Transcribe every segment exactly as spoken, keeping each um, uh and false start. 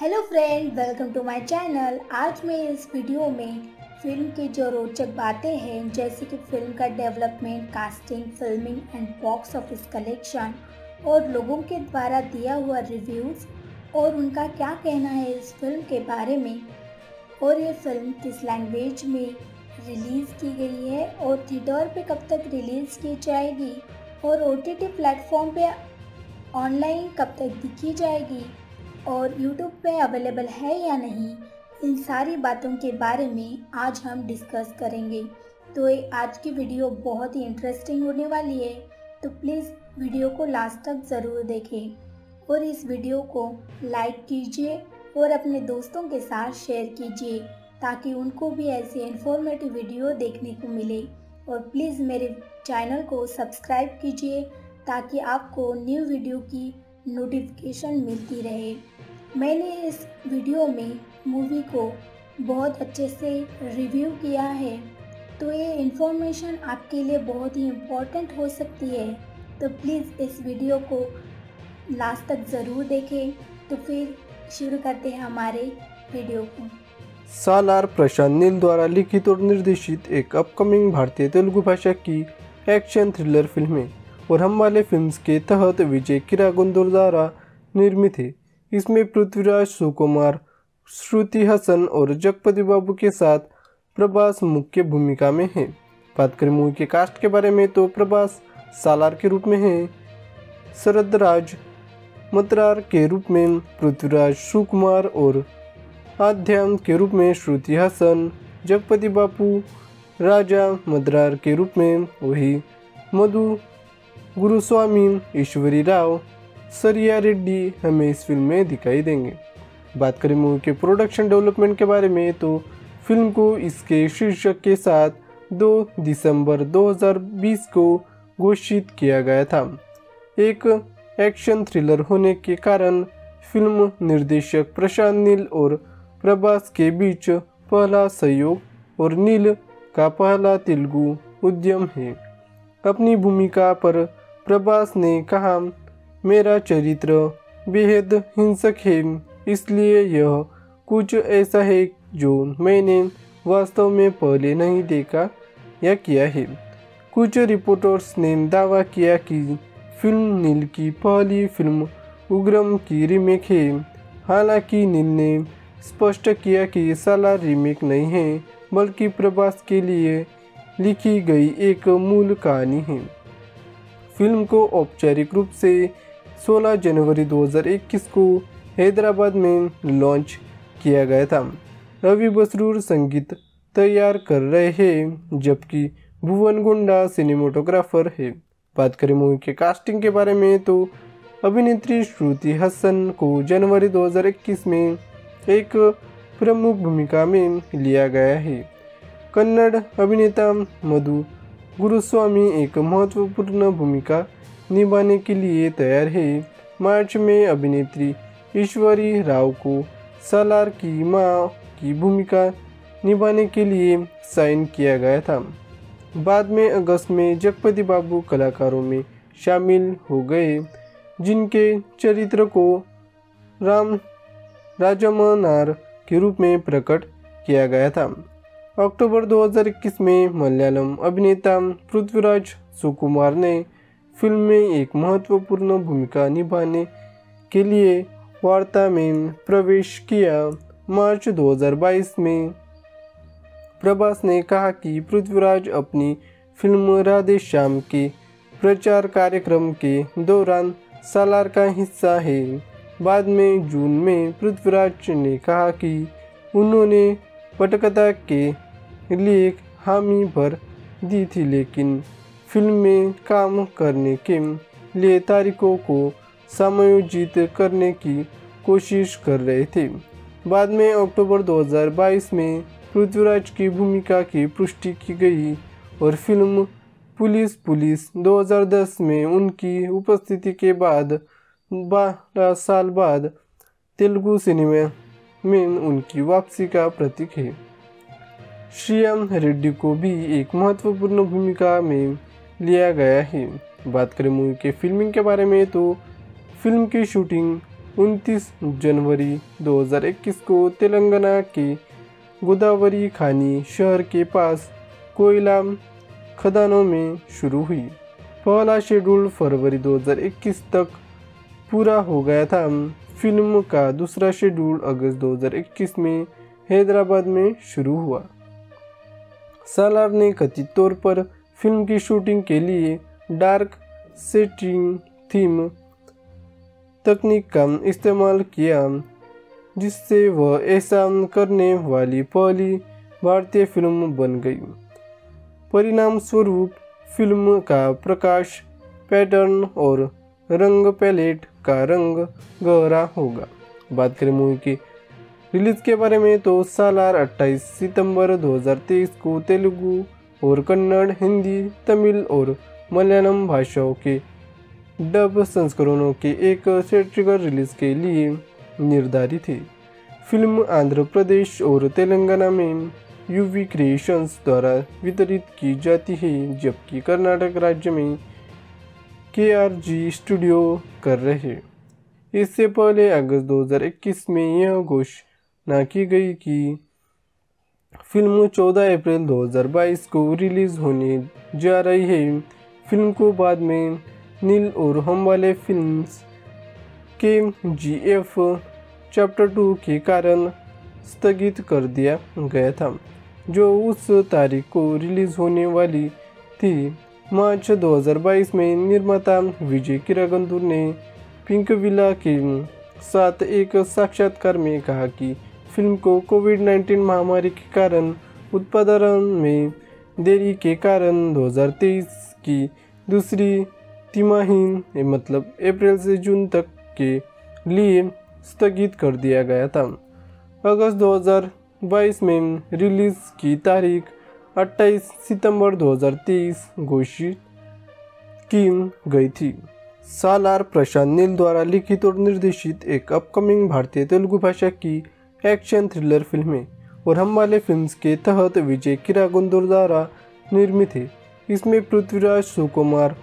Hello friend, welcome to my channel. आज मैं इस वीडियो में फिल्म की जो रोचक बातें हैं, जैसे कि फिल्म का development, casting, filming and box office collection और लोगों के द्वारा दिया हुआ रिव्यूज़ और उनका क्या कहना है इस फिल्म के बारे में, और ये फिल्म किस लैंग्वेज में रिलीज़ की गई है और थिएटर पे कब तक रिलीज़ की जाएगी और ओ टी टी प्लेटफॉर्म पर ऑनलाइन कब तक दिखी जाएगी और यूट्यूब पे अवेलेबल है या नहीं, इन सारी बातों के बारे में आज हम डिस्कस करेंगे। तो आज की वीडियो बहुत ही इंटरेस्टिंग होने वाली है, तो प्लीज़ वीडियो को लास्ट तक ज़रूर देखें और इस वीडियो को लाइक कीजिए और अपने दोस्तों के साथ शेयर कीजिए ताकि उनको भी ऐसी इन्फॉर्मेटिव वीडियो देखने को मिले। और प्लीज़ मेरे चैनल को सब्सक्राइब कीजिए ताकि आपको न्यू वीडियो की नोटिफिकेशन मिलती रहे। मैंने इस वीडियो में मूवी को बहुत अच्छे से रिव्यू किया है, तो ये इन्फॉर्मेशन आपके लिए बहुत ही इम्पोर्टेंट हो सकती है, तो प्लीज़ इस वीडियो को लास्ट तक ज़रूर देखें। तो फिर शुरू करते हैं हमारे वीडियो को। सालार प्रशांत नील द्वारा लिखित और निर्देशित एक अपकमिंग भारतीय तेलुगु भाषा की एक्शन थ्रिलर फिल्म है और हम वाले फिल्म्स के तहत विजय किरागंदूर द्वारा निर्मित है। इसमें पृथ्वीराज सुकुमार, श्रुति हसन और जगपति बाबू के साथ प्रभास मुख्य भूमिका में है। बात करें मूवी के कास्ट के बारे में तो प्रभास सालार के रूप में है, सरदराज मतरार के रूप में पृथ्वीराज सुकुमार और आध्यात्म के रूप में श्रुति हसन, जगपति बाबू राजा मतरार के रूप में, वही मधु गुरुस्वामी, ईश्वरी राव, श्रिया रेड्डी हमें इस फिल्म में दिखाई देंगे। बात करें मूवी के प्रोडक्शन डेवलपमेंट के बारे में तो फिल्म को इसके शीर्षक के साथ दो दिसंबर दो हज़ार बीस को घोषित किया गया था। एक एक्शन थ्रिलर होने के कारण फिल्म निर्देशक प्रशांत नील और प्रभास के बीच पहला सहयोग और नील का पहला तेलुगु उद्यम है। अपनी भूमिका पर प्रभास ने कहा, मेरा चरित्र बेहद हिंसक है, इसलिए यह कुछ ऐसा है जो मैंने वास्तव में पहले नहीं देखा या किया है। कुछ रिपोर्टर्स ने दावा किया कि फिल्म नील की पहली फिल्म उग्रम की रीमेक है। हालांकि नील ने स्पष्ट किया कि सालार रीमेक नहीं है बल्कि प्रभास के लिए लिखी गई एक मूल कहानी है। फिल्म को औपचारिक रूप से सोलह जनवरी दो हज़ार इक्कीस को हैदराबाद में लॉन्च किया गया था। रवि बसरूर संगीत तैयार कर रहे हैं जबकि भुवन गुंडा सिनेमाटोग्राफर है। बात करें मूवी के कास्टिंग के बारे में तो अभिनेत्री श्रुति हसन को जनवरी दो हज़ार इक्कीस में एक प्रमुख भूमिका में लिया गया है। कन्नड़ अभिनेता मधु गुरुस्वामी एक महत्वपूर्ण भूमिका निभाने के लिए तैयार है। मार्च में अभिनेत्री ईश्वरी राव को सालार की मां की भूमिका निभाने के लिए साइन किया गया था। बाद में अगस्त में जगपति बाबू कलाकारों में शामिल हो गए जिनके चरित्र को राम राजमनार के रूप में प्रकट किया गया था। अक्टूबर दो हज़ार इक्कीस में मलयालम अभिनेता पृथ्वीराज सुकुमार ने फिल्म में एक महत्वपूर्ण भूमिका निभाने के लिए वार्ता में प्रवेश किया। मार्च दो हज़ार बाईस में प्रभास ने कहा कि पृथ्वीराज अपनी फिल्म राधे श्याम के प्रचार कार्यक्रम के दौरान सालार का हिस्सा है। बाद में जून में पृथ्वीराज ने कहा कि उन्होंने पटकथा के लिए हामी भर दी थी, लेकिन फिल्म में काम करने के लिए तारीखों को समायोजित करने की कोशिश कर रहे थे। बाद में अक्टूबर दो हज़ार बाईस में पृथ्वीराज की भूमिका की पुष्टि की गई और फिल्म पुलिस पुलिस दो हज़ार दस में उनकी उपस्थिति के बाद बारह साल बाद तेलुगु सिनेमा में उनकी वापसी का प्रतीक है। श्रिया रेड्डी को भी एक महत्वपूर्ण भूमिका में लिया गया है। बात करें मूवी के फिल्मिंग के बारे में तो फिल्म की शूटिंग उनतीस जनवरी दो हज़ार इक्कीस को तेलंगाना के गोदावरी खानी शहर के पास कोयला खदानों में शुरू हुई। पहला शेड्यूल फरवरी दो हज़ार इक्कीस तक पूरा हो गया था। फिल्म का दूसरा शेड्यूल अगस्त दो हज़ार इक्कीस में हैदराबाद में शुरू हुआ। सालार ने कथित तौर पर फिल्म की शूटिंग के लिए डार्क सेटिंग थीम तकनीक का इस्तेमाल किया, जिससे वह ऐसा करने वाली पहली भारतीय फिल्म बन गई। परिणाम स्वरूप फिल्म का प्रकाश पैटर्न और रंग पैलेट का रंग गहरा होगा। बात करें मूवी की रिलीज के बारे में तो सालार अट्ठाईस सितंबर दो हज़ार तेईस को तेलुगु और कन्नड़, हिंदी, तमिल और मलयालम भाषाओं के डब संस्करणों के एक थिएट्रिकल रिलीज के लिए निर्धारित है। फिल्म आंध्र प्रदेश और तेलंगाना में यूवी क्रिएशंस द्वारा वितरित की जाती है, जबकि कर्नाटक राज्य में केआरजी स्टूडियो कर रहे हैं। इससे पहले अगस्त दो हज़ार इक्कीस में यह घोषणा की गई कि फिल्म चौदह अप्रैल दो हज़ार बाईस को रिलीज़ होने जा रही है। फिल्म को बाद में नील और हम्बाले फिल्म्स के जी एफ चैप्टर टू के कारण स्थगित कर दिया गया था, जो उस तारीख को रिलीज़ होने वाली थी। मार्च दो हज़ार बाईस में निर्माता विजय किरागंदूर ने पिंकविला के साथ एक साक्षात्कार में कहा कि फिल्म को कोविड उन्नीस महामारी के कारण उत्पादन में देरी के कारण दो हज़ार तेईस की दूसरी तिमाही मतलब अप्रैल से जून तक के लिए स्थगित कर दिया गया था। अगस्त दो हज़ार बाईस में रिलीज़ की तारीख अट्ठाईस सितंबर दो हज़ार तेईस घोषित की गई थी। सालार प्रशांत नील द्वारा लिखित और निर्देशित एक अपकमिंग भारतीय तेलुगु भाषा की एक्शन थ्रिलर फिल्म है और हम्बाले फिल्म्स के तहत विजय किरागंदूर द्वारा निर्मित है। इसमें पृथ्वीराज सुकुमार,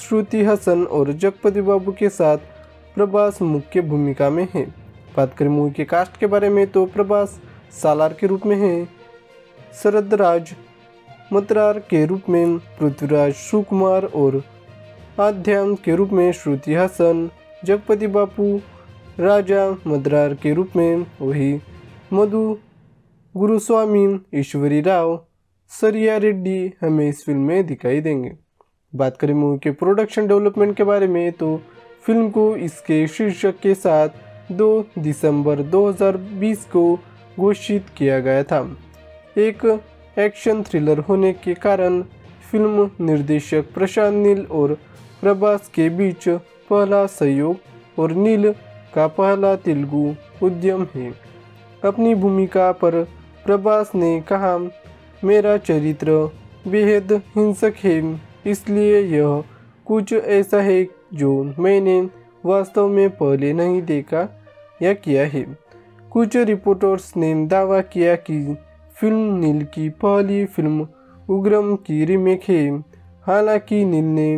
श्रुति हसन और जगपति बाबू के साथ प्रभास मुख्य भूमिका में है। बात करें मूवी के कास्ट के बारे में तो प्रभास सालार के रूप में है, शरद राज मतरार के रूप में पृथ्वीराज सुकुमार और आध्याम के रूप में श्रुति हसन, जगपति बापू राजा मतरार के रूप में वही मधु गुरुस्वामी, ईश्वरी राव, श्रिया रेड्डी हमें इस फिल्म में दिखाई देंगे। बात करें मूवी के प्रोडक्शन डेवलपमेंट के बारे में तो फिल्म को इसके शीर्षक के साथ दो दिसंबर दो हज़ार बीस को घोषित किया गया था। एक एक्शन थ्रिलर होने के कारण फिल्म निर्देशक प्रशांत नील और प्रभास के बीच पहला सहयोग और नील का पहला तेलुगु उद्यम है। अपनी भूमिका पर प्रभास ने कहा, मेरा चरित्र बेहद हिंसक है, इसलिए यह कुछ ऐसा है जो मैंने वास्तव में पहले नहीं देखा या किया है। कुछ रिपोर्टर्स ने दावा किया कि फिल्म नील की पहली फिल्म उग्रम की रीमेक है। हालांकि नील ने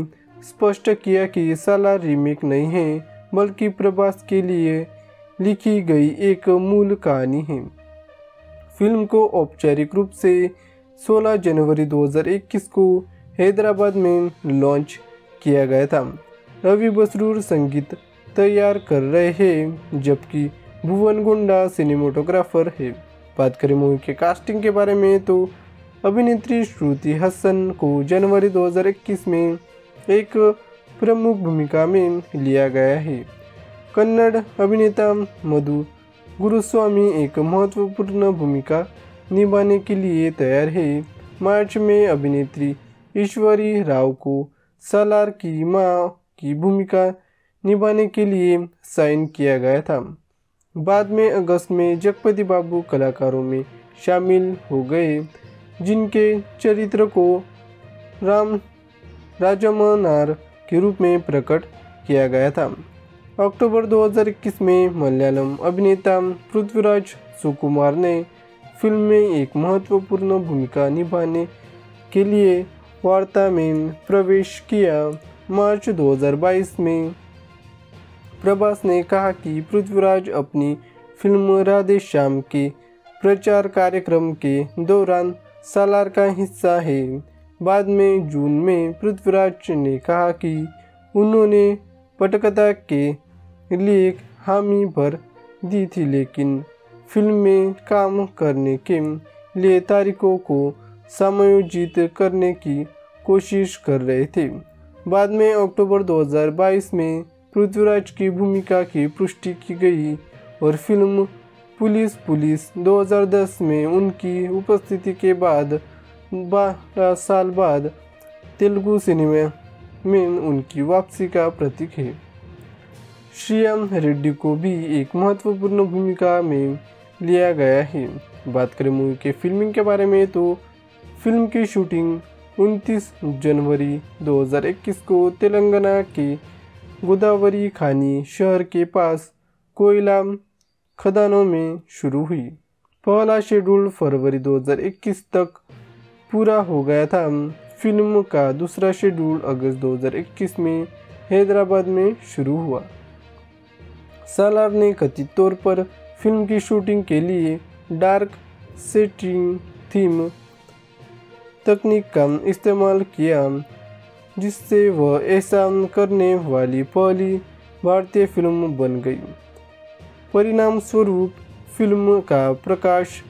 स्पष्ट किया कि सालार रीमेक नहीं है, बल्कि प्रभास के लिए लिखी गई एक मूल कहानी है। फिल्म को औपचारिक रूप से सोलह जनवरी दो हज़ार इक्कीस को हैदराबाद में लॉन्च किया गया था। रवि बसरूर संगीत तैयार कर रहे हैं, जबकि भुवन गुंडा सिनेमेटोग्राफर है। बात करें मूवी के कास्टिंग के बारे में तो अभिनेत्री श्रुति हसन को जनवरी दो हज़ार इक्कीस में एक प्रमुख भूमिका में लिया गया है। कन्नड़ अभिनेता मधु गुरुस्वामी एक महत्वपूर्ण भूमिका निभाने के लिए तैयार है। मार्च में अभिनेत्री ईश्वरी राव को सालार की माँ की भूमिका निभाने के लिए साइन किया गया था। बाद में अगस्त में जगपति बाबू कलाकारों में शामिल हो गए, जिनके चरित्र को राम राजमनार के रूप में प्रकट किया गया था। अक्टूबर दो हज़ार इक्कीस में मलयालम अभिनेता पृथ्वीराज सुकुमार ने फिल्म में एक महत्वपूर्ण भूमिका निभाने के लिए वार्ता में प्रवेश किया। मार्च दो हज़ार बाईस में प्रभास ने कहा कि पृथ्वीराज अपनी फिल्म राधे श्याम के प्रचार कार्यक्रम के दौरान सालार का हिस्सा है। बाद में जून में पृथ्वीराज ने कहा कि उन्होंने पटकथा के लिए हामी भर दी थी, लेकिन फिल्म में काम करने के लिए तारीखों को समायोजित करने की कोशिश कर रहे थे। बाद में अक्टूबर दो हज़ार बाईस में पृथ्वीराज की भूमिका की पुष्टि की गई और फिल्म पुलिस पुलिस दो हज़ार दस में उनकी उपस्थिति के बाद बारह साल बाद तेलुगु सिनेमा में उनकी वापसी का प्रतीक है। श्रिया रेड्डी को भी एक महत्वपूर्ण भूमिका में लिया गया है। बात करें मूवी के फिल्मिंग के बारे में तो फिल्म की शूटिंग उनतीस जनवरी दो हज़ार इक्कीस को तेलंगाना के गोदावरी खानी शहर के पास कोयला खदानों में शुरू हुई। पहला शेड्यूल फरवरी दो हज़ार इक्कीस तक पूरा हो गया था। फिल्म का दूसरा शेड्यूल अगस्त दो हज़ार इक्कीस में हैदराबाद में शुरू हुआ। सालार ने कथित तौर पर फिल्म की शूटिंग के लिए डार्क सेटिंग थीम तकनीक का इस्तेमाल किया, जिससे वह ऐसा करने वाली पहली भारतीय फिल्म बन गई। परिणाम स्वरूप फिल्म का प्रकाश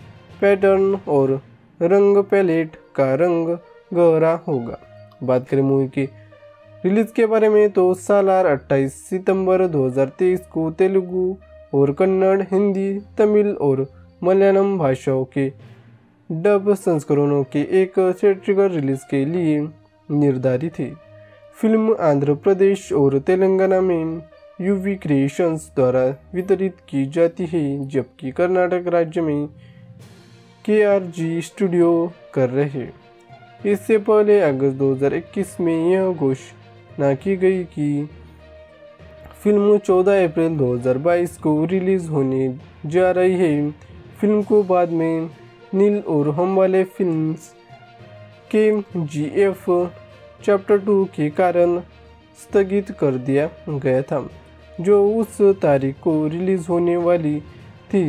पैटर्न और रंग पैलेट का रंग गहरा होगा। बात करें मूवी की रिलीज़ के बारे में तो सालार अट्ठाईस सितंबर दो हज़ार तेईस को तेलुगु और कन्नड़, हिंदी, तमिल और मलयालम भाषाओं के डब संस्करणों के एक थिएट्रिकल रिलीज के लिए निर्धारित है। फिल्म आंध्र प्रदेश और तेलंगाना में यूवी क्रिएशंस द्वारा वितरित की जाती है, जबकि कर्नाटक राज्य में केआरजी स्टूडियो कर रहे हैं। इससे पहले अगस्त दो हज़ार इक्कीस में यह घोषणा की गई कि फिल्म चौदह अप्रैल दो हज़ार बाईस को रिलीज़ होने जा रही है। फिल्म को बाद में नील और हम्बाले फिल्म्स के जी एफ चैप्टर टू के कारण स्थगित कर दिया गया था, जो उस तारीख को रिलीज़ होने वाली थी।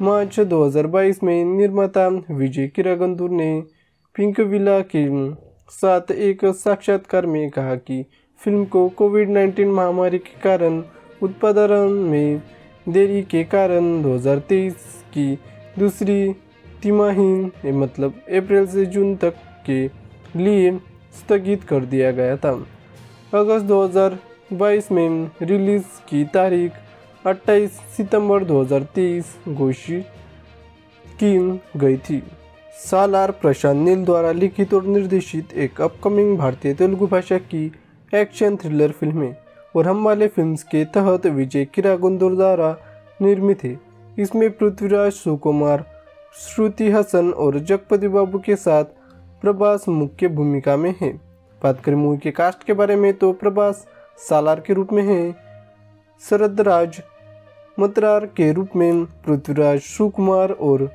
मार्च दो हज़ार बाईस में निर्माता विजय किरागंदूर ने पिंक विला के साथ एक साक्षात्कार में कहा कि फिल्म को कोविड उन्नीस महामारी के कारण उत्पादन में देरी के कारण दो हज़ार तेईस की दूसरी तिमाही मतलब अप्रैल से जून तक के लिए स्थगित कर दिया गया था। अगस्त दो हज़ार बाईस में रिलीज़ की तारीख अट्ठाईस सितंबर दो हज़ार तेईस घोषित की गई थी। सालार प्रशांत नील द्वारा लिखित और निर्देशित एक अपकमिंग भारतीय तेलुगु भाषा की एक्शन थ्रिलर फिल्म है और हम्बाले फिल्म्स के तहत विजय किरागंदूर द्वारा निर्मित है। इसमें पृथ्वीराज सुकुमार, श्रुति हसन और जगपति बाबू के साथ प्रभास मुख्य भूमिका में है। बात करें मूवी के कास्ट के बारे में तो प्रभास सालार के रूप में है, शरद राज मतरार के रूप में पृथ्वीराज सुकुमार और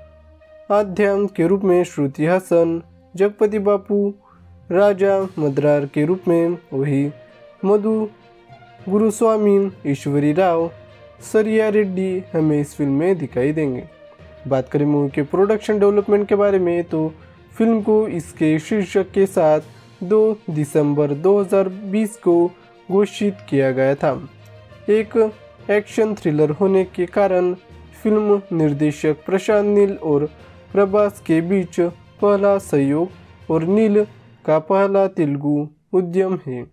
आध्याम के रूप में श्रुति हसन, जगपति बापू राजा मद्रार के रूप में वही मधु गुरुस्वामी, ईश्वरी राव, श्रिया रेड्डी हमें इस फिल्म में दिखाई देंगे। बात करें मूवी के प्रोडक्शन डेवलपमेंट के बारे में तो फिल्म को इसके शीर्षक के साथ दो दिसंबर दो हज़ार बीस को घोषित किया गया था। एक एक्शन थ्रिलर होने के कारण फिल्म निर्देशक प्रशांत नील और प्रभास के बीच पहला सहयोग और नील का पहला तेलुगु उद्यम है।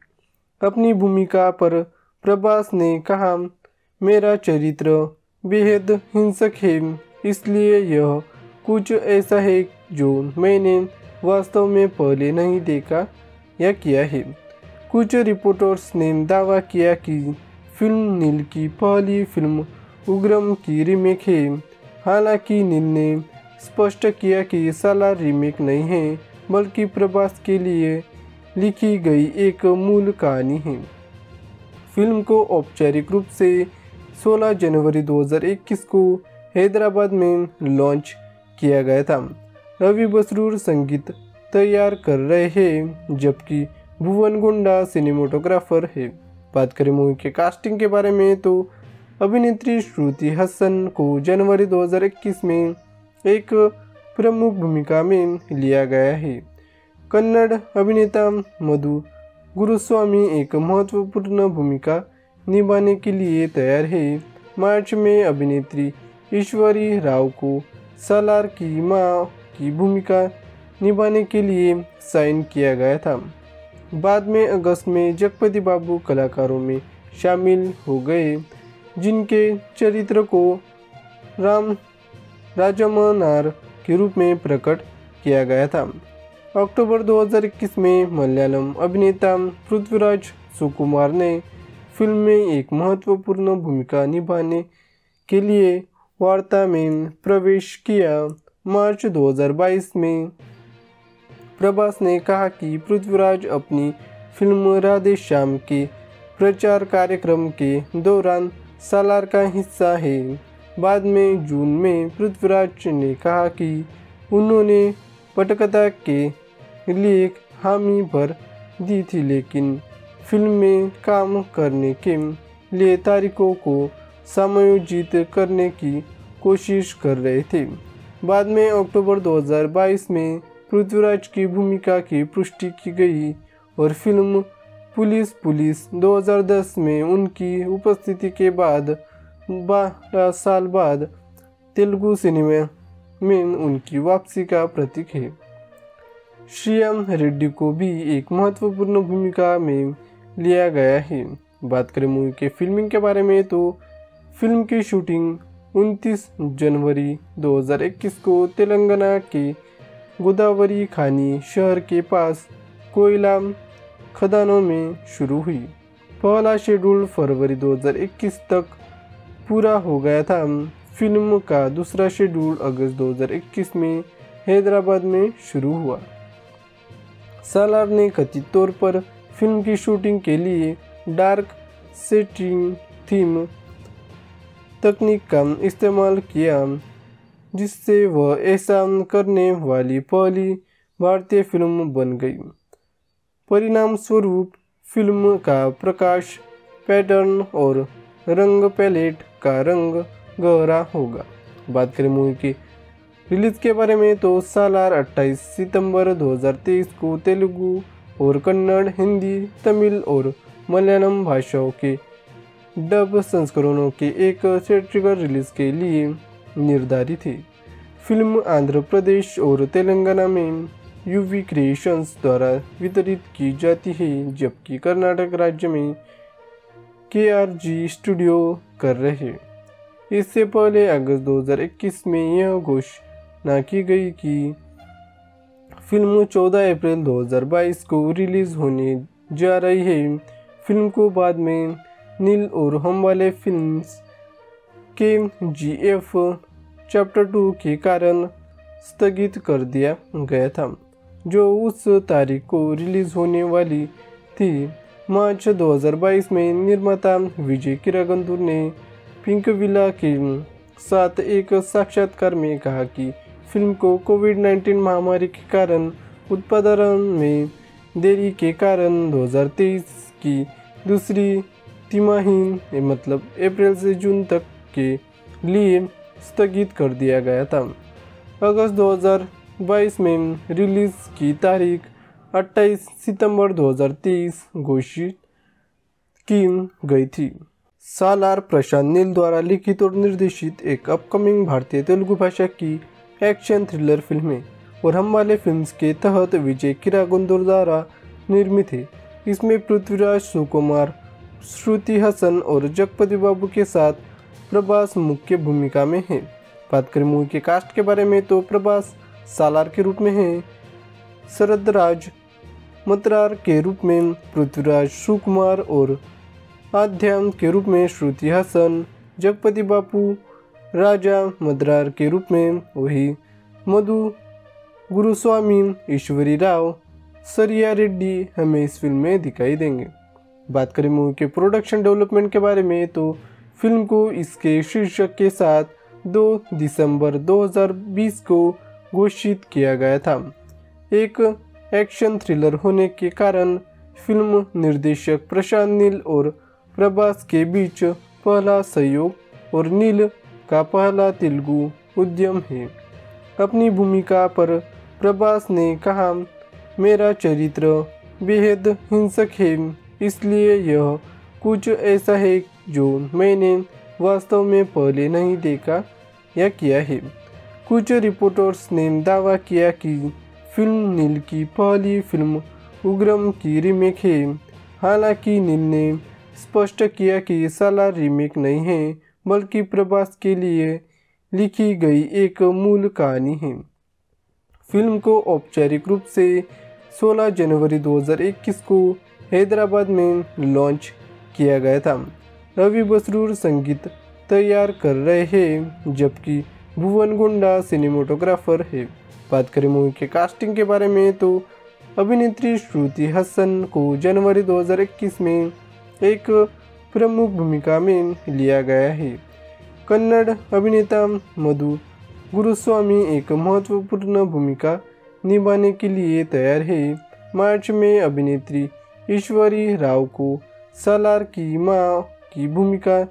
अपनी भूमिका पर प्रभास ने कहा, मेरा चरित्र बेहद हिंसक है, इसलिए यह कुछ ऐसा है जो मैंने वास्तव में पहले नहीं देखा या किया है। कुछ रिपोर्टर्स ने दावा किया कि फिल्म नील की पहली फिल्म उग्रम की रीमेक है। हालांकि नील ने स्पष्ट किया कि सालार रीमेक नहीं है, बल्कि प्रभास के लिए लिखी गई एक मूल कहानी है। फिल्म को औपचारिक रूप से सोलह जनवरी दो हज़ार इक्कीस को हैदराबाद में लॉन्च किया गया था। रवि बसरूर संगीत तैयार कर रहे हैं, जबकि भुवन गुंडा सिनेमेटोग्राफर है। बात करें मूवी के कास्टिंग के बारे में तो अभिनेत्री श्रुति हसन को जनवरी दो हज़ार इक्कीस में एक प्रमुख भूमिका में लिया गया है। कन्नड़ अभिनेता मधु गुरुस्वामी एक महत्वपूर्ण भूमिका निभाने के लिए तैयार है। मार्च में अभिनेत्री ईश्वरी राव को सालार की माँ की भूमिका निभाने के लिए साइन किया गया था। बाद में अगस्त में जगपति बाबू कलाकारों में शामिल हो गए, जिनके चरित्र को राम राजमन्नार के रूप में प्रकट किया गया था। अक्टूबर दो हज़ार इक्कीस में मलयालम अभिनेता पृथ्वीराज सुकुमार ने फिल्म में एक महत्वपूर्ण भूमिका निभाने के लिए वार्ता में प्रवेश किया। मार्च दो हज़ार बाईस में प्रभास ने कहा कि पृथ्वीराज अपनी फिल्म राधे श्याम के प्रचार कार्यक्रम के दौरान सालार का हिस्सा है। बाद में जून में पृथ्वीराज ने कहा कि उन्होंने पटकथा के लिए हामी भर दी थी, लेकिन फिल्म में काम करने के लिए तारीखों को समायोजित करने की कोशिश कर रहे थे। बाद में अक्टूबर दो हज़ार बाईस में पृथ्वीराज की भूमिका की पुष्टि की गई और फिल्म पुलिस पुलिस दो हज़ार दस में उनकी उपस्थिति के बाद बारह साल बाद तेलुगु सिनेमा में उनकी वापसी का प्रतीक है। श्रिया रेड्डी को भी एक महत्वपूर्ण भूमिका में लिया गया है। बात करें मूवी के फिल्मिंग के बारे में तो फिल्म की शूटिंग उनतीस जनवरी दो हज़ार इक्कीस को तेलंगाना के गोदावरी खानी शहर के पास कोयला खदानों में शुरू हुई। पहला शेड्यूल फरवरी दो हज़ार इक्कीस तक पूरा हो गया था। फिल्म का दूसरा शेड्यूल अगस्त दो हज़ार इक्कीस में हैदराबाद में शुरू हुआ। सालार ने कथित तौर पर फिल्म की शूटिंग के लिए डार्क सेटिंग थीम तकनीक का इस्तेमाल किया, जिससे वह ऐसा करने वाली पहली भारतीय फिल्म बन गई। परिणाम स्वरूप फिल्म का प्रकाश पैटर्न और रंग पैलेट का रंग गहरा होगा। बात करें मूवी की रिलीज के बारे में तो सालार अट्ठाईस सितंबर दो हज़ार तेईस को तेलुगु और कन्नड़, हिंदी, तमिल और मलयालम भाषाओं के डब संस्करणों के एक थिएट्रिकल रिलीज के लिए निर्धारित है। फिल्म आंध्र प्रदेश और तेलंगाना में यूवी क्रिएशंस द्वारा वितरित की जाती है, जबकि कर्नाटक राज्य में केआरजी स्टूडियो कर रहे हैं। इससे पहले अगस्त दो हज़ार इक्कीस में यह घोषणा की गई कि फिल्म चौदह अप्रैल दो हज़ार बाईस को रिलीज़ होने जा रही है। फिल्म को बाद में नील और हम्बाले फिल्म्स के जी एफ चैप्टर टू के कारण स्थगित कर दिया गया था, जो उस तारीख को रिलीज़ होने वाली थी। मार्च दो हज़ार बाईस में निर्माता विजय किरागंदूर ने पिंक विला के साथ एक साक्षात्कार में कहा कि फिल्म को कोविड नाइन्टीन महामारी के कारण उत्पादन में देरी के कारण दो हज़ार तेईस की दूसरी तिमाही मतलब अप्रैल से जून तक के लिए स्थगित कर दिया गया था। अगस्त दो हज़ार बाईस में रिलीज़ की तारीख अट्ठाईस सितंबर दो हज़ार तेईस घोषित की गई थी। सालार प्रशांत नील द्वारा लिखित और निर्देशित एक अपकमिंग भारतीय तेलुगु भाषा की एक्शन थ्रिलर फिल्म है और हम्बाले फिल्म्स के तहत विजय किरागंदूर द्वारा निर्मित है। इसमें पृथ्वीराज सुकुमार, श्रुति हसन और जगपति बाबू के साथ प्रभास मुख्य भूमिका में है। बात करें मूवी के कास्ट के बारे में तो प्रभास सालार के रूप में है, सरदराज मतरार के रूप में पृथ्वीराज सुकुमार और आध्याम के रूप में श्रुति हसन, जगपति बापू राजा मद्रार के रूप में वही मधु गुरुस्वामी, ईश्वरी राव, श्रिया रेड्डी हमें इस फिल्म में दिखाई देंगे। बात करें मूवी के प्रोडक्शन डेवलपमेंट के बारे में तो फिल्म को इसके शीर्षक के साथ दो दिसंबर दो हज़ार बीस को घोषित किया गया था। एक एक्शन थ्रिलर होने के कारण फिल्म निर्देशक प्रशांत नील और प्रभास के बीच पहला सहयोग और नील का पहला तेलुगु उद्यम है। अपनी भूमिका पर प्रभास ने कहा, मेरा चरित्र बेहद हिंसक है, इसलिए यह कुछ ऐसा है जो मैंने वास्तव में पहले नहीं देखा या किया है। कुछ रिपोर्टर्स ने दावा किया कि फिल्म नील की पहली फिल्म उग्रम की रीमेक है। हालांकि नील ने स्पष्ट किया कि सालार रीमेक नहीं है बल्कि प्रभास के लिए लिखी गई एक मूल कहानी है। फिल्म को औपचारिक रूप से सोलह जनवरी दो हज़ार इक्कीस को हैदराबाद में लॉन्च किया गया था। रवि बसरूर संगीत तैयार कर रहे हैं जबकि भुवन गुंडा सिनेमाटोग्राफर है। बात करें मूवी के कास्टिंग के बारे में तो अभिनेत्री श्रुति हसन को जनवरी दो हज़ार इक्कीस में एक प्रमुख भूमिका में लिया गया है। कन्नड़ अभिनेता मधु गुरुस्वामी एक महत्वपूर्ण भूमिका निभाने के लिए तैयार है। मार्च में अभिनेत्री ईश्वरी राव को सालार की मां की भूमिका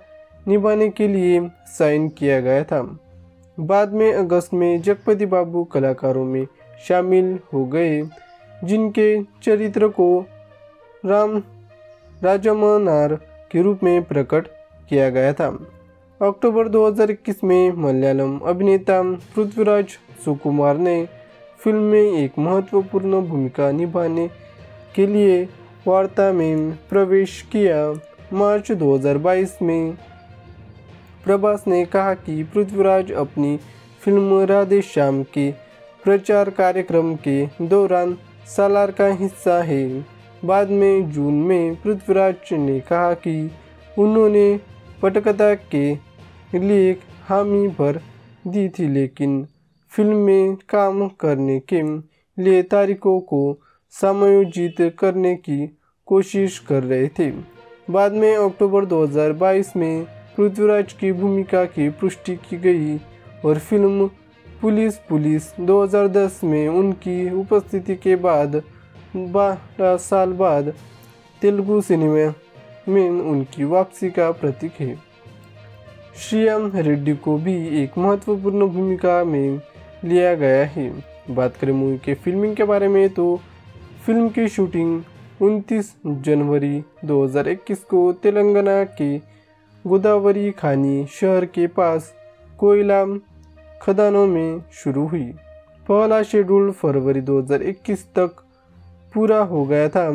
निभाने के लिए साइन किया गया था। बाद में अगस्त में जगपति बाबू कलाकारों में शामिल हो गए जिनके चरित्र को राम राजमनार के रूप में प्रकट किया गया था। अक्टूबर दो हज़ार इक्कीस में मलयालम अभिनेता पृथ्वीराज सुकुमार ने फिल्म में एक महत्वपूर्ण भूमिका निभाने के लिए वार्ता में प्रवेश किया। मार्च दो हज़ार बाईस में प्रभास ने कहा कि पृथ्वीराज अपनी फिल्म राधे श्याम के प्रचार कार्यक्रम के दौरान सालार का हिस्सा है। बाद में जून में पृथ्वीराज ने कहा कि उन्होंने पटकथा के लिए हामी भर दी थी लेकिन फिल्म में काम करने के लिए तारीखों को समायोजित करने की कोशिश कर रहे थे। बाद में अक्टूबर दो हज़ार बाईस में पृथ्वीराज की भूमिका की पुष्टि की गई और फिल्म पुलिस पुलिस दो हज़ार दस में उनकी उपस्थिति के बाद बारह साल बाद तेलुगु सिनेमा में उनकी वापसी का प्रतीक है। श्रिया रेड्डी को भी एक महत्वपूर्ण भूमिका में लिया गया है। बात करें मूवी के फिल्मिंग के बारे में तो फिल्म की शूटिंग उनतीस जनवरी दो हज़ार इक्कीस को तेलंगाना के गोदावरी खानी शहर के पास कोयला खदानों में शुरू हुई। पहला शेड्यूल फरवरी दो हज़ार इक्कीस तक पूरा हो गया था।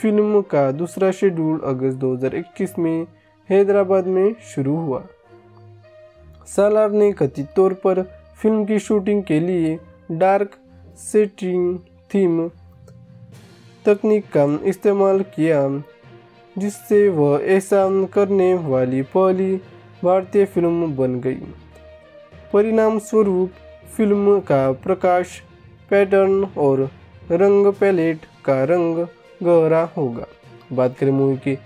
फिल्म का दूसरा शेड्यूल अगस्त दो हज़ार इक्कीस में हैदराबाद में शुरू हुआ। सालार ने कथित तौर पर फिल्म की शूटिंग के लिए डार्क सेटिंग थीम तकनीक का इस्तेमाल किया जिससे वह ऐसा करने वाली पहली भारतीय फिल्म बन गई। परिणामस्वरूप फिल्म का प्रकाश पैटर्न और रंग पैलेट का रंग गहरा होगा। बात करें मूवी के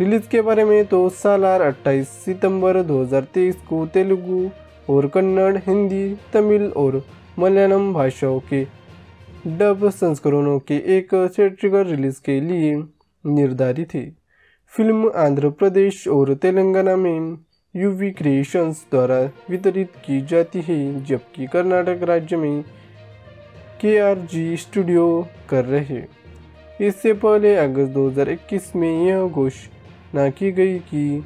रिलीज के बारे में तो सालार अट्ठाईस सितंबर दो हज़ार तेईस को तेलुगु और कन्नड़, हिंदी, तमिल और मलयालम भाषाओं के डब संस्करणों के एक थिएट्रिकल रिलीज के लिए निर्धारित है। फिल्म आंध्र प्रदेश और तेलंगाना में यूवी क्रिएशंस द्वारा वितरित की जाती है जबकि कर्नाटक राज्य में के आर जी स्टूडियो कर रहे हैं। इससे पहले अगस्त दो हज़ार इक्कीस में यह घोषणा की गई कि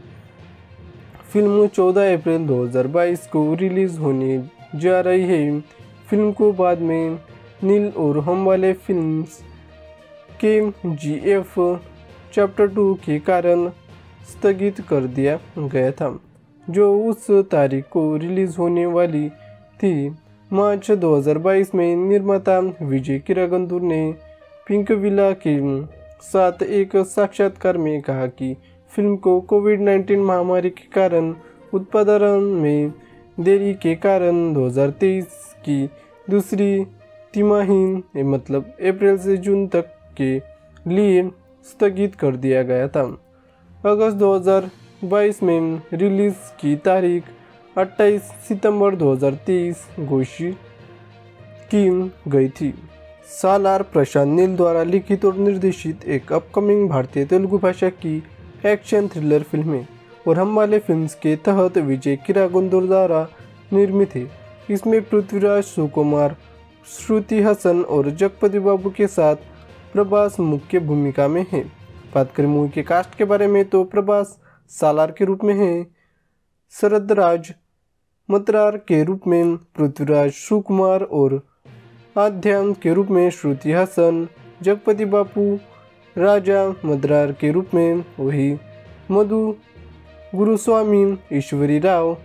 फिल्म चौदह अप्रैल दो हज़ार बाईस को रिलीज़ होने जा रही है। फिल्म को बाद में नील और हमवाले फिल्म्स के जी एफ चैप्टर टू के कारण स्थगित कर दिया गया था जो उस तारीख को रिलीज़ होने वाली थी। मार्च दो हज़ार बाईस में निर्माता विजय किरागंदूर ने पिंक विला के साथ एक साक्षात्कार में कहा कि फिल्म को कोविड नाइन्टीन महामारी के कारण उत्पादन में देरी के कारण दो हज़ार तेईस की दूसरी तिमाही मतलब अप्रैल से जून तक के लिए स्थगित कर दिया गया था। अगस्त दो हज़ार बाईस में रिलीज़ की तारीख अट्ठाईस सितंबर दो हज़ार तेईस घोषित की गई थी। सालार प्रशांत नील द्वारा लिखित और निर्देशित एक अपकमिंग भारतीय तेलुगु भाषा की एक्शन थ्रिलर फिल्म है और हम वाले फिल्म्स के तहत विजय किरागंदूर द्वारा निर्मित है। इसमें पृथ्वीराज सुकुमार, श्रुति हसन और जगपति बाबू के साथ प्रभास मुख्य भूमिका में है। बात करें मूवी के कास्ट के बारे में तो प्रभास सालार के रूप में है, शरद राज मतरार के रूप में पृथ्वीराज सुकुमार और आध्यात्म के रूप में श्रुति हसन, जगपति बापू राजा मदरार के रूप में, वही मधु गुरुस्वामी, ईश्वरी राव,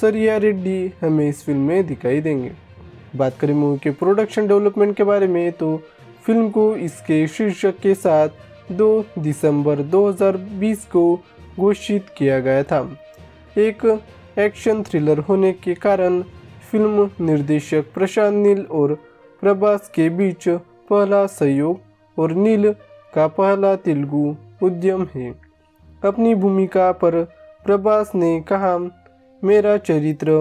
श्रिया रेड्डी हमें इस फिल्म में दिखाई देंगे। बात करें मूवी के प्रोडक्शन डेवलपमेंट के बारे में तो फिल्म को इसके शीर्षक के साथ दो दिसंबर दो हज़ार बीस को घोषित किया गया था। एक एक्शन थ्रिलर होने के कारण फिल्म निर्देशक प्रशांत नील और प्रभास के बीच पहला सहयोग और नील का पहला तेलुगु उद्यम है। अपनी भूमिका पर प्रभास ने कहा, मेरा चरित्र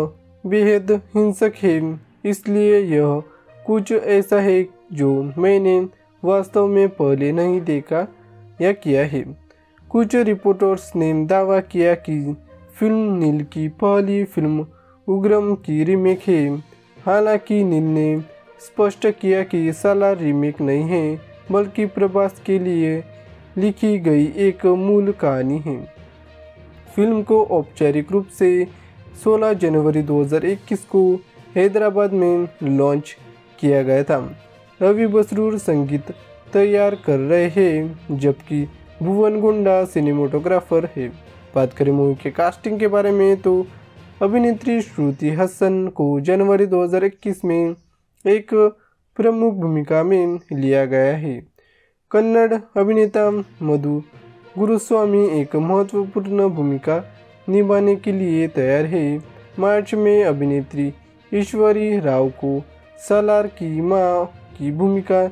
बेहद हिंसक है, इसलिए यह कुछ ऐसा है जो मैंने वास्तव में पहले नहीं देखा या किया है। कुछ रिपोर्टर्स ने दावा किया कि फिल्म नील की पहली फिल्म उग्रम की रीमेक है। हालांकि नील ने स्पष्ट किया कि सालार रीमेक नहीं है बल्कि प्रभास के लिए लिखी गई एक मूल कहानी है। फिल्म को औपचारिक रूप से सोलह जनवरी दो हज़ार इक्कीस को हैदराबाद में लॉन्च किया गया था। रवि बसरूर संगीत तैयार कर रहे हैं जबकि भुवन गुंडा सिनेमेटोग्राफर है। बात करें मूवी के कास्टिंग के बारे में तो अभिनेत्री श्रुति हसन को जनवरी दो हज़ार इक्कीस में एक प्रमुख भूमिका में लिया गया है। कन्नड़ अभिनेता मधु गुरुस्वामी एक महत्वपूर्ण भूमिका निभाने के लिए तैयार है। मार्च में अभिनेत्री ईश्वरी राव को सालार की मां की भूमिका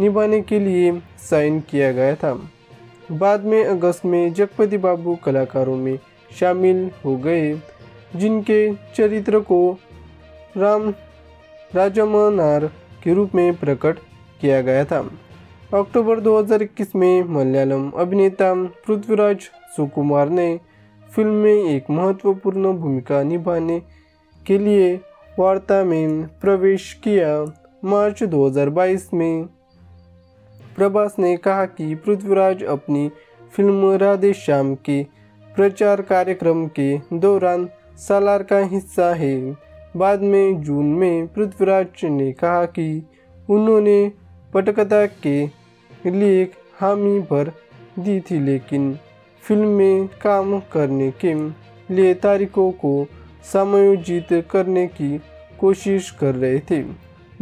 निभाने के लिए साइन किया गया था। बाद में अगस्त में जगपति बाबू कलाकारों में शामिल हो गए जिनके चरित्र को राम राजमनार के रूप में प्रकट किया गया था। अक्टूबर दो हज़ार इक्कीस में मलयालम अभिनेता पृथ्वीराज सुकुमार ने फिल्म में एक महत्वपूर्ण भूमिका निभाने के लिए वार्ता में प्रवेश किया। मार्च दो हज़ार बाईस में प्रभास ने कहा कि पृथ्वीराज अपनी फिल्म राधे श्याम के प्रचार कार्यक्रम के दौरान सालार का हिस्सा है। बाद में जून में पृथ्वीराज ने कहा कि उन्होंने पटकथा के लिए हामी भर दी थी लेकिन फिल्म में काम करने के लिए तारीखों को समायोजित करने की कोशिश कर रहे थे।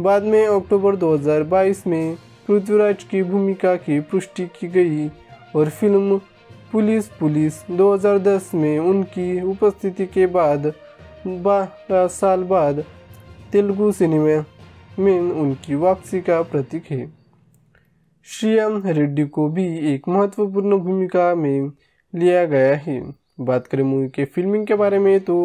बाद में अक्टूबर दो हज़ार बाईस में पृथ्वीराज की भूमिका की पुष्टि की गई और फिल्म पुलिस पुलिस दो हज़ार दस में उनकी उपस्थिति के बाद बारह साल बाद तेलुगु सिनेमा में उनकी वापसी का प्रतीक है। श्रिया रेड्डी को भी एक महत्वपूर्ण भूमिका में लिया गया है। बात करें मूवी के फिल्मिंग के बारे में तो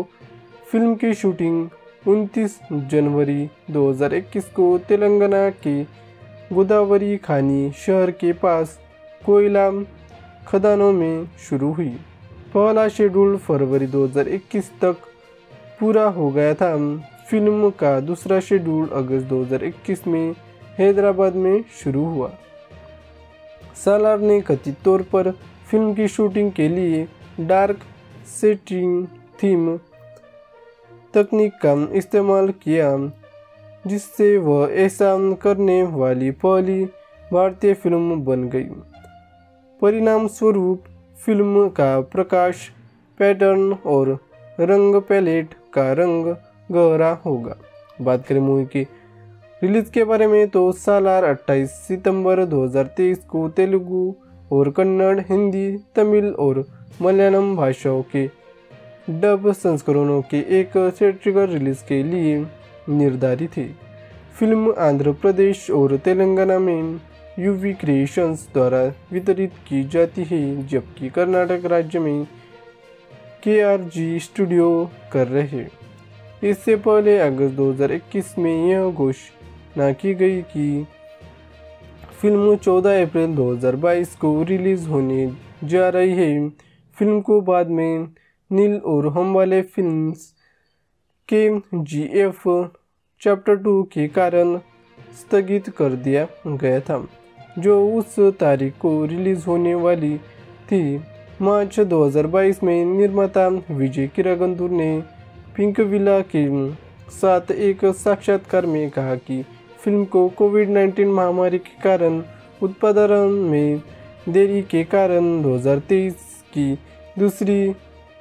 फिल्म की शूटिंग उनतीस जनवरी दो हज़ार इक्कीस को तेलंगाना के गोदावरी खानी शहर के पास कोयला खदानों में शुरू हुई। पहला शेड्यूल फरवरी दो हज़ार इक्कीस तक पूरा हो गया था। फिल्म का दूसरा शेड्यूल अगस्त दो हज़ार इक्कीस में हैदराबाद में शुरू हुआ। सालार ने कथित तौर पर फिल्म की शूटिंग के लिए डार्क सेटिंग थीम तकनीक का इस्तेमाल किया जिससे वह ऐसा करने वाली पहली भारतीय फिल्म बन गई। परिणाम स्वरूप फिल्म का प्रकाश पैटर्न और रंग पैलेट का रंग गहरा होगा। बात करें मूवी की रिलीज के बारे में तो सालार अट्ठाईस सितंबर दो हज़ार तेईस को तेलुगु और कन्नड़, हिंदी, तमिल और मलयालम भाषाओं के डब संस्करणों के एक थिएट्रिकल रिलीज के लिए निर्धारित है। फिल्म आंध्र प्रदेश और तेलंगाना में यूवी क्रिएशंस द्वारा वितरित की जाती है जबकि कर्नाटक राज्य में केआरजी स्टूडियो कर रहे। इससे पहले अगस्त दो हज़ार इक्कीस में यह घोषणा की गई कि फिल्म चौदह अप्रैल दो हज़ार बाईस को रिलीज होने जा रही है। फिल्म को बाद में नील और हम वाले फिल्म्स के जी एफ चैप्टर टू के कारण स्थगित कर दिया गया था, जो उस तारीख को रिलीज होने वाली थी। मार्च दो हज़ार बाईस में निर्माता विजय किरागंदूर ने पिंक विला के साथ एक साक्षात्कार में कहा कि फिल्म को कोविड नाइन्टीन महामारी के कारण उत्पादन में देरी के कारण दो हज़ार तेईस की दूसरी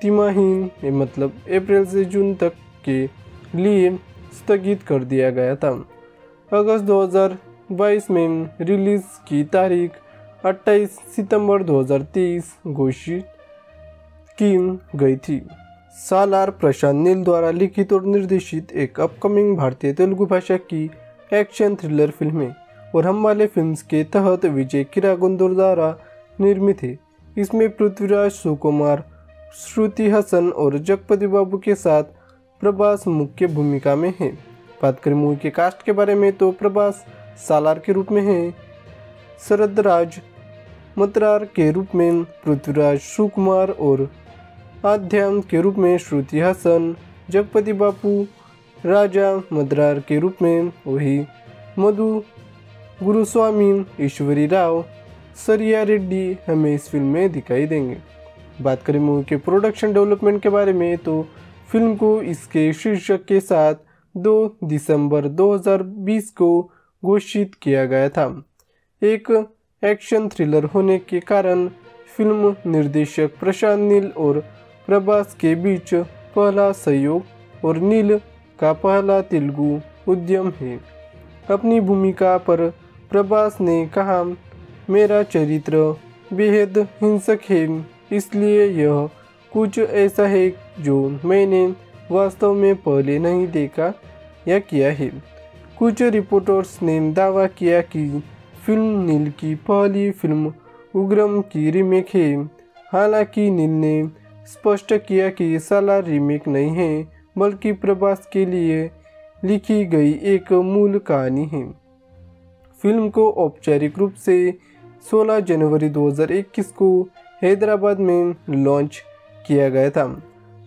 तिमाही मतलब अप्रैल से जून तक के लिए स्थगित कर दिया गया था। अगस्त दो हज़ार बाईस में रिलीज की तारीख अट्ठाईस सितंबर दो हज़ार तेईस घोषित की गई थी। सालार प्रशांत नील द्वारा लिखित और निर्देशित एक अपकमिंग भारतीय तेलुगु भाषा की एक्शन थ्रिलर फिल्म है और हम वाले फिल्म्स के तहत विजय किरागंदूर द्वारा निर्मित है। इसमें पृथ्वीराज सुकुमार, श्रुति हसन और जगपति बाबू के साथ प्रभास मुख्य भूमिका में है। बात करें मूवी के कास्ट के बारे में तो प्रभास सालार के रूप में है, सरदराज मतरार के रूप में पृथ्वीराज सुकुमार और आध्याम के रूप में श्रुति हसन, जगपति बाबू राजा मद्रार के रूप में वही मधु गुरुस्वामी, ईश्वरी राव, श्रिया रेड्डी हमें इस फिल्म में दिखाई देंगे। बात करें मूवी के प्रोडक्शन डेवलपमेंट के बारे में तो फिल्म को इसके शीर्षक के साथ दो दिसंबर दो हज़ार बीस को घोषित किया गया था। एक एक्शन थ्रिलर होने के कारण फिल्म निर्देशक प्रशांत नील और प्रभास के बीच पहला सहयोग और नील का पहला तेलुगु उद्यम है। अपनी भूमिका पर प्रभास ने कहा, मेरा चरित्र बेहद हिंसक है, इसलिए यह कुछ ऐसा है जो मैंने वास्तव में पहले नहीं देखा या किया है। कुछ रिपोर्टर्स ने दावा किया कि फिल्म नील की पहली फिल्म उग्रम की रीमेक है। हालांकि नील ने स्पष्ट किया कि सालार रीमेक नहीं है बल्कि प्रभास के लिए लिखी गई एक मूल कहानी है। फिल्म को औपचारिक रूप से सोलह जनवरी दो हज़ार इक्कीस को हैदराबाद में लॉन्च किया गया था।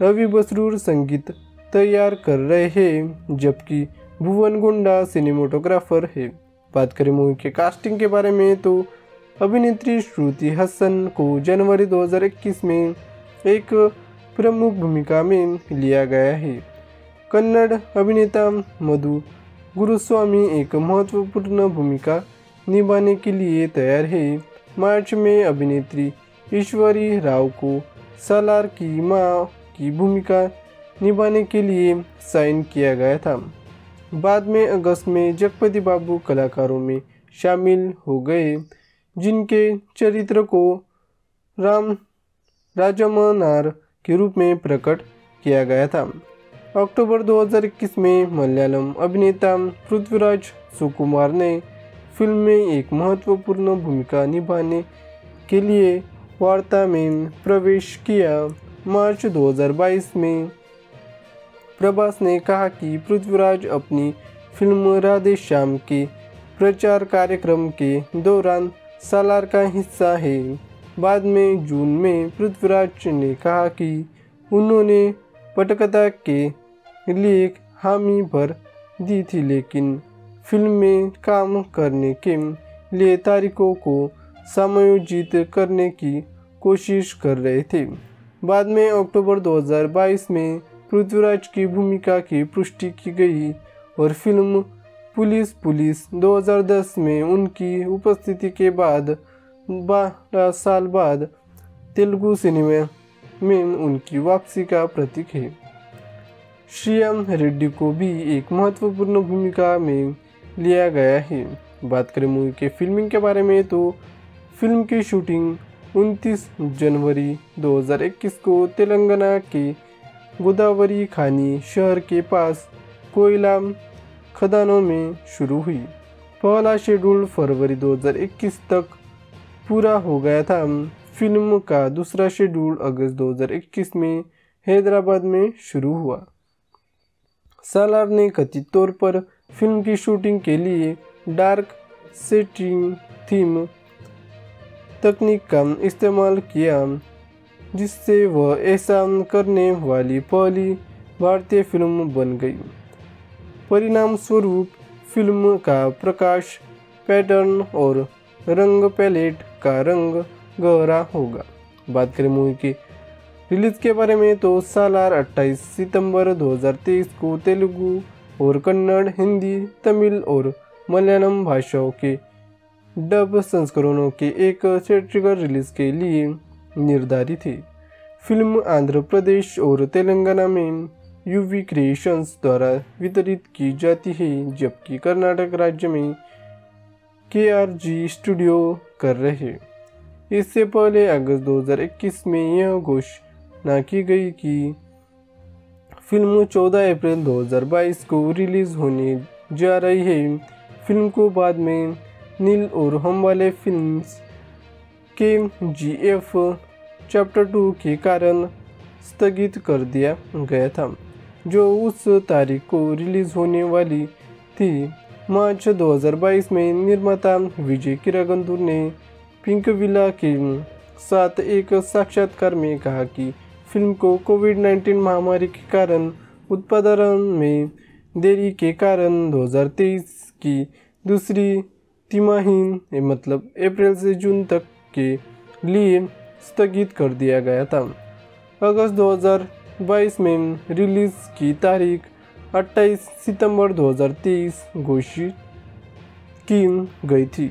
रवि बसरूर संगीत तैयार कर रहे हैं जबकि भुवन गुंडा सिनेमाटोग्राफर है। बात करें मूवी के कास्टिंग के बारे में तो अभिनेत्री श्रुति हसन को जनवरी दो हज़ार इक्कीस में एक प्रमुख भूमिका में लिया गया है। कन्नड़ अभिनेता मधु गुरुस्वामी एक महत्वपूर्ण भूमिका निभाने के लिए तैयार है। मार्च में अभिनेत्री ईश्वरी राव को सालार की मां की भूमिका निभाने के लिए साइन किया गया था। बाद में अगस्त में जगपति बाबू कलाकारों में शामिल हो गए जिनके चरित्र को राम राजमनार के रूप में प्रकट किया गया था। अक्टूबर दो हज़ार इक्कीस में मलयालम अभिनेता पृथ्वीराज सुकुमार ने फिल्म में एक महत्वपूर्ण भूमिका निभाने के लिए वार्ता में प्रवेश किया। मार्च दो हज़ार बाईस में प्रभास ने कहा कि पृथ्वीराज अपनी फिल्म राधे श्याम के प्रचार कार्यक्रम के दौरान सालार का हिस्सा है। बाद में जून में पृथ्वीराज ने कहा कि उन्होंने पटकथा के लिए हामी भर दी थी लेकिन फिल्म में काम करने के लिए तारीखों को समायोजित करने की कोशिश कर रहे थे। बाद में अक्टूबर दो हज़ार बाईस में पृथ्वीराज की भूमिका की पुष्टि की गई और फिल्म पुलिस पुलिस दो हज़ार दस में उनकी उपस्थिति के बाद बारह साल बाद तेलुगु सिनेमा में उनकी वापसी का प्रतीक है। श्रिया रेड्डी को भी एक महत्वपूर्ण भूमिका में लिया गया है। बात करें मूवी के फिल्मिंग के बारे में तो फिल्म की शूटिंग उनतीस जनवरी दो हज़ार इक्कीस को तेलंगाना के गोदावरी खानी शहर के पास कोयला खदानों में शुरू हुई। पहला शेड्यूल फरवरी दो हज़ार इक्कीस तक पूरा हो गया था। फिल्म का दूसरा शेड्यूल अगस्त दो हज़ार इक्कीस में हैदराबाद में शुरू हुआ। सालार ने कथित तौर पर फिल्म की शूटिंग के लिए डार्क सेटिंग थीम तकनीक का इस्तेमाल किया, जिससे वह ऐसा करने वाली पहली भारतीय फिल्म बन गई। परिणाम स्वरूप फिल्म का प्रकाश पैटर्न और रंग पैलेट का रंग गहरा होगा। बात करें मूवी की रिलीज़ के बारे में तो सालार अट्ठाईस सितंबर दो हज़ार तेईस को तेलुगु और कन्नड़, हिंदी, तमिल और मलयालम भाषाओं के डब संस्करणों के एक थिएट्रिकल रिलीज़ के लिए निर्धारित है। फिल्म आंध्र प्रदेश और तेलंगाना में यूवी क्रिएशंस द्वारा वितरित की जाती है, जबकि कर्नाटक राज्य में केआरजी स्टूडियो कर रहे। इससे पहले अगस्त दो हज़ार इक्कीस में यह घोषणा की गई कि फिल्म चौदह अप्रैल दो हज़ार बाईस को रिलीज़ होने जा रही है। फिल्म को बाद में नील और हम्बाले फिल्म्स के जीएफ चैप्टर टू के कारण स्थगित कर दिया गया था, जो उस तारीख को रिलीज़ होने वाली थी। मार्च दो हज़ार बाईस में निर्माता विजय किरागंदूर ने पिंक विला के साथ एक साक्षात्कार में कहा कि फिल्म को कोविड उन्नीस महामारी के कारण उत्पादन में देरी के कारण दो हज़ार तेईस की दूसरी तिमाही मतलब अप्रैल से जून तक के लिए स्थगित कर दिया गया था। अगस्त दो हज़ार बाईस में रिलीज़ की तारीख अट्ठाईस सितंबर दो हज़ार तेईस घोषित की गई थी।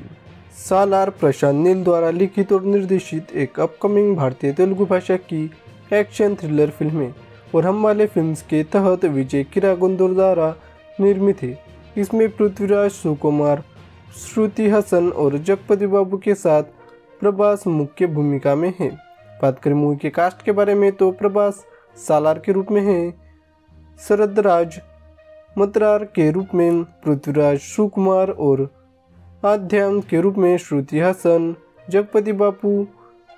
सालार प्रशांत नील द्वारा लिखित और निर्देशित एक अपकमिंग भारतीय तेलुगु भाषा की एक्शन थ्रिलर फिल्म है और हम्बाले फिल्म्स के तहत विजय किरागंदूर द्वारा निर्मित है। इसमें पृथ्वीराज सुकुमार, श्रुति हसन और जगपति बाबू के साथ प्रभास मुख्य भूमिका में है। बात करें मूवी के कास्ट के बारे में तो प्रभास सालार के रूप में है, सरदराज मतरार के रूप में पृथ्वीराज सुकुमार और आध्याम के रूप में श्रुति हसन, जगपति बापू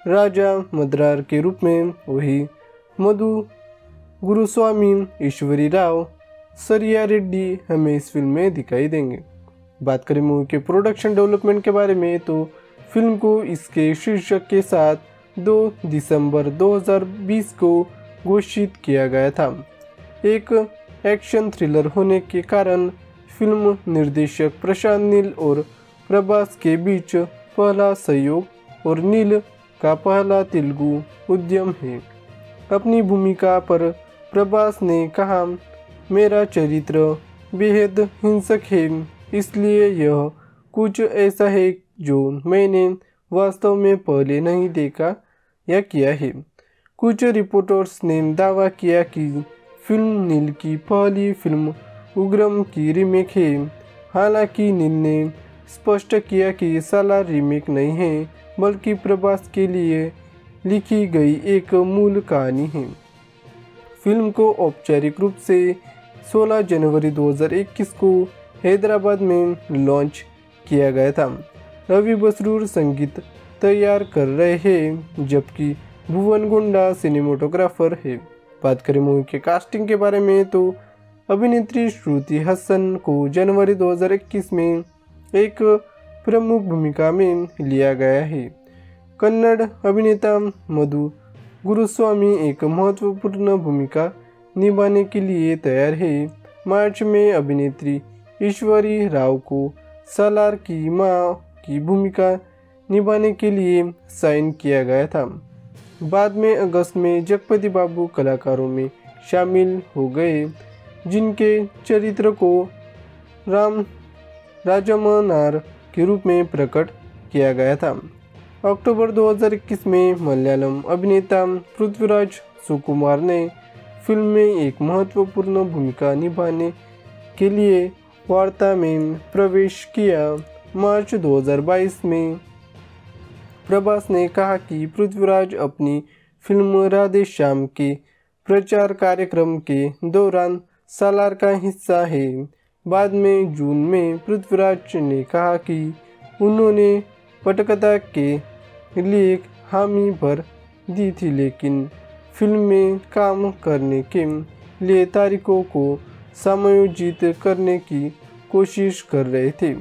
राजा मद्रार के रूप में वही मधु गुरुस्वामी, ईश्वरी राव, श्रिया रेड्डी हमें इस फिल्म में दिखाई देंगे। बात करें मूवी के प्रोडक्शन डेवलपमेंट के बारे में तो फिल्म को इसके शीर्षक के साथ दो दिसंबर दो हज़ार बीस को घोषित किया गया था। एक एक्शन थ्रिलर होने के कारण फिल्म निर्देशक प्रशांत नील और प्रभास के बीच पहला सहयोग और नील का पहला तेलुगु उद्यम है। अपनी भूमिका पर प्रभास ने कहा, मेरा चरित्र बेहद हिंसक है, इसलिए यह कुछ ऐसा है जो मैंने वास्तव में पहले नहीं देखा या किया है। कुछ रिपोर्टर्स ने दावा किया कि फिल्म नील की पहली फिल्म उग्रम की रीमेक है। हालांकि नील ने स्पष्ट किया कि सालार रीमेक नहीं है, बल्कि प्रभास के लिए लिखी गई एक मूल कहानी है। फिल्म को औपचारिक रूप से सोलह जनवरी दो हज़ार इक्कीस को हैदराबाद में लॉन्च किया गया था। रवि बसरूर संगीत तैयार कर रहे हैं, जबकि भुवन गुंडा सिनेमाटोग्राफर है। बात करें मूवी के कास्टिंग के बारे में तो अभिनेत्री श्रुति हसन को जनवरी दो हज़ार इक्कीस में एक प्रमुख भूमिका में लिया गया है। कन्नड़ अभिनेता मधु गुरुस्वामी एक महत्वपूर्ण भूमिका निभाने के लिए तैयार है। मार्च में अभिनेत्री ईश्वरी राव को सालार की मां की भूमिका निभाने के लिए साइन किया गया था। बाद में अगस्त में जगपति बाबू कलाकारों में शामिल हो गए, जिनके चरित्र को राम राजमनार के रूप में प्रकट किया गया था। अक्टूबर दो हज़ार इक्कीस में मलयालम अभिनेता पृथ्वीराज सुकुमार ने फिल्म में एक महत्वपूर्ण भूमिका निभाने के लिए वार्ता में प्रवेश किया। मार्च दो हज़ार बाईस में प्रभास ने कहा कि पृथ्वीराज अपनी फिल्म राधे श्याम के प्रचार कार्यक्रम के दौरान सालार का हिस्सा है। बाद में जून में पृथ्वीराज ने कहा कि उन्होंने पटकथा के लिए हामी भर दी थी, लेकिन फिल्म में काम करने के लिए तारीखों को समायोजित करने की कोशिश कर रहे थे।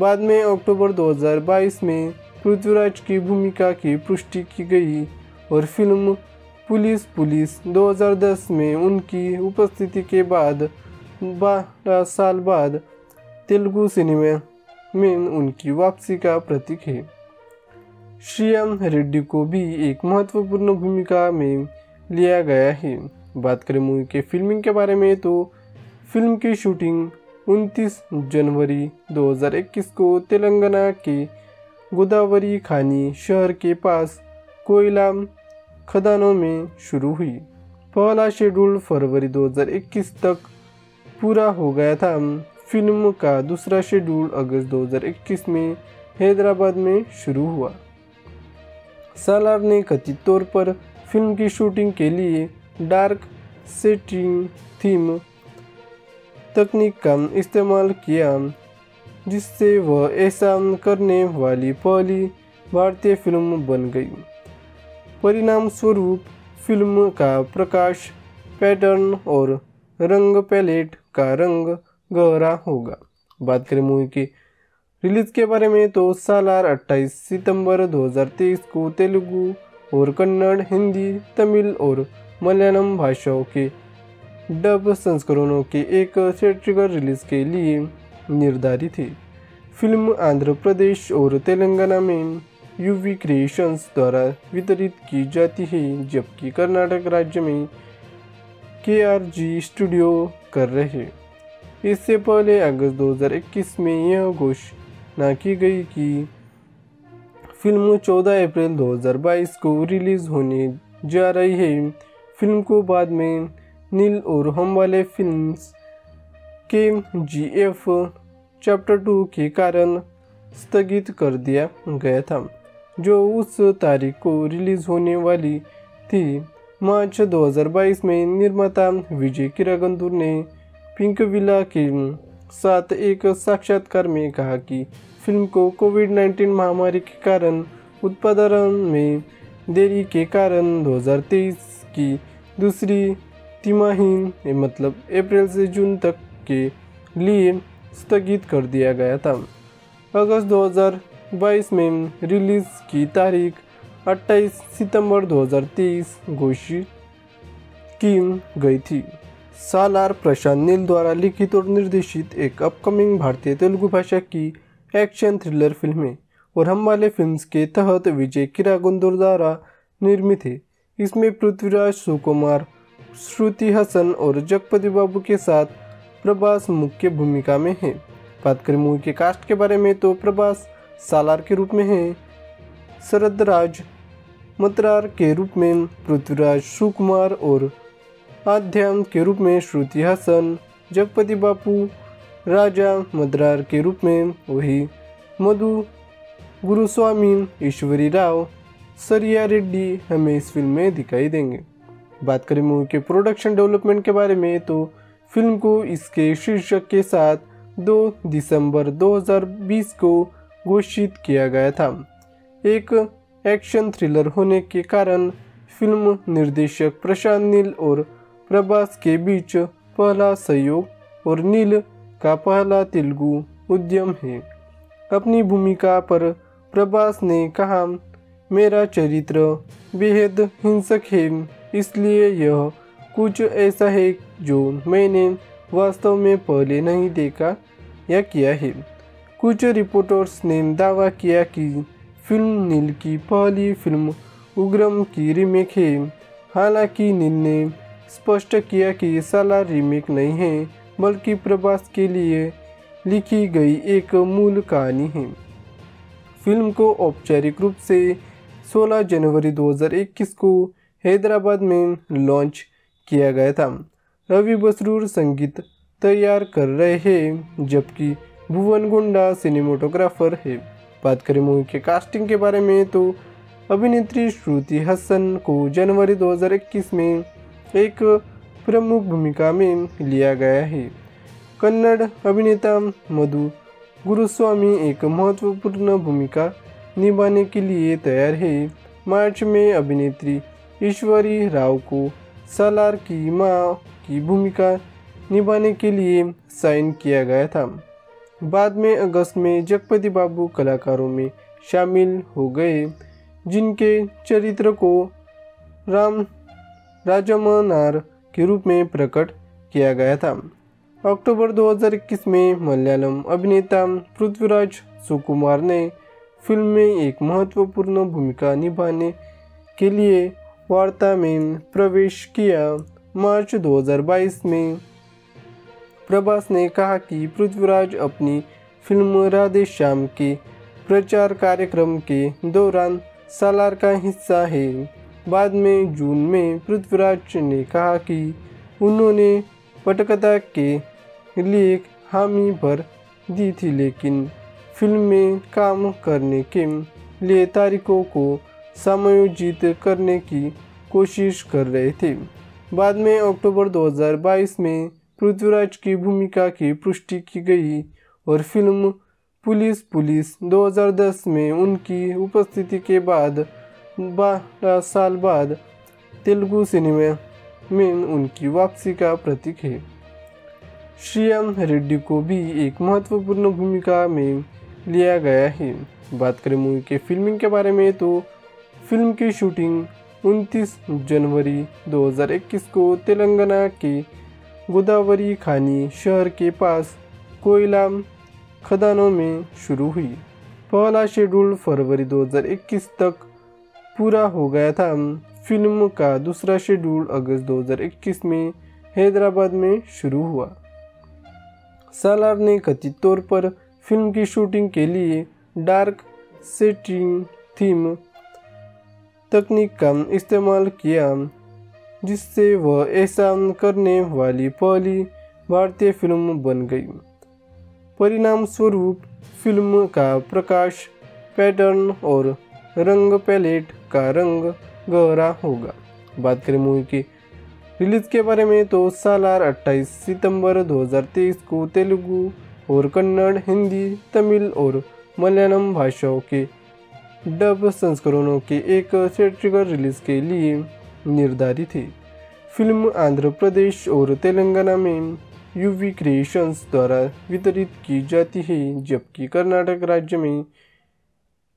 बाद में अक्टूबर दो हज़ार बाईस में पृथ्वीराज की भूमिका की पुष्टि की गई और फिल्म पुलिस पुलिस दो हज़ार दस में उनकी उपस्थिति के बाद बारह साल बाद तेलुगु सिनेमा में उनकी वापसी का प्रतीक है। श्रिया रेड्डी को भी एक महत्वपूर्ण भूमिका में लिया गया है। बात करें मूवी के फिल्मिंग के बारे में तो फिल्म की शूटिंग उनतीस जनवरी दो हज़ार इक्कीस को तेलंगाना के गोदावरी खानी शहर के पास कोयला खदानों में शुरू हुई। पहला शेड्यूल फरवरी दो हज़ार इक्कीस तक पूरा हो गया था। फिल्म का दूसरा शेड्यूल अगस्त दो हज़ार इक्कीस में हैदराबाद में शुरू हुआ। सालार ने कथित तौर पर फिल्म की शूटिंग के लिए डार्क सेटिंग थीम तकनीक का इस्तेमाल किया, जिससे वह ऐसा करने वाली पहली भारतीय फिल्म बन गई। परिणामस्वरूप फिल्म का प्रकाश पैटर्न और रंग पैलेट का रंग गहरा होगा। बात करें मूवी के रिलीज के बारे में तो सालार अट्ठाईस सितंबर दो हज़ार तेईस को तेलुगु और कन्नड़, हिंदी, तमिल और मलयालम भाषाओं के डब संस्करणों के एक थिएट्रिकल रिलीज के लिए निर्धारित है। फिल्म आंध्र प्रदेश और तेलंगाना में यूवी क्रिएशंस द्वारा वितरित की जाती है, जबकि कर्नाटक राज्य में केआरजी स्टूडियो कर रहे हैं। इससे पहले अगस्त दो हज़ार इक्कीस में यह घोषणा की गई कि फिल्म चौदह अप्रैल दो हज़ार बाईस को रिलीज होने जा रही है। फिल्म को बाद में नील और हमवाले फिल्म्स के जी एफ चैप्टर टू के कारण स्थगित कर दिया गया था, जो उस तारीख को रिलीज होने वाली थी। मार्च दो हज़ार बाईस में निर्माता विजय किरागंदूर ने पिंक विला के साथ एक साक्षात्कार में कहा कि फिल्म को कोविड उन्नीस महामारी के कारण उत्पादन में देरी के कारण दो हज़ार तेईस की दूसरी तिमाही मतलब अप्रैल से जून तक के लिए स्थगित कर दिया गया था। अगस्त दो हज़ार बाईस में रिलीज की तारीख अट्ठाईस सितंबर दो हज़ार तेईस घोषित की गई थी। सालार प्रशांत नील द्वारा लिखित और निर्देशित एक अपकमिंग भारतीय तेलुगु भाषा की एक्शन थ्रिलर फिल्म है और हमवाले फिल्म्स के तहत विजय किरागंदूर द्वारा निर्मित है। इसमें पृथ्वीराज सुकुमार, श्रुति हसन और जगपति बाबू के साथ प्रभास मुख्य भूमिका में है। बात करें मूवी के कास्ट के बारे में तो प्रभास सालार के रूप में है, शरद राज मतरार के रूप में पृथ्वीराज सुकुमार और आध्याम के रूप में श्रुति हसन, जगपति बाबू राजा मतरार के रूप में वही मधु गुरुस्वामी, ईश्वरी राव, श्रिया रेड्डी हमें इस फिल्म में दिखाई देंगे। बात करें मूवी के प्रोडक्शन डेवलपमेंट के बारे में तो फिल्म को इसके शीर्षक के साथ दो दिसंबर दो हज़ार बीस को घोषित किया गया था। एक एक्शन थ्रिलर होने के कारण फिल्म निर्देशक प्रशांत नील और प्रभास के बीच पहला सहयोग और नील का पहला तेलुगु उद्यम है। अपनी भूमिका पर प्रभास ने कहा, मेरा चरित्र बेहद हिंसक है, इसलिए यह कुछ ऐसा है जो मैंने वास्तव में पहले नहीं देखा या किया है। कुछ रिपोर्टर्स ने दावा किया कि फिल्म नील की पहली फिल्म उग्रम की रीमेक है। हालांकि नील ने स्पष्ट किया कि सालार रीमेक नहीं है, बल्कि प्रभास के लिए लिखी गई एक मूल कहानी है। फिल्म को औपचारिक रूप से सोलह जनवरी दो हज़ार इक्कीस को हैदराबाद में लॉन्च किया गया था। रवि बसरूर संगीत तैयार कर रहे हैं, जबकि भुवन गुंडा सिनेमेटोग्राफर है। बात करें मूवी के कास्टिंग के बारे में तो अभिनेत्री श्रुति हसन को जनवरी दो हज़ार इक्कीस में एक प्रमुख भूमिका में लिया गया है। कन्नड़ अभिनेता मधु गुरुस्वामी एक महत्वपूर्ण भूमिका निभाने के लिए तैयार है। मार्च में अभिनेत्री ईश्वरी राव को सालार की माँ की भूमिका निभाने के लिए साइन किया गया था। बाद में अगस्त में जगपति बाबू कलाकारों में शामिल हो गए, जिनके चरित्र को राम राजमन्नार के रूप में प्रकट किया गया था। अक्टूबर दो हज़ार इक्कीस में मलयालम अभिनेता पृथ्वीराज सुकुमार ने फिल्म में एक महत्वपूर्ण भूमिका निभाने के लिए वार्ता में प्रवेश किया। मार्च दो हज़ार बाईस में प्रभास ने कहा कि पृथ्वीराज अपनी फिल्म राधे श्याम के प्रचार कार्यक्रम के दौरान सालार का हिस्सा है। बाद में जून में पृथ्वीराज ने कहा कि उन्होंने पटकथा के लिए हामी भर दी थी, लेकिन फिल्म में काम करने के लिए तारीखों को समायोजित करने की कोशिश कर रहे थे। बाद में अक्टूबर दो हज़ार बाईस में पृथ्वीराज की भूमिका की पुष्टि की गई और फिल्म पुलिस पुलिस दो हज़ार दस में उनकी उपस्थिति के बाद बारह साल बाद तेलुगु सिनेमा में उनकी वापसी का प्रतीक है। श्रिया रेड्डी को भी एक महत्वपूर्ण भूमिका में लिया गया है। बात करें मूवी के फिल्मिंग के बारे में, तो फिल्म की शूटिंग उनतीस जनवरी दो हज़ार इक्कीस को तेलंगाना के गोदावरी खानी शहर के पास कोयला खदानों में शुरू हुई। पहला शेड्यूल फरवरी दो हज़ार इक्कीस तक पूरा हो गया था। फिल्म का दूसरा शेड्यूल अगस्त दो हज़ार इक्कीस में हैदराबाद में शुरू हुआ। सालार ने कथित तौर पर फिल्म की शूटिंग के लिए डार्क सेटिंग थीम तकनीक का इस्तेमाल किया, जिससे वह ऐसा करने वाली पहली भारतीय फिल्म बन गई। परिणाम स्वरूप फिल्म का प्रकाश पैटर्न और रंग पैलेट का रंग गहरा होगा। बात करें मूवी की रिलीज के बारे में, तो सालार अट्ठाईस सितंबर दो हज़ार तेईस को तेलुगु और कन्नड़, हिंदी, तमिल और मलयालम भाषाओं के डब संस्करणों के एक थिएट्रिकल रिलीज के लिए निर्धारित है। फिल्म आंध्र प्रदेश और तेलंगाना में यूवी क्रिएशंस द्वारा वितरित की जाती है, जबकि कर्नाटक राज्य में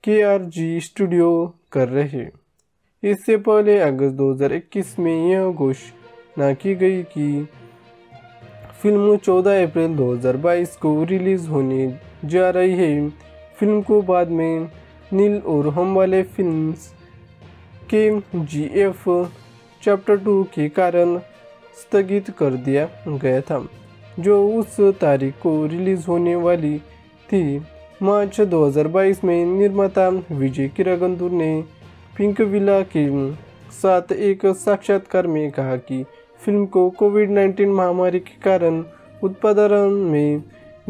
केआरजी स्टूडियो कर रहे हैं। इससे पहले अगस्त दो हज़ार इक्कीस में यह घोषणा की गई कि फिल्म चौदह अप्रैल दो हज़ार बाईस को रिलीज होने जा रही है। फिल्म को बाद में नील और हम्बाले फिल्म्स के जी एफ चैप्टर टू के कारण स्थगित कर दिया गया था, जो उस तारीख को रिलीज होने वाली थी। मार्च दो हज़ार बाईस में निर्माता विजय किरागंदूर ने पिंक विला के साथ एक साक्षात्कार में कहा कि फिल्म को कोविड उन्नीस महामारी के कारण उत्पादन में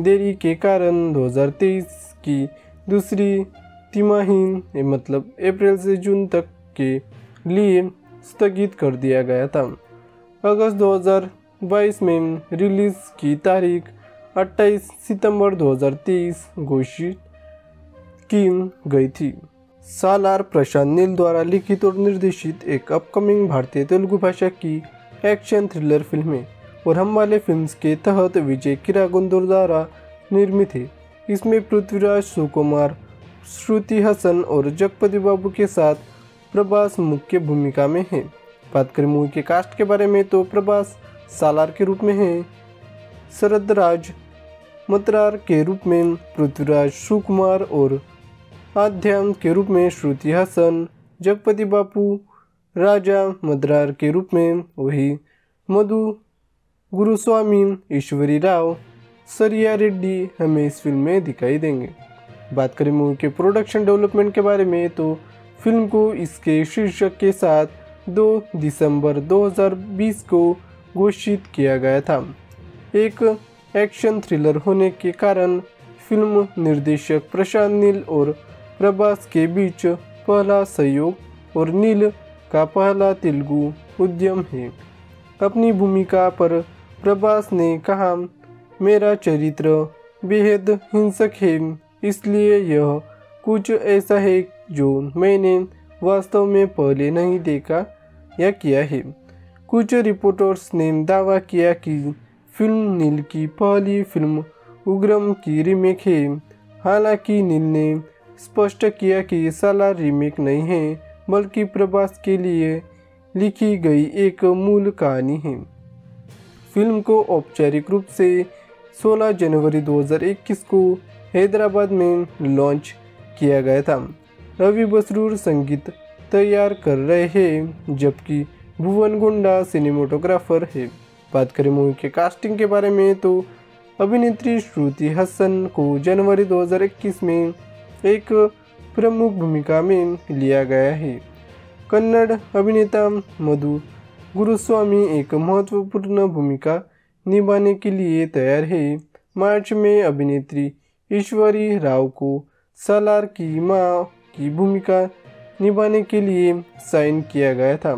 देरी के कारण दो हज़ार तेईस की दूसरी तिमाही मतलब अप्रैल से जून तक के लिए स्थगित कर दिया गया था। अगस्त दो हज़ार बाईस में रिलीज की तारीख अट्ठाईस सितंबर दो हज़ार तेईस घोषित की गई थी। सालार प्रशांत नील द्वारा लिखित और निर्देशित एक अपकमिंग भारतीय तेलुगु भाषा की एक्शन थ्रिलर फिल्म है और हम्बाले फिल्म्स के तहत विजय किरागंदूर द्वारा निर्मित है। इसमें पृथ्वीराज सुकुमार, श्रुति हसन और जगपति बाबू के साथ प्रभास मुख्य भूमिका में है। बात करें मूवी के कास्ट के बारे में, तो प्रभास सालार के रूप में है, शरद राज मतरार के रूप में पृथ्वीराज सुकुमार और आध्यात्म के रूप में श्रुति हसन, जगपति बापू राजा मद्रार के रूप में वही मधु गुरुस्वामी, ईश्वरी राव, श्रिया रेड्डी हमें इस फिल्म में दिखाई देंगे। बात करें मूवी के प्रोडक्शन डेवलपमेंट के बारे में, तो फिल्म को इसके शीर्षक के साथ दो दिसंबर दो हज़ार बीस को घोषित किया गया था। एक एक्शन थ्रिलर होने के कारण फिल्म निर्देशक प्रशांत नील और प्रभास के बीच पहला सहयोग और नील का पहला तेलुगु उद्यम है। अपनी भूमिका पर प्रभास ने कहा, मेरा चरित्र बेहद हिंसक है, इसलिए यह कुछ ऐसा है जो मैंने वास्तव में पहले नहीं देखा या किया है। कुछ रिपोर्टर्स ने दावा किया कि फिल्म नील की पहली फिल्म उग्रम की रीमेक है। हालांकि नील ने स्पष्ट किया कि साला रीमेक नहीं है बल्कि प्रभास के लिए लिखी गई एक मूल कहानी है। फिल्म को औपचारिक रूप से सोलह जनवरी दो हज़ार इक्कीस को हैदराबाद में लॉन्च किया गया था। रवि बसरूर संगीत तैयार कर रहे हैं जबकि भुवन गुंडा सिनेमेटोग्राफर है। बात करें मूवी के कास्टिंग के बारे में तो अभिनेत्री श्रुति हसन को जनवरी दो हज़ार इक्कीस में एक प्रमुख भूमिका में लिया गया है। कन्नड़ अभिनेता मधु गुरुस्वामी एक महत्वपूर्ण भूमिका निभाने के लिए तैयार है। मार्च में अभिनेत्री ईश्वरी राव को सालार की माँ की भूमिका निभाने के लिए साइन किया गया था।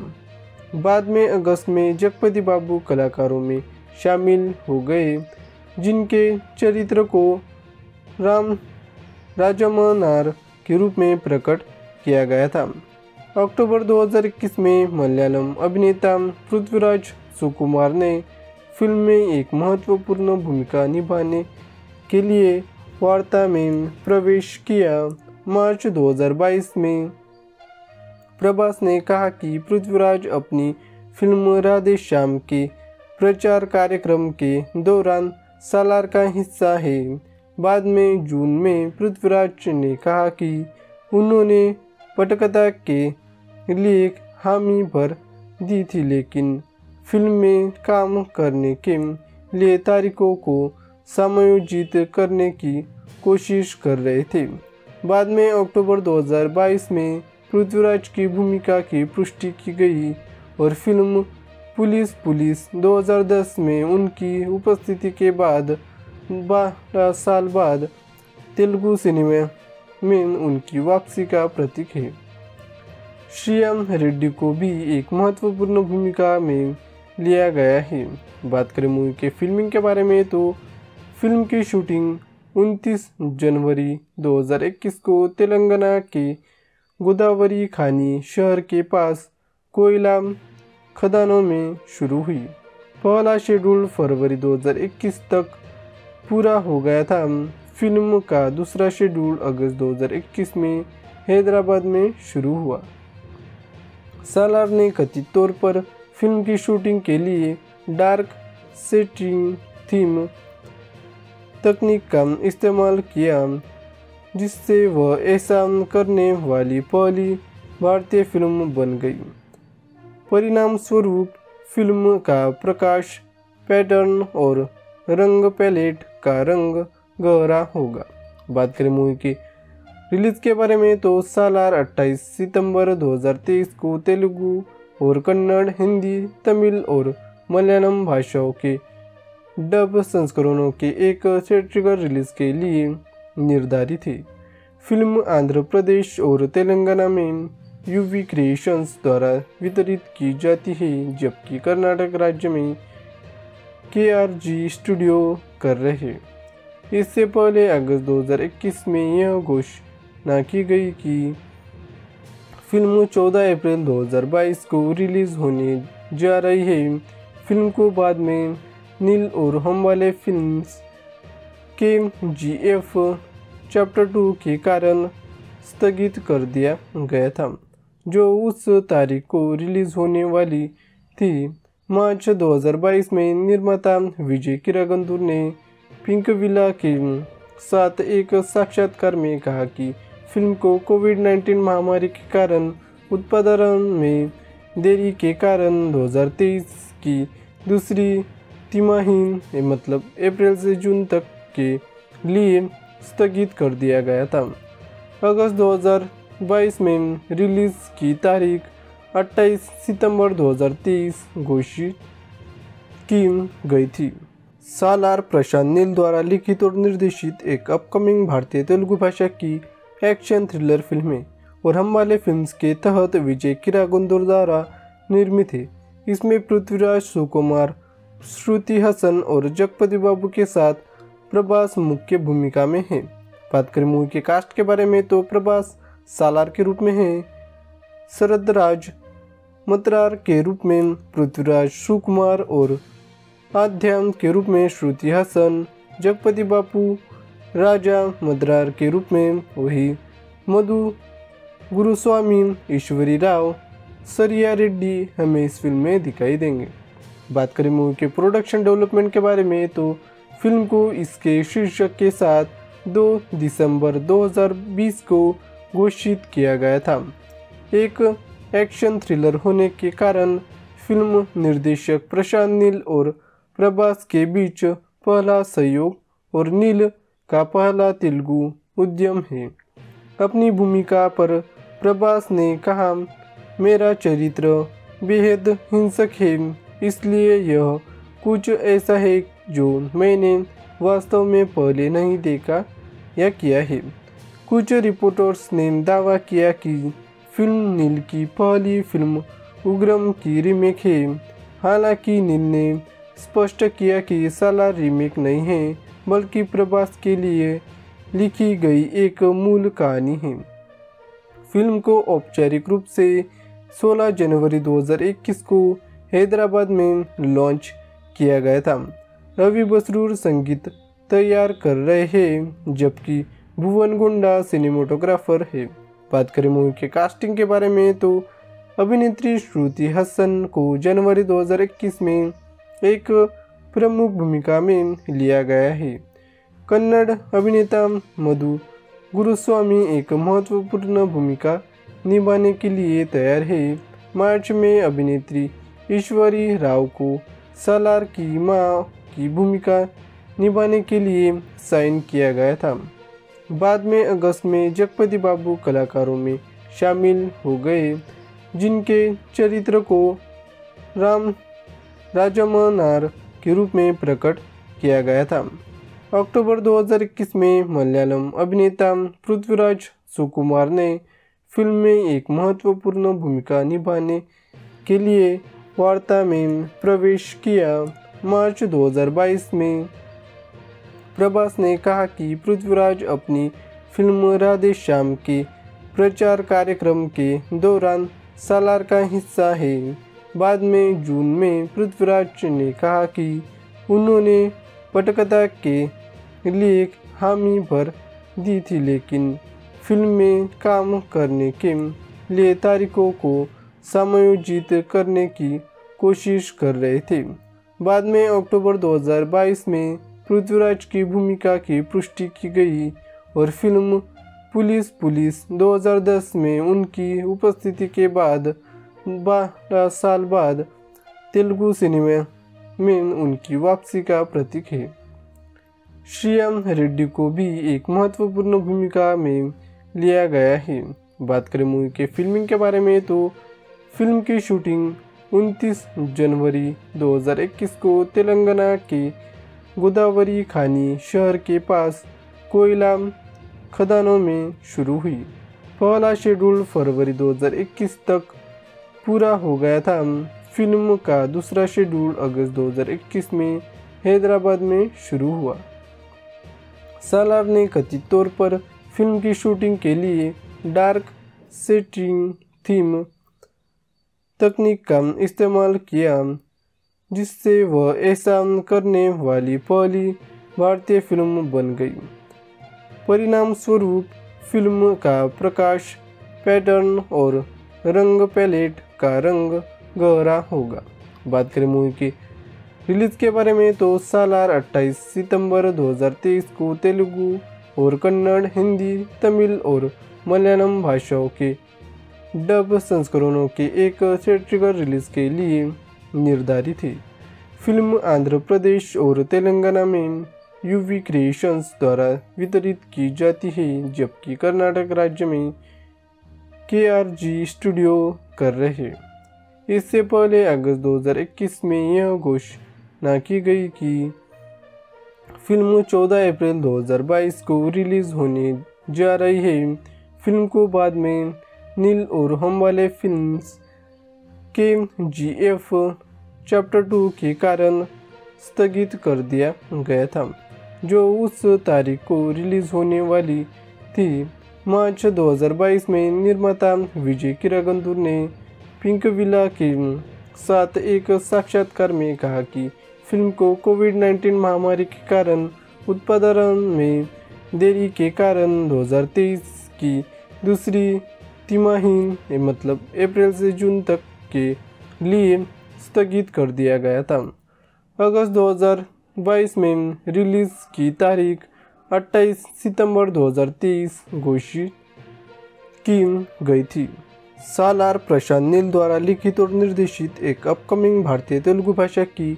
बाद में अगस्त में जगपति बाबू कलाकारों में शामिल हो गए जिनके चरित्र को राम राजमन्नार के रूप में प्रकट किया गया था। अक्टूबर दो हज़ार इक्कीस में मलयालम अभिनेता पृथ्वीराज सुकुमार ने फिल्म में एक महत्वपूर्ण भूमिका निभाने के लिए वार्ता में प्रवेश किया। मार्च दो हज़ार बाईस में प्रभास ने कहा कि पृथ्वीराज अपनी फिल्म राधे श्याम के प्रचार कार्यक्रम के दौरान सालार का हिस्सा है। बाद में जून में पृथ्वीराज ने कहा कि उन्होंने पटकथा के लिए हामी भर दी थी लेकिन फिल्म में काम करने के लिए तारीखों को समायोजित करने की कोशिश कर रहे थे। बाद में अक्टूबर दो हज़ार बाईस में पृथ्वीराज की भूमिका की पुष्टि की गई और फिल्म पुलिस पुलिस दो हज़ार दस में उनकी उपस्थिति के बाद बारह साल बाद तेलुगु सिनेमा में उनकी वापसी का प्रतीक है। श्रिया रेड्डी को भी एक महत्वपूर्ण भूमिका में लिया गया है। बात करें मूवी के फिल्मिंग के बारे में तो फिल्म की शूटिंग उनतीस जनवरी दो हज़ार इक्कीस को तेलंगाना के गोदावरी खानी शहर के पास कोयला खदानों में शुरू हुई। पहला शेड्यूल फरवरी दो हज़ार इक्कीस तक पूरा हो गया था। फिल्म का दूसरा शेड्यूल अगस्त दो हज़ार इक्कीस में हैदराबाद में शुरू हुआ। सालार ने कथित तौर पर फिल्म की शूटिंग के लिए डार्क सेटिंग थीम तकनीक का इस्तेमाल किया जिससे वह ऐसा करने वाली पहली भारतीय फिल्म बन गई। परिणाम स्वरूप फिल्म का प्रकाश पैटर्न और रंग पैलेट का रंग गहरा होगा। बात करें मूवी की रिलीज के बारे में तो सालार अट्ठाईस सितंबर दो हज़ार तेईस को तेलुगु और कन्नड़ हिंदी तमिल और मलयालम भाषाओं के डब संस्करणों के एक थिएट्रिकल रिलीज के लिए निर्धारित है। फिल्म आंध्र प्रदेश और तेलंगाना में यूवी क्रिएशंस द्वारा वितरित की जाती है जबकि कर्नाटक राज्य में केआरजी स्टूडियो कर रहे हैं। इससे पहले अगस्त दो हज़ार इक्कीस में यह घोषणा की गई कि फिल्म चौदह अप्रैल दो हज़ार बाईस को रिलीज़ होने जा रही है। फिल्म को बाद में नील और हम्बाले फिल्म्स के जी एफ चैप्टर टू के कारण स्थगित कर दिया गया था जो उस तारीख को रिलीज़ होने वाली थी। मार्च दो हज़ार बाईस में निर्माता विजय किरागंदूर ने पिंक विला के साथ एक साक्षात्कार में कहा कि फिल्म को कोविड नाइन्टीन महामारी के कारण उत्पादन में देरी के कारण दो हज़ार तेईस की दूसरी तिमाही मतलब अप्रैल से जून तक के लिए स्थगित कर दिया गया था। अगस्त दो हज़ार बाईस में रिलीज़ की तारीख अट्ठाईस सितंबर दो हज़ार तेईस घोषित की गई थी। सालार प्रशांत नील द्वारा लिखित और निर्देशित एक अपकमिंग भारतीय तेलुगु भाषा की एक्शन थ्रिलर फिल्म है और हम्बाले फिल्म्स के तहत विजय किरागंदूर द्वारा निर्मित है। इसमें पृथ्वीराज सुकुमार श्रुति हसन और जगपति बाबू के साथ प्रभास मुख्य भूमिका में है। बात करें मूवी के कास्ट के बारे में तो प्रभास सालार के रूप में है। शरदराज मतरार के रूप में पृथ्वीराज सुकुमार और आध्यात्म के रूप में श्रुति हसन जगपति बाबू राजा मद्रार के रूप में, वही मधु गुरुस्वामी, ईश्वरी राव, श्रिया रेड्डी हमें इस फिल्म में दिखाई देंगे। बात करें मूवी के प्रोडक्शन डेवलपमेंट के बारे में, तो फिल्म को इसके शीर्षक के साथ दो दिसंबर दो हज़ार बीस को घोषित किया गया था। एक एक्शन थ्रिलर होने के कारण फिल्म निर्देशक प्रशांत नील और प्रभास के बीच पहला सहयोग और नील का पहला तेलुगु उद्यम है। अपनी भूमिका पर प्रभास ने कहा, मेरा चरित्र बेहद हिंसक है, इसलिए यह कुछ ऐसा है जो मैंने वास्तव में पहले नहीं देखा या किया है। कुछ रिपोर्टर्स ने दावा किया कि फिल्म नील की पहली फिल्म उग्रम की रीमेक है। हालांकि नील ने स्पष्ट किया कि सालार रीमेक नहीं है, बल्कि प्रभास के लिए लिखी गई एक मूल कहानी है। फिल्म को औपचारिक रूप से सोलह जनवरी दो हज़ार इक्कीस को हैदराबाद में लॉन्च किया गया था। रवि बसरूर संगीत तैयार कर रहे हैं, जबकि भुवन गुंडा सिनेमाटोग्राफर है। बात करें मूवी के कास्टिंग के बारे में, तो अभिनेत्री श्रुति हसन को जनवरी दो हज़ार इक्कीस में एक प्रमुख भूमिका में लिया गया है। कन्नड़ अभिनेता मधु गुरुस्वामी एक महत्वपूर्ण भूमिका निभाने के लिए तैयार है। मार्च में अभिनेत्री ईश्वरी राव को सालार की मां की भूमिका निभाने के लिए साइन किया गया था। बाद में अगस्त में जगपति बाबू कलाकारों में शामिल हो गए, जिनके चरित्र को राम राजमनार के रूप में प्रकट किया गया था। अक्टूबर दो हज़ार इक्कीस में मलयालम अभिनेता पृथ्वीराज सुकुमार ने फिल्म में एक महत्वपूर्ण भूमिका निभाने के लिए वार्ता में प्रवेश किया। मार्च दो हज़ार बाईस में प्रभास ने कहा कि पृथ्वीराज अपनी फिल्म राधे श्याम के प्रचार कार्यक्रम के दौरान सालार का हिस्सा है। बाद में जून में पृथ्वीराज ने कहा कि उन्होंने पटकथा के लिए हामी भर दी थी, लेकिन फिल्म में काम करने के लिए तारीखों को समायोजित करने की कोशिश कर रहे थे। बाद में अक्टूबर दो हज़ार बाईस में पृथ्वीराज की भूमिका की पुष्टि की गई और फिल्म पुलिस पुलिस दो हज़ार दस में उनकी उपस्थिति के बाद बारह साल बाद तेलुगु सिनेमा में उनकी वापसी का प्रतीक है। श्रिया रेड्डी को भी एक महत्वपूर्ण भूमिका में लिया गया है। बात करें मूवी के फिल्मिंग के बारे में, तो फिल्म की शूटिंग उनतीस जनवरी दो हज़ार इक्कीस को तेलंगाना के गोदावरी खानी शहर के पास कोयला खदानों में शुरू हुई। पहला शेड्यूल फरवरी दो हज़ार इक्कीस तक पूरा हो गया था। फिल्म का दूसरा शेड्यूल अगस्त दो हज़ार इक्कीस में हैदराबाद में शुरू हुआ। सालार ने कथित तौर पर फिल्म की शूटिंग के लिए डार्क सेटिंग थीम तकनीक का इस्तेमाल किया, जिससे वह ऐसा करने वाली पहली भारतीय फिल्म बन गई। परिणामस्वरूप फिल्म का प्रकाश पैटर्न और रंग पैलेट का रंग गहरा होगा। बात करें मूवी के रिलीज के बारे में, तो सालार अट्ठाईस सितंबर दो हज़ार तेईस को तेलुगु और कन्नड़, हिंदी, तमिल और मलयालम भाषाओं के डब संस्करणों के एक थिएट्रिकल रिलीज के लिए निर्धारित है। फिल्म आंध्र प्रदेश और तेलंगाना में यूवी क्रिएशंस द्वारा वितरित की जाती है, जबकि कर्नाटक राज्य में के आर जी स्टूडियो कर रहे हैं। इससे पहले अगस्त दो हज़ार इक्कीस में यह घोषणा की गई कि फिल्म चौदह अप्रैल दो हज़ार बाईस को रिलीज होने जा रही है। फिल्म को बाद में नील और हम्बाले फिल्म्स के जी एफ चैप्टर टू के कारण स्थगित कर दिया गया था, जो उस तारीख को रिलीज होने वाली थी। मार्च दो हज़ार बाईस में निर्माता विजय किरागंदूर ने पिंक विला के साथ एक साक्षात्कार में कहा कि फिल्म को कोविड नाइन्टीन महामारी के कारण उत्पादन में देरी के कारण दो हज़ार तेईस की दूसरी तिमाही मतलब अप्रैल से जून तक के लिए स्थगित कर दिया गया था। अगस्त दो हज़ार बाईस में रिलीज़ की तारीख अट्ठाईस सितंबर दो हज़ार तेईस घोषित की गई थी। सालार प्रशांत नील द्वारा लिखित और निर्देशित एक अपकमिंग भारतीय तेलुगु भाषा की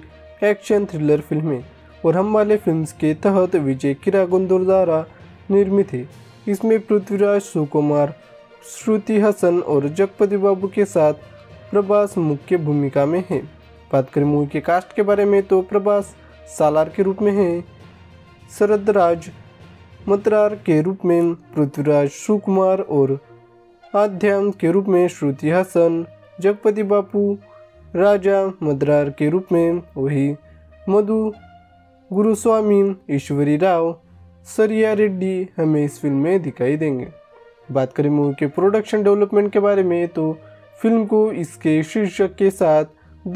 एक्शन थ्रिलर फिल्म है और हम वाले फिल्म्स के तहत विजय किरागंदूर द्वारा निर्मित है। इसमें पृथ्वीराज सुकुमार, श्रुति हसन और जगपति बाबू के साथ प्रभास मुख्य भूमिका में है। बात करें मूवी के कास्ट के बारे में तो प्रभास सालार के रूप में है, शरद राज मतरार के रूप में पृथ्वीराज सुकुमार और आध्याम के रूप में श्रुति हसन, जगपति बापू राजा मद्रार के रूप में वही मधु गुरुस्वामी, ईश्वरी राव, श्रिया रेड्डी हमें इस फिल्म में दिखाई देंगे। बात करें मूवी के प्रोडक्शन डेवलपमेंट के बारे में तो फिल्म को इसके शीर्षक के साथ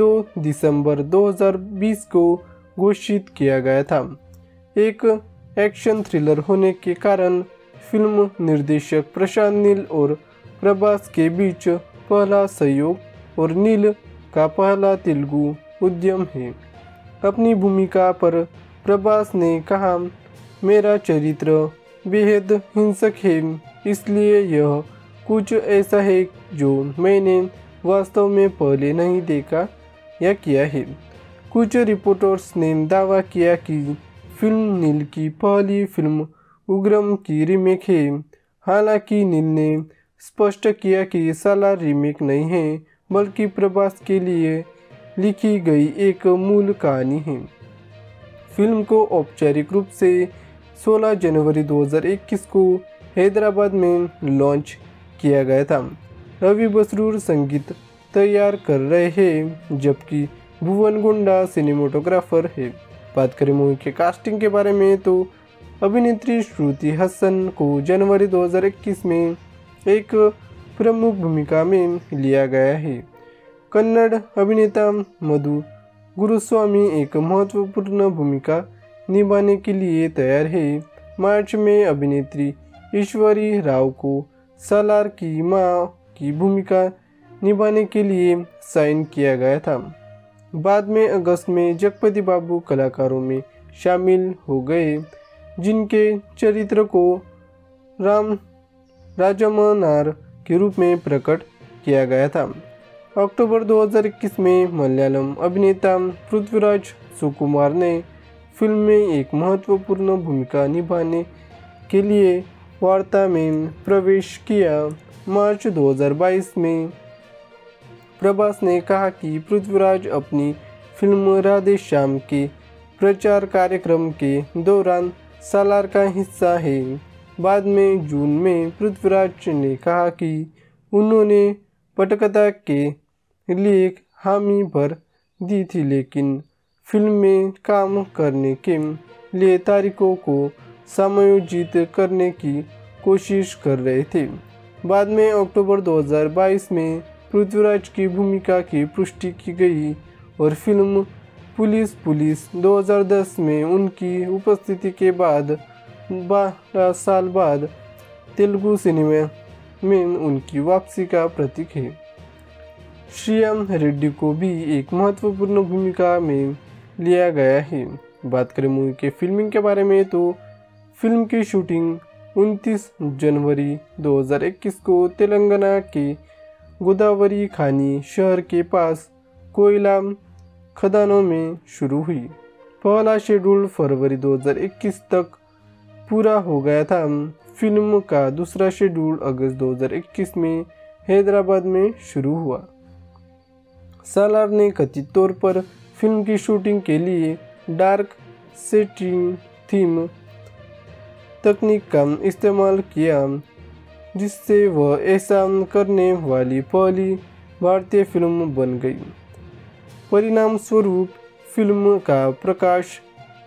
दो दिसंबर दो हज़ार बीस को घोषित किया गया था। एक एक्शन थ्रिलर होने के कारण फिल्म निर्देशक प्रशांत नील और प्रभास के बीच पहला सहयोग और नील का पहला तेलुगु उद्यम है। अपनी भूमिका पर प्रभास ने कहा, मेरा चरित्र बेहद हिंसक है, इसलिए यह कुछ ऐसा है जो मैंने वास्तव में पहले नहीं देखा या किया है। कुछ रिपोर्टर्स ने दावा किया कि फिल्म नील की पहली फिल्म उग्रम की रीमेक है। हालांकि नील ने स्पष्ट किया कि सालार रीमेक नहीं है बल्कि प्रभास के लिए लिखी गई एक मूल कहानी है। फिल्म को औपचारिक रूप से सोलह जनवरी दो हज़ार इक्कीस को हैदराबाद में लॉन्च किया गया था। रवि बसरूर संगीत तैयार कर रहे हैं जबकि भुवन गुंडा सिनेमेटोग्राफर है। बात करें मूवी के कास्टिंग के बारे में तो अभिनेत्री श्रुति हसन को जनवरी दो हज़ार इक्कीस में एक प्रमुख भूमिका में लिया गया है। कन्नड़ अभिनेता मधु गुरुस्वामी एक महत्वपूर्ण भूमिका निभाने के लिए तैयार है। मार्च में अभिनेत्री ईश्वरी राव को सालार की मां की भूमिका निभाने के लिए साइन किया गया था। बाद में अगस्त में जगपति बाबू कलाकारों में शामिल हो गए जिनके चरित्र को राम राजमनार के रूप में प्रकट किया गया था। अक्टूबर दो हज़ार इक्कीस में मलयालम अभिनेता पृथ्वीराज सुकुमार ने फिल्म में एक महत्वपूर्ण भूमिका निभाने के लिए वार्ता में प्रवेश किया। मार्च दो हज़ार बाईस में प्रभास ने कहा कि पृथ्वीराज अपनी फिल्म राधे श्याम के प्रचार कार्यक्रम के दौरान सालार का हिस्सा है। बाद में जून में पृथ्वीराज ने कहा कि उन्होंने पटकथा के लिए हामी भर दी थी लेकिन फिल्म में काम करने के लिए तारीखों को समायोजित करने की कोशिश कर रहे थे। बाद में अक्टूबर दो हज़ार बाईस में पृथ्वीराज की भूमिका की पुष्टि की गई और फिल्म पुलिस पुलिस दो हज़ार दस में उनकी उपस्थिति के बाद बारह साल बाद तेलुगु सिनेमा में उनकी वापसी का प्रतीक है। श्रिया रेड्डी को भी एक महत्वपूर्ण भूमिका में लिया गया है। बात करें मूवी के फिल्मिंग के बारे में तो फिल्म की शूटिंग उनतीस जनवरी दो हज़ार इक्कीस को तेलंगाना के गोदावरी खानी शहर के पास कोयला खदानों में शुरू हुई। पहला शेड्यूल फरवरी दो हज़ार इक्कीस तक पूरा हो गया था। फिल्म का दूसरा शेड्यूल अगस्त दो हज़ार इक्कीस में हैदराबाद में शुरू हुआ। सालार ने कथित तौर पर फिल्म की शूटिंग के लिए डार्क सेटिंग थीम तकनीक का इस्तेमाल किया जिससे वह ऐसा करने वाली पहली भारतीय फिल्म बन गई। परिणाम स्वरूप फिल्म का प्रकाश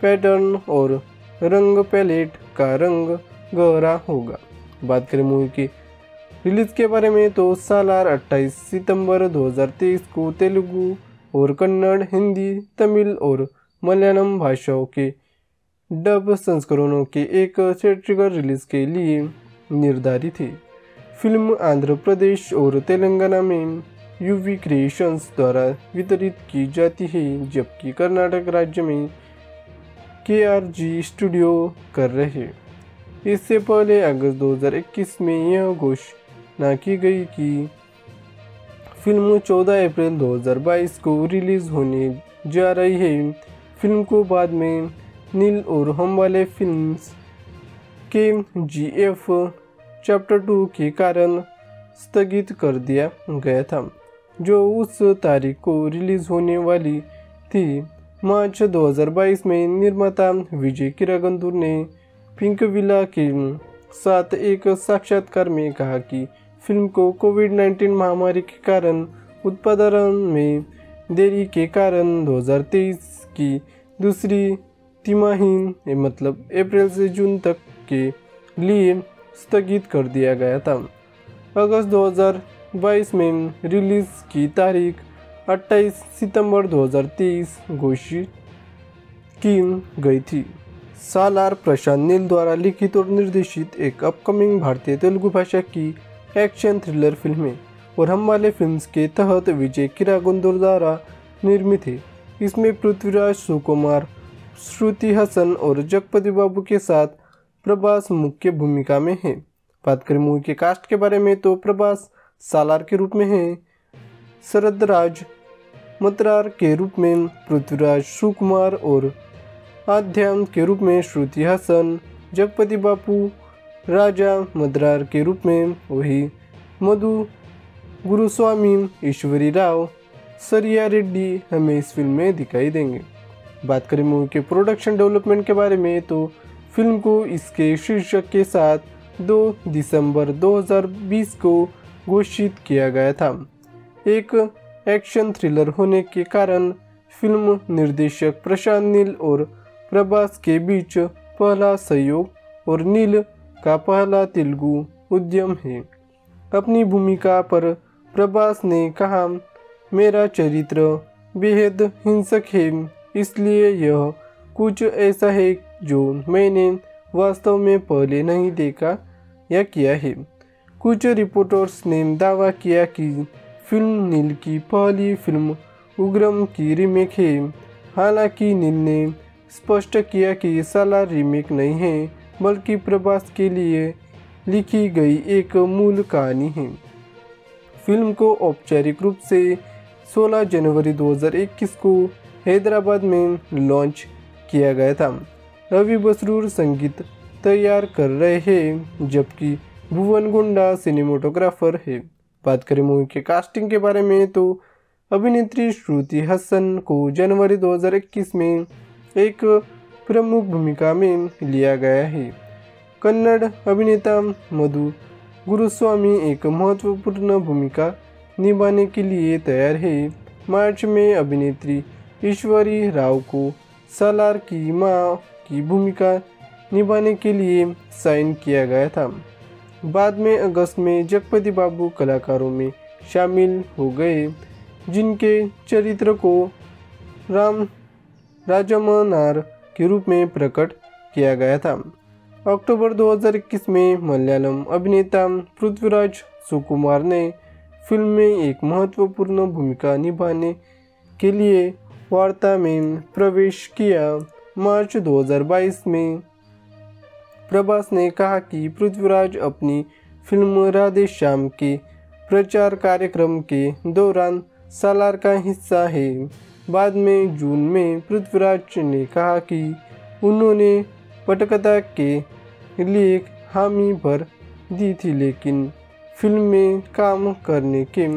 पैटर्न और रंग पैलेट का रंग गहरा होगा। बात करें मूवी की रिलीज के बारे में तो सालार अट्ठाईस सितंबर दो हज़ार तेईस को तेलुगु और कन्नड़, हिंदी, तमिल और मलयालम भाषाओं के डब संस्करणों के एक थिएट्रिकल रिलीज के लिए निर्धारित है। फिल्म आंध्र प्रदेश और तेलंगाना में यूवी क्रिएशंस द्वारा वितरित की जाती है, जबकि कर्नाटक राज्य में केआरजी स्टूडियो कर रहे। इससे पहले अगस्त दो हज़ार इक्कीस में यह घोषणा की गई कि फिल्म चौदह अप्रैल दो हज़ार बाईस को रिलीज होने जा रही है। फिल्म को बाद में नील और हमवाले फिल्म्स के जीएफ चैप्टर टू के कारण स्थगित कर दिया गया था, जो उस तारीख को रिलीज होने वाली थी। मार्च दो हज़ार बाईस में निर्माता विजय किरागंदूर ने पिंक विला के साथ एक साक्षात्कार में कहा कि फिल्म को कोविड उन्नीस महामारी के कारण उत्पादन में देरी के कारण दो हज़ार तेईस की दूसरी तिमाही मतलब अप्रैल से जून तक के लिए स्थगित कर दिया गया था। अगस्त दो हज़ार बाईस में रिलीज की तारीख अट्ठाईस सितंबर दो हज़ार तेईस घोषित की गई थी। सालार प्रशांत नील द्वारा लिखित और निर्देशित एक अपकमिंग भारतीय तेलुगु भाषा की एक्शन थ्रिलर फिल्म है और हमवाले फिल्म्स के तहत विजय किरागंदूर द्वारा निर्मित है। इसमें पृथ्वीराज सुकुमार, श्रुति हसन और जगपति बाबू के साथ प्रभास मुख्य भूमिका में है। बात करें मूवी के कास्ट के बारे में तो प्रभास सालार के रूप में हैं, शरद राज मतरार के रूप में, पृथ्वीराज सुकुमार और आध्याम के रूप में, श्रुति हसन, जगपति बापू राजा मतरार के रूप में, वही मधु गुरुस्वामी, ईश्वरी राव, श्रिया रेड्डी हमें इस फिल्म में दिखाई देंगे। बात करें मूवी के प्रोडक्शन डेवलपमेंट के बारे में तो फिल्म को इसके शीर्षक के साथ दो दिसंबर दो हज़ार बीस को घोषित किया गया था। एक एक्शन थ्रिलर होने के कारण फिल्म निर्देशक प्रशांत नील और प्रभास के बीच पहला सहयोग और नील का पहला तेलुगु उद्यम है। अपनी भूमिका पर प्रभास ने कहा, मेरा चरित्र बेहद हिंसक है, इसलिए यह कुछ ऐसा है जो मैंने वास्तव में पहले नहीं देखा या किया है। कुछ रिपोर्टर्स ने दावा किया कि फिल्म नील की पहली फिल्म उग्रम की रीमेक है। हालांकि नील ने स्पष्ट किया कि सालार रीमेक नहीं है, बल्कि प्रभास के लिए लिखी गई एक मूल कहानी है। फिल्म को औपचारिक रूप से सोलह जनवरी दो हज़ार इक्कीस को हैदराबाद में लॉन्च किया गया था। रवि बसरूर संगीत तैयार कर रहे हैं, जबकि भुवन गुंडा सिनेमेटोग्राफर है। बात करें मूवी के कास्टिंग के बारे में तो अभिनेत्री श्रुति हसन को जनवरी दो हज़ार इक्कीस में एक प्रमुख भूमिका में लिया गया है। कन्नड़ अभिनेता मधु गुरुस्वामी एक महत्वपूर्ण भूमिका निभाने के लिए तैयार है। मार्च में अभिनेत्री ईश्वरी राव को सालार की माँ की भूमिका निभाने के लिए साइन किया गया था। बाद में अगस्त में जगपति बाबू कलाकारों में शामिल हो गए, जिनके चरित्र को राम राजमनार के रूप में प्रकट किया गया था। अक्टूबर दो हज़ार इक्कीस में मलयालम अभिनेता पृथ्वीराज सुकुमार ने फिल्म में एक महत्वपूर्ण भूमिका निभाने के लिए वार्ता में प्रवेश किया। मार्च दो हज़ार बाईस में प्रभास ने कहा कि पृथ्वीराज अपनी फिल्म राधे श्याम के प्रचार कार्यक्रम के दौरान सालार का हिस्सा है। बाद में जून में पृथ्वीराज ने कहा कि उन्होंने पटकथा के लिए हामी भर दी थी, लेकिन फिल्म में काम करने के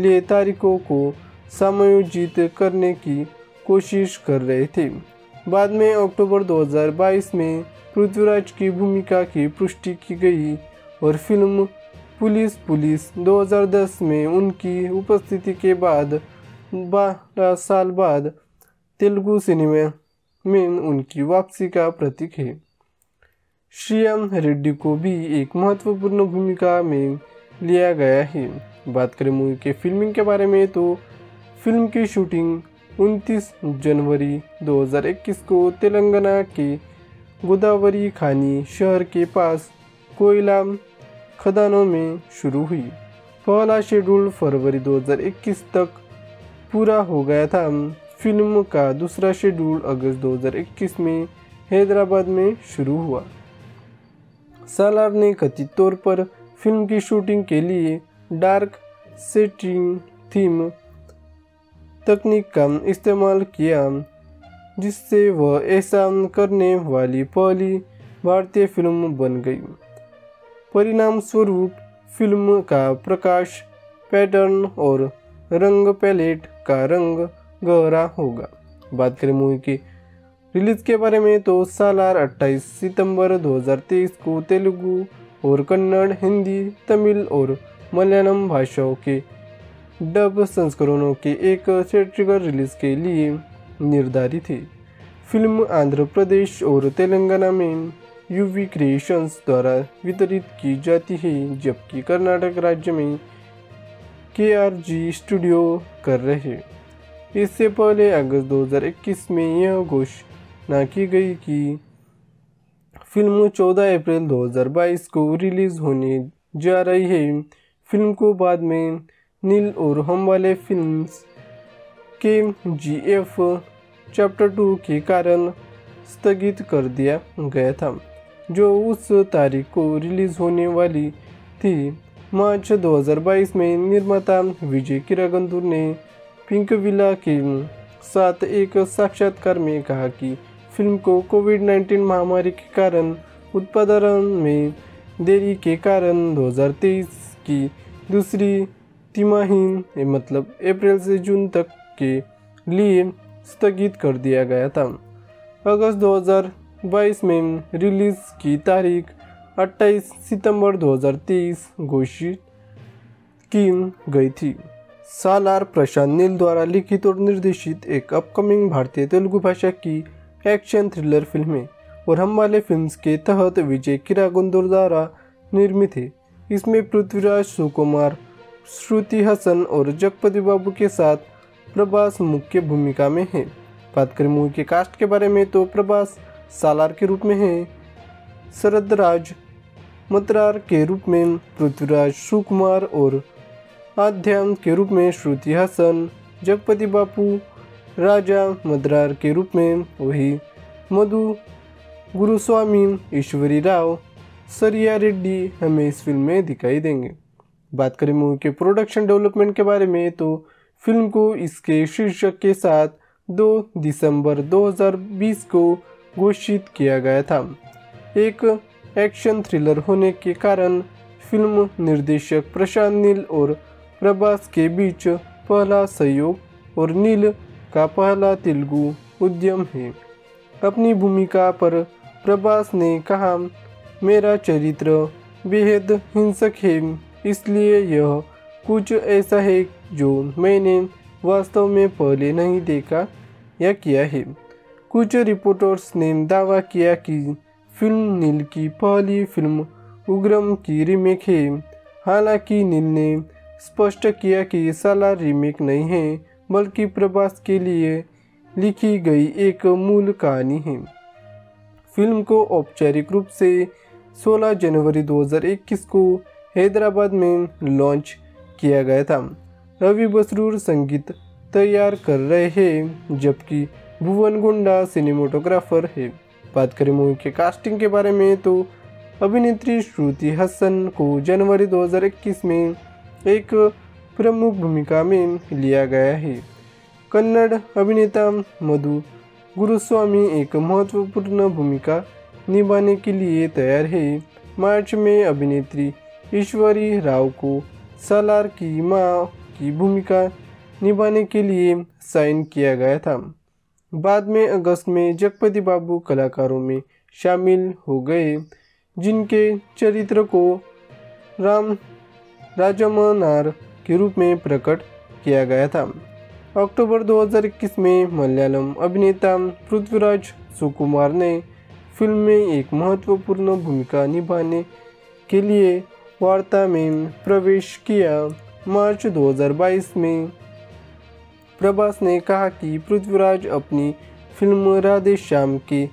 लिए तारीखों को समायोजित करने की कोशिश कर रहे थे। बाद में अक्टूबर दो हज़ार बाईस में पृथ्वीराज की भूमिका की पुष्टि की गई और फिल्म पुलिस पुलिस दो हज़ार दस में उनकी उपस्थिति के बाद बारह साल बाद तेलुगु सिनेमा में उनकी वापसी का प्रतीक है। श्रिया रेड्डी को भी एक महत्वपूर्ण भूमिका में लिया गया है। बात करें मूवी के फिल्मिंग के बारे में तो फिल्म की शूटिंग उनतीस जनवरी दो हज़ार इक्कीस को तेलंगाना के गोदावरी खानी शहर के पास कोयला खदानों में शुरू हुई। पहला शेड्यूल फरवरी दो हज़ार इक्कीस तक पूरा हो गया था। फिल्म का दूसरा शेड्यूल अगस्त दो हज़ार इक्कीस में हैदराबाद में शुरू हुआ। सालार ने कथित तौर पर फिल्म की शूटिंग के लिए डार्क सेटिंग थीम तकनीक का इस्तेमाल किया, जिससे वह ऐसा करने वाली पहली भारतीय फिल्म बन गई। परिणाम स्वरूप फिल्म का प्रकाश पैटर्न और रंग पैलेट का रंग गहरा होगा। बात करें मूवी की रिलीज के बारे में तो सालार अट्ठाईस सितंबर दो हज़ार तेईस को तेलुगु और कन्नड़, हिंदी, तमिल और मलयालम भाषाओं के डब संस्करणों के एक थिएट्रिकल रिलीज के लिए निर्धारित है। फिल्म आंध्र प्रदेश और तेलंगाना में यूवी क्रिएशंस द्वारा वितरित की जाती है, जबकि कर्नाटक राज्य में केआरजी स्टूडियो कर रहे हैं। इससे पहले अगस्त दो हज़ार इक्कीस में यह घोषणा की गई कि फिल्म चौदह अप्रैल दो हज़ार बाईस को रिलीज़ होने जा रही है। फिल्म को बाद में नील और हम्बाले फिल्म्स के जीएफ चैप्टर टू के कारण स्थगित कर दिया गया था, जो उस तारीख को रिलीज़ होने वाली थी। मार्च दो हज़ार बाईस में निर्माता विजय किरागंदूर ने पिंक विला के साथ एक साक्षात्कार में कहा कि फिल्म को कोविड उन्नीस महामारी के कारण उत्पादन में देरी के कारण दो हज़ार तेईस की दूसरी तिमाही मतलब अप्रैल से जून तक के लिए स्थगित कर दिया गया था। अगस्त दो हज़ार बाईस में रिलीज़ की तारीख अट्ठाईस सितंबर दो हज़ार तेईस घोषित की गई थी। सालार प्रशांत नील द्वारा लिखित और निर्देशित एक अपकमिंग भारतीय तेलुगु भाषा की एक्शन थ्रिलर फिल्म है और हम्बाले फिल्म्स के तहत विजय किरागंदूर द्वारा निर्मित है। इसमें पृथ्वीराज सुकुमार, श्रुति हसन और जगपति बाबू के साथ प्रभास मुख्य भूमिका में है। बात करें मूवी के कास्ट के बारे में तो प्रभास सालार के रूप में है, शरदराज मतरार के रूप में पृथ्वीराज सुकुमार और आध्यात्म के रूप में श्रुति हसन, जगपति बापू राजा मद्रार के रूप में वही मधु गुरुस्वामी, ईश्वरी राव, श्रिया रेड्डी हमें इस फिल्म में दिखाई देंगे। बात करें मूवी के प्रोडक्शन डेवलपमेंट के बारे में तो फिल्म को इसके शीर्षक के साथ दो दिसंबर दो हज़ार बीस को घोषित किया गया था। एक एक्शन थ्रिलर होने के कारण फिल्म निर्देशक प्रशांत नील और प्रभास के बीच पहला सहयोग और नील का पहला तेलुगु उद्यम है। अपनी भूमिका पर प्रभास ने कहा, मेरा चरित्र बेहद हिंसक है, इसलिए यह कुछ ऐसा है जो मैंने वास्तव में पहले नहीं देखा या किया है। कुछ रिपोर्टर्स ने दावा किया कि फिल्म नील की पहली फिल्म उग्रम की रीमेक है। हालांकि नील ने स्पष्ट किया कि सालार रीमेक नहीं है, बल्कि प्रभास के लिए लिखी गई एक मूल कहानी है। फिल्म को औपचारिक रूप से सोलह जनवरी दो हज़ार इक्कीस को हैदराबाद में लॉन्च किया गया था। रवि बसरूर संगीत तैयार कर रहे हैं, जबकि भुवन गुंडा सिनेमाटोग्राफर है। बात करें मूवी के कास्टिंग के बारे में तो अभिनेत्री श्रुति हसन को जनवरी दो हज़ार इक्कीस में एक प्रमुख भूमिका में लिया गया है। कन्नड़ अभिनेता मधु गुरुस्वामी एक महत्वपूर्ण भूमिका निभाने के लिए तैयार है। मार्च में अभिनेत्री ईश्वरी राव को सालार की मां की भूमिका निभाने के लिए साइन किया गया था। बाद में अगस्त में जगपति बाबू कलाकारों में शामिल हो गए, जिनके चरित्र को राम राजमनार के रूप में प्रकट किया गया था। अक्टूबर दो हज़ार इक्कीस में मलयालम अभिनेता पृथ्वीराज सुकुमार ने फिल्म में एक महत्वपूर्ण भूमिका निभाने के लिए वार्ता में प्रवेश किया। मार्च दो हज़ार बाईस में प्रभास ने कहा कि पृथ्वीराज अपनी फिल्म राधे श्याम के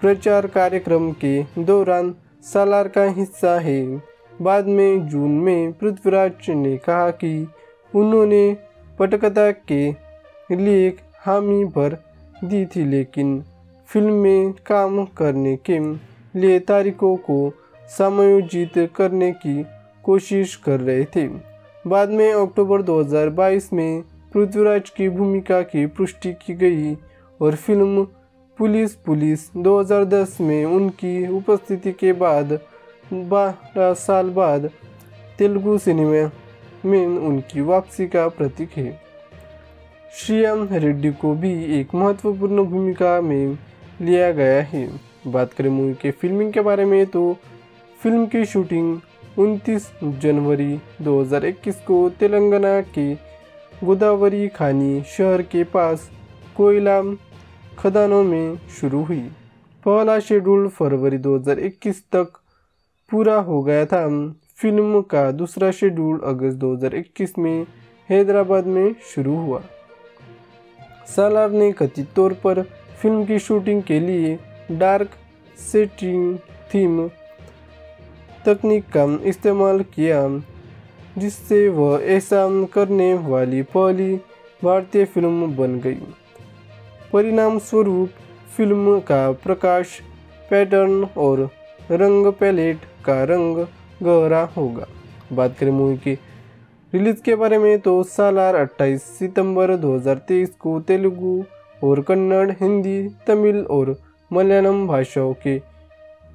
प्रचार कार्यक्रम के दौरान सालार का हिस्सा है। बाद में जून में पृथ्वीराज ने कहा कि उन्होंने पटकथा के लेख हामी भर दी थी, लेकिन फिल्म में काम करने के लिए तारीखों को समायोजित करने की कोशिश कर रहे थे। बाद में अक्टूबर दो हज़ार बाईस में पृथ्वीराज की भूमिका की पुष्टि की गई और फिल्म पुलिस पुलिस दो हज़ार दस में उनकी उपस्थिति के बाद बारह साल बाद तेलुगु सिनेमा में उनकी वापसी का प्रतीक है। श्रिया रेड्डी को भी एक महत्वपूर्ण भूमिका में लिया गया है। बात करें मूवी के फिल्मिंग के बारे में तो फिल्म की शूटिंग उनतीस जनवरी दो हज़ार इक्कीस को तेलंगाना के गोदावरी खानी शहर के पास कोयला खदानों में शुरू हुई। पहला शेड्यूल फरवरी दो हज़ार इक्कीस तक पूरा हो गया था। फिल्म का दूसरा शेड्यूल अगस्त दो हज़ार इक्कीस में हैदराबाद में शुरू हुआ। सालार ने कथित तौर पर फिल्म की शूटिंग के लिए डार्क सेटिंग थीम तकनीक का इस्तेमाल किया, जिससे वह ऐसा करने वाली पहली भारतीय फिल्म बन गई। परिणाम स्वरूप फिल्म का प्रकाश पैटर्न और रंग पैलेट का रंग गहरा होगा। बात करें मूवी के रिलीज के बारे में तो सालार अट्ठाईस सितंबर दो हज़ार तेईस को तेलुगु और कन्नड़, हिंदी, तमिल और मलयालम भाषाओं के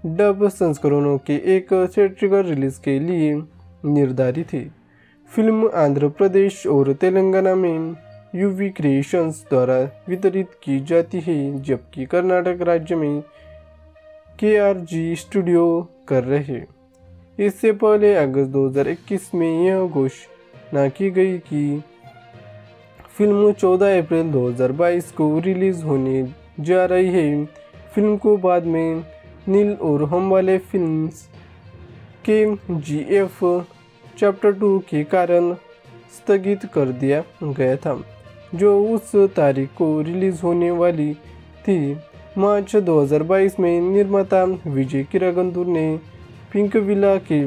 डब संस्करणों के एक थिएट्रिकल रिलीज के लिए निर्धारित है। फिल्म आंध्र प्रदेश और तेलंगाना में यूवी क्रिएशंस द्वारा वितरित की जाती है, जबकि कर्नाटक राज्य में के आर जी स्टूडियो कर रहे हैं। इससे पहले अगस्त दो हज़ार इक्कीस में यह घोषणा की गई कि फिल्म चौदह अप्रैल दो हज़ार बाईस को रिलीज होने जा रही है। फिल्म को बाद में नील और हमवाले फिल्म्स के जी एफ चैप्टर टू के कारण स्थगित कर दिया गया था, जो उस तारीख को रिलीज होने वाली थी। मार्च दो हज़ार बाईस में निर्माता विजय किरागंदूर ने पिंक विला के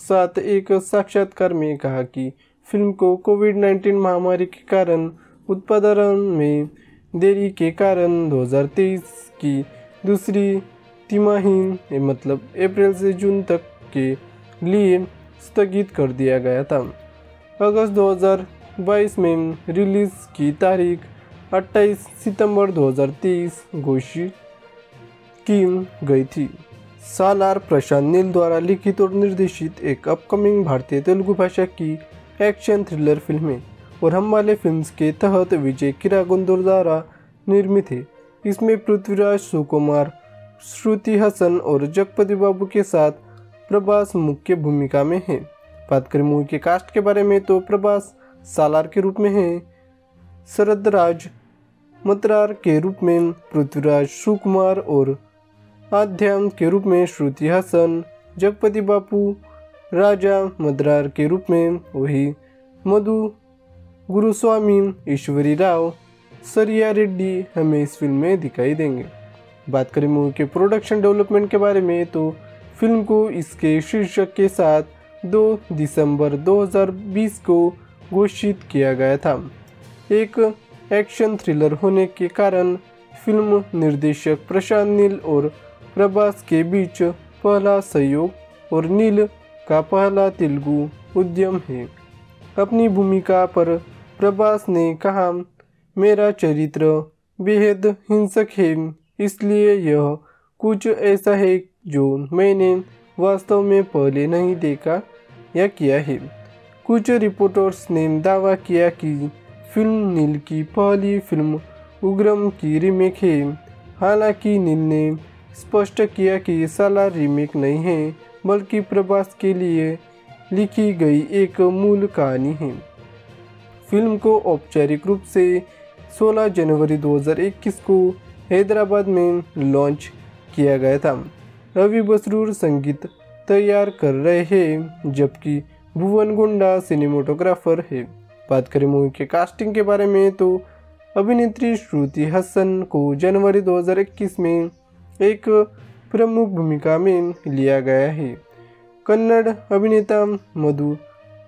साथ एक साक्षात्कार में कहा कि फिल्म को कोविड उन्नीस महामारी के कारण उत्पादन में देरी के कारण दो हज़ार तेईस की दूसरी तिमाही मतलब अप्रैल से जून तक के लिए स्थगित कर दिया गया था। अगस्त दो हज़ार बाईस में रिलीज की तारीख अट्ठाईस सितंबर दो हज़ार तेईस घोषित की गई थी। सालार प्रशांत नील द्वारा लिखित और निर्देशित एक अपकमिंग भारतीय तेलुगु भाषा की एक्शन थ्रिलर फिल्म है और हमवाले फिल्म्स के तहत विजय किरागंदूर द्वारा निर्मित है। इसमें पृथ्वीराज सुकुमार, श्रुति हसन और जगपति बाबू के साथ प्रभास मुख्य भूमिका में है। बात करें मूवी के कास्ट के बारे में तो प्रभास सालार के रूप में है, शरद राज मतरार के रूप में पृथ्वीराज सुकुमार और आध्याम के रूप में श्रुति हसन, जगपति बापू राजा मतरार के रूप में वही मधु गुरुस्वामी, ईश्वरी राव, श्रिया रेड्डी हमें इस फिल्म में दिखाई देंगे। बात करें मूवी के प्रोडक्शन डेवलपमेंट के बारे में तो फिल्म को इसके शीर्षक के साथ दो दिसंबर दो हज़ार बीस को घोषित किया गया था। एक एक्शन थ्रिलर होने के कारण फिल्म निर्देशक प्रशांत नील और प्रभास के बीच पहला सहयोग और नील का पहला तेलुगु उद्यम है। अपनी भूमिका पर प्रभास ने कहा, मेरा चरित्र बेहद हिंसक है, इसलिए यह कुछ ऐसा है जो मैंने वास्तव में पहले नहीं देखा या किया है। कुछ रिपोर्टर्स ने दावा किया कि फिल्म नील की पहली फिल्म उग्रम की रीमेक है। हालांकि नील ने स्पष्ट किया कि सालार रीमेक नहीं है, बल्कि प्रभास के लिए लिखी गई एक मूल कहानी है। फिल्म को औपचारिक रूप से सोलह जनवरी दो हज़ार इक्कीस को हैदराबाद में लॉन्च किया गया था। रवि बसरूर संगीत तैयार कर रहे हैं, जबकि भुवन गुंडा सिनेमेटोग्राफर है। बात करें मूवी के कास्टिंग के बारे में तो अभिनेत्री श्रुति हसन को जनवरी दो हज़ार इक्कीस में एक प्रमुख भूमिका में लिया गया है। कन्नड़ अभिनेता मधु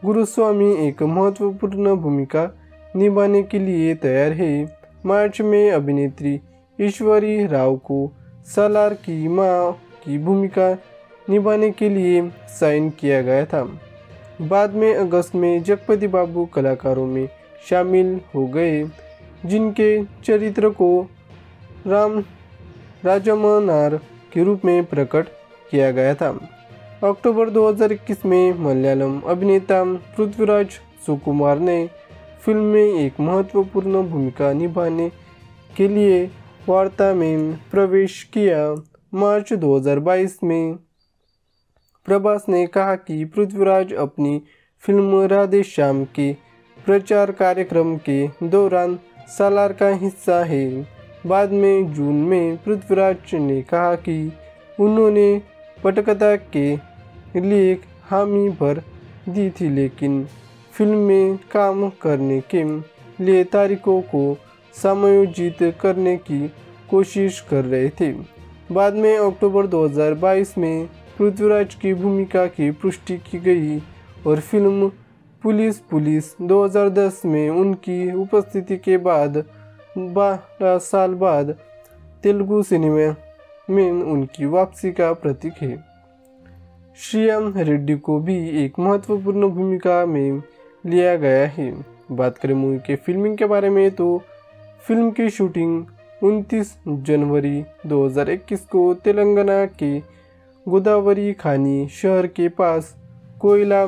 गुरुस्वामी एक महत्वपूर्ण भूमिका निभाने के लिए तैयार है। मार्च में अभिनेत्री ईश्वरी राव को सालार की माँ की भूमिका निभाने के लिए साइन किया गया था। बाद में अगस्त में जगपति बाबू कलाकारों में शामिल हो गए, जिनके चरित्र को राम राजमन्नार के रूप में प्रकट किया गया था। अक्टूबर दो हज़ार इक्कीस में मलयालम अभिनेता पृथ्वीराज सुकुमार ने फिल्म में एक महत्वपूर्ण भूमिका निभाने के लिए वार्ता में प्रवेश किया। मार्च दो हज़ार बाईस में प्रभास ने कहा कि पृथ्वीराज अपनी फिल्म राधे श्याम के प्रचार कार्यक्रम के दौरान सालार का हिस्सा है। बाद में जून में पृथ्वीराज ने कहा कि उन्होंने पटकथा के लिए हामी भर दी थी, लेकिन फिल्म में काम करने के लिए तारीखों को समायोजित करने की कोशिश कर रहे थे। बाद में अक्टूबर दो हज़ार बाईस में पृथ्वीराज की भूमिका की पुष्टि की गई और फिल्म पुलिस पुलिस दो हज़ार दस में उनकी उपस्थिति के बाद बारह साल बाद तेलुगु सिनेमा में उनकी वापसी का प्रतीक है। श्रिया रेड्डी को भी एक महत्वपूर्ण भूमिका में लिया गया है। बात करें मूवी के फिल्मिंग के बारे में, तो फिल्म की शूटिंग उनतीस जनवरी दो हज़ार इक्कीस को तेलंगाना के गोदावरी खानी शहर के पास कोयला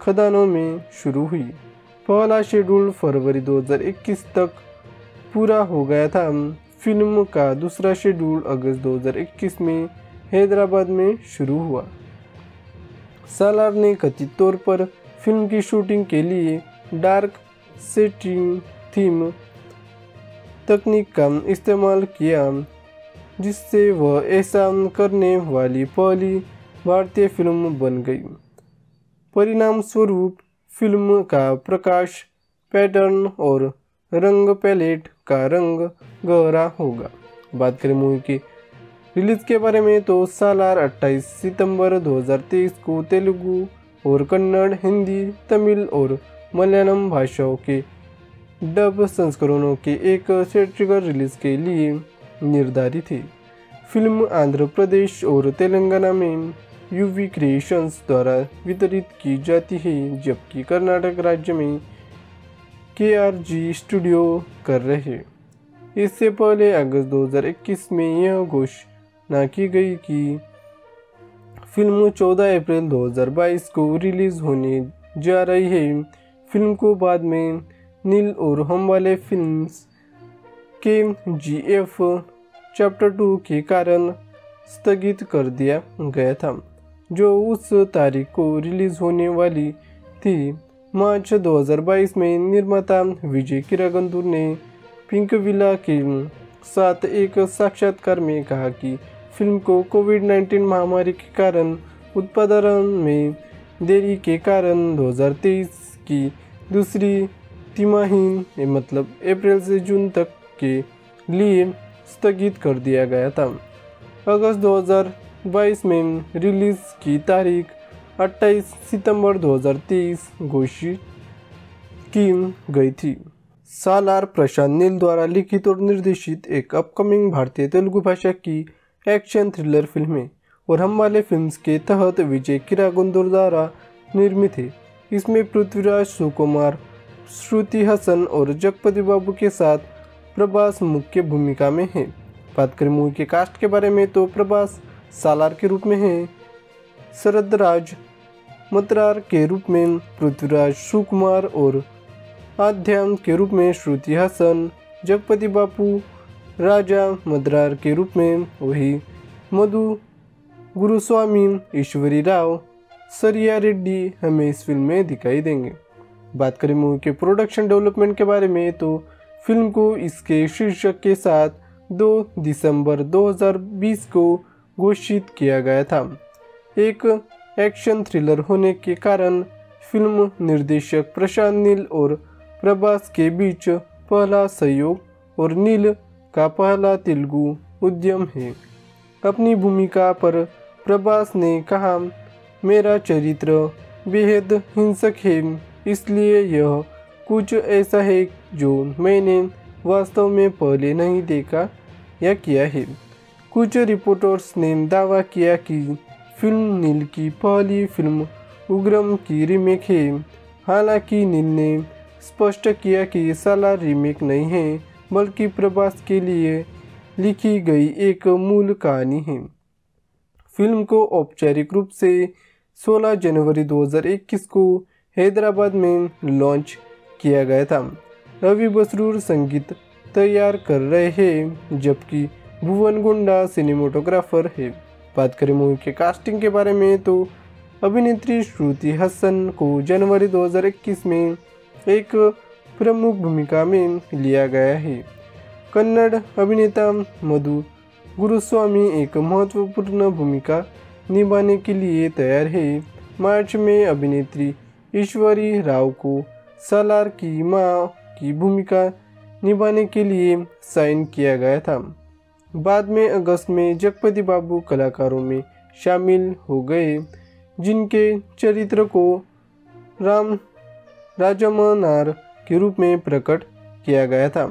खदानों में शुरू हुई। पहला शेड्यूल फरवरी दो हज़ार इक्कीस तक पूरा हो गया था। फिल्म का दूसरा शेड्यूल अगस्त दो हज़ार इक्कीस में हैदराबाद में शुरू हुआ। सालार ने कथित तौर पर फिल्म की शूटिंग के लिए डार्क सेटिंग थीम तकनीक का इस्तेमाल किया, जिससे वह ऐसा करने वाली पहली भारतीय फिल्म बन गई। परिणाम स्वरूप फिल्म का प्रकाश पैटर्न और रंग पैलेट का रंग गहरा होगा। बात करें मूवी की रिलीज़ के बारे में, तो सालार अट्ठाईस सितंबर दो हज़ार तेईस को तेलुगु और कन्नड़, हिंदी, तमिल और मलयालम भाषाओं के डब संस्करणों के एक थिएट्रिकल रिलीज के लिए निर्धारित है। फिल्म आंध्र प्रदेश और तेलंगाना में यूवी क्रिएशंस द्वारा वितरित की जाती है, जबकि कर्नाटक राज्य में केआरजी स्टूडियो कर रहे। इससे पहले अगस्त दो हज़ार इक्कीस में यह घोषणा की गई कि फिल्म चौदह अप्रैल दो हज़ार बाईस को रिलीज होने जा रही है। फिल्म को बाद में नील और हम्बाले फिल्म्स के जी एफ चैप्टर टू के कारण स्थगित कर दिया गया था, जो उस तारीख को रिलीज होने वाली थी। मार्च दो हज़ार बाईस में निर्माता विजय किरागंदूर ने पिंक विला के साथ एक साक्षात्कार में कहा कि फिल्म को कोविड नाइन्टीन महामारी के कारण उत्पादन में देरी के कारण दो हज़ार तेईस की दूसरी तिमाही मतलब अप्रैल से जून तक के लिए स्थगित कर दिया गया था। अगस्त दो हज़ार बाईस में रिलीज की तारीख अट्ठाईस सितंबर दो हज़ार तेईस घोषित की गई थी। सालार प्रशांत नील द्वारा लिखित और निर्देशित एक अपकमिंग भारतीय तेलुगु भाषा की एक्शन थ्रिलर फिल्म है और हम्बाले फिल्म्स के तहत विजय किरागंदूर द्वारा निर्मित है। इसमें पृथ्वीराज सुकुमार, श्रुति हसन और जगपति बाबू के साथ प्रभास मुख्य भूमिका में है। बात करें मूवी के कास्ट के बारे में, तो प्रभास सालार के रूप में है, सरदराज मतरार के रूप में पृथ्वीराज सुकुमार और आध्याम के रूप में श्रुति हसन, जगपति बाबू राजा मतरार के रूप में वही मधु गुरुस्वामी, ईश्वरी राव, श्रिया रेड्डी हमें इस फिल्म में दिखाई देंगे। बात करें मूवी के प्रोडक्शन डेवलपमेंट के बारे में, तो फिल्म को इसके शीर्षक के साथ दो दिसंबर दो हज़ार बीस को घोषित किया गया था। एक एक्शन थ्रिलर होने के कारण फिल्म निर्देशक प्रशांत नील और प्रभास के बीच पहला सहयोग और नील का पहला तेलुगु उद्यम है। अपनी भूमिका पर प्रभास ने कहा, मेरा चरित्र बेहद हिंसक है, इसलिए यह कुछ ऐसा है जो मैंने वास्तव में पहले नहीं देखा या किया है। कुछ रिपोर्टर्स ने दावा किया कि फिल्म नील की पहली फिल्म उग्रम की रीमेक है। हालांकि नील ने स्पष्ट किया कि साला रीमेक नहीं है बल्कि प्रभास के लिए लिखी गई एक मूल कहानी है। फिल्म को औपचारिक रूप से सोलह जनवरी दो हज़ार इक्कीस को हैदराबाद में लॉन्च किया गया था। रवि बसरूर संगीत तैयार कर रहे हैं जबकि भुवन गुंडा सिनेमेटोग्राफर है। बात करें मूवी के कास्टिंग के बारे में तो अभिनेत्री श्रुति हसन को जनवरी दो हज़ार इक्कीस में एक प्रमुख भूमिका में लिया गया है। कन्नड़ अभिनेता मधु गुरुस्वामी एक महत्वपूर्ण भूमिका निभाने के लिए तैयार है। मार्च में अभिनेत्री ईश्वरी राव को सालार की माँ की भूमिका निभाने के लिए साइन किया गया था। बाद में अगस्त में जगपति बाबू कलाकारों में शामिल हो गए जिनके चरित्र को राम राजमनार के रूप में प्रकट किया गया था।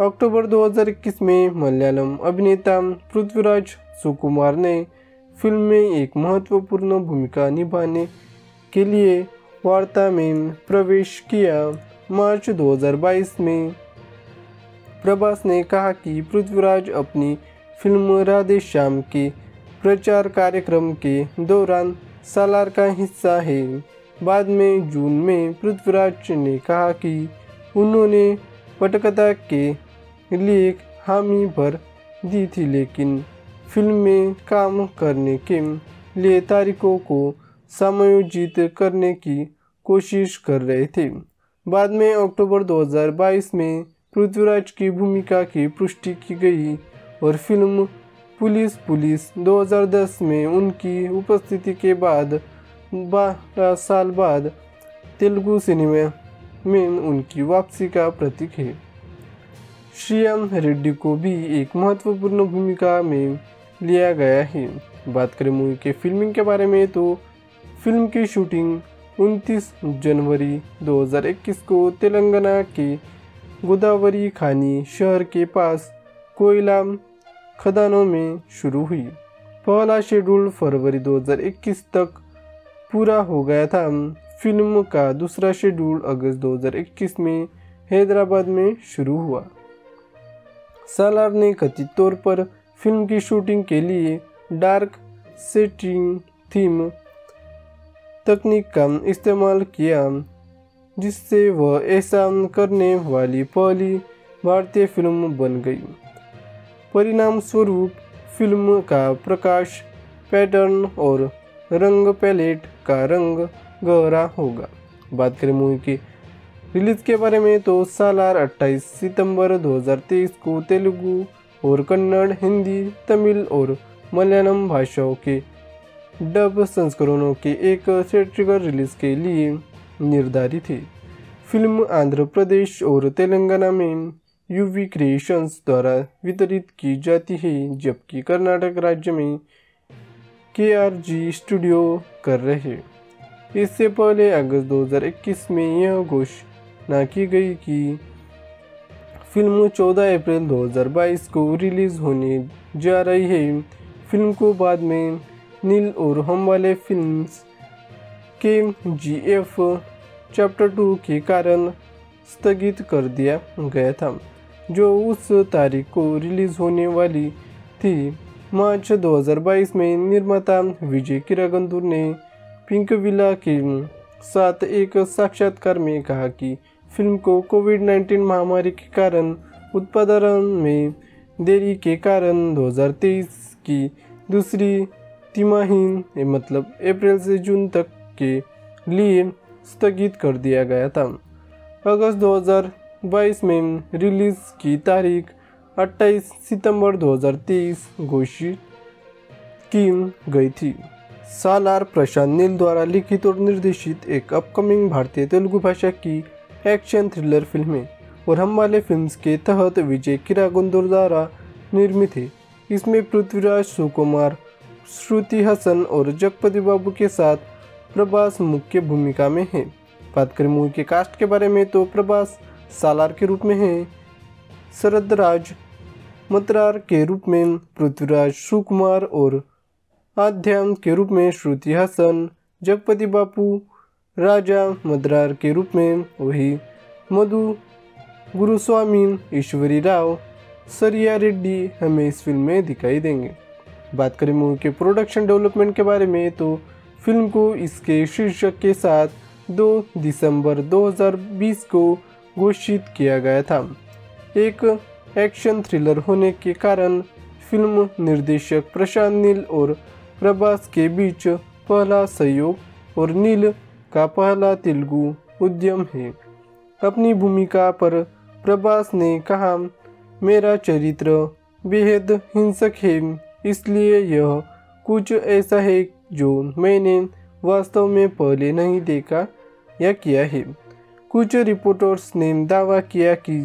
अक्टूबर दो हज़ार इक्कीस में मलयालम अभिनेता पृथ्वीराज सुकुमार ने फिल्म में एक महत्वपूर्ण भूमिका निभाने के लिए वार्ता में प्रवेश किया। मार्च दो हज़ार बाईस में प्रभास ने कहा कि पृथ्वीराज अपनी फिल्म राधे श्याम के प्रचार कार्यक्रम के दौरान सालार का हिस्सा है। बाद में जून में पृथ्वीराज ने कहा कि उन्होंने पटकथा के लिए हामी भर दी थी लेकिन फिल्म में काम करने के लिए तारीखों को समायोजित करने की कोशिश कर रहे थे। बाद में अक्टूबर दो हज़ार बाईस में पृथ्वीराज की भूमिका की पुष्टि की गई और फिल्म पुलिस पुलिस दो हज़ार दस में उनकी उपस्थिति के बाद बारह साल बाद तेलुगु सिनेमा में उनकी वापसी का प्रतीक है। श्रिया रेड्डी को भी एक महत्वपूर्ण भूमिका में लिया गया है। बात करें मूवी के फिल्मिंग के बारे में तो फिल्म की शूटिंग उनतीस जनवरी दो हज़ार इक्कीस को तेलंगाना के गोदावरी खानी शहर के पास कोयला खदानों में शुरू हुई। पहला शेड्यूल फरवरी दो हज़ार इक्कीस तक पूरा हो गया था। फिल्म का दूसरा शेड्यूल अगस्त दो हज़ार इक्कीस में हैदराबाद में शुरू हुआ। सालार ने कथित तौर पर फिल्म की शूटिंग के लिए डार्क सेटिंग थीम तकनीक का इस्तेमाल किया जिससे वह ऐसा करने वाली पहली भारतीय फिल्म बन गई। परिणाम स्वरूप फिल्म का प्रकाश पैटर्न और रंग पैलेट का रंग गहरा होगा। बात करें मूवी की रिलीज के बारे में तो सालार अट्ठाईस सितंबर दो हज़ार तेईस को तेलुगु और कन्नड़, हिंदी, तमिल और मलयालम भाषाओं के डब संस्करणों के एक थिएट्रिकल रिलीज के लिए निर्धारित है। फिल्म आंध्र प्रदेश और तेलंगाना में यूवी क्रिएशंस द्वारा वितरित की जाती है जबकि कर्नाटक राज्य में केआरजी स्टूडियो कर रहे हैं। इससे पहले अगस्त दो हज़ार इक्कीस में यह घोषणा की गई कि फिल्म चौदह अप्रैल दो हज़ार बाईस को रिलीज़ होने जा रही है। फिल्म को बाद में नील और हमवाले फिल्म्स के जी एफ चैप्टर टू के कारण स्थगित कर दिया गया था जो उस तारीख को रिलीज़ होने वाली थी। मार्च दो हज़ार बाईस में निर्माता विजय किरागंदूर ने पिंक विला के साथ एक साक्षात्कार में कहा कि फिल्म को कोविड उन्नीस महामारी के कारण उत्पादन में देरी के कारण दो हज़ार तेईस की दूसरी तिमाही मतलब अप्रैल से जून तक के लिए स्थगित कर दिया गया था। अगस्त दो हज़ार बाईस में रिलीज़ की तारीख अट्ठाईस सितंबर दो हज़ार तेईस घोषित की गई थी। सालार प्रशांत नील द्वारा लिखित और निर्देशित एक अपकमिंग भारतीय तेलुगु भाषा की एक्शन थ्रिलर फिल्म है और हमवाले फिल्म्स के तहत विजय किरागंदूर द्वारा निर्मित है। इसमें पृथ्वीराज सुकुमार, श्रुति हसन और जगपति बाबू के साथ प्रभास मुख्य भूमिका में हैं। बात करें मूवी के कास्ट के बारे में तो प्रभास सालार के रूप में हैं, शरद राज मतरार के रूप में पृथ्वीराज सुकुमार और आध्यात्म के रूप में श्रुति हसन, जगपति बाबू राजा मतरार के रूप में, वही मधु गुरुस्वामी, ईश्वरी राव, श्रिया रेड्डी हमें इस फिल्म में दिखाई देंगे। बात करें मूवी के प्रोडक्शन डेवलपमेंट के बारे में तो फिल्म को इसके शीर्षक के साथ दो दिसंबर दो हज़ार बीस को घोषित किया गया था। एक एक्शन थ्रिलर होने के कारण फिल्म निर्देशक प्रशांत नील और प्रभास के बीच पहला सहयोग और नील का पहला तेलुगु उद्यम है। अपनी भूमिका पर प्रभास ने कहा, मेरा चरित्र बेहद हिंसक है, इसलिए यह कुछ ऐसा है जो मैंने वास्तव में पहले नहीं देखा या किया है। कुछ रिपोर्टर्स ने दावा किया कि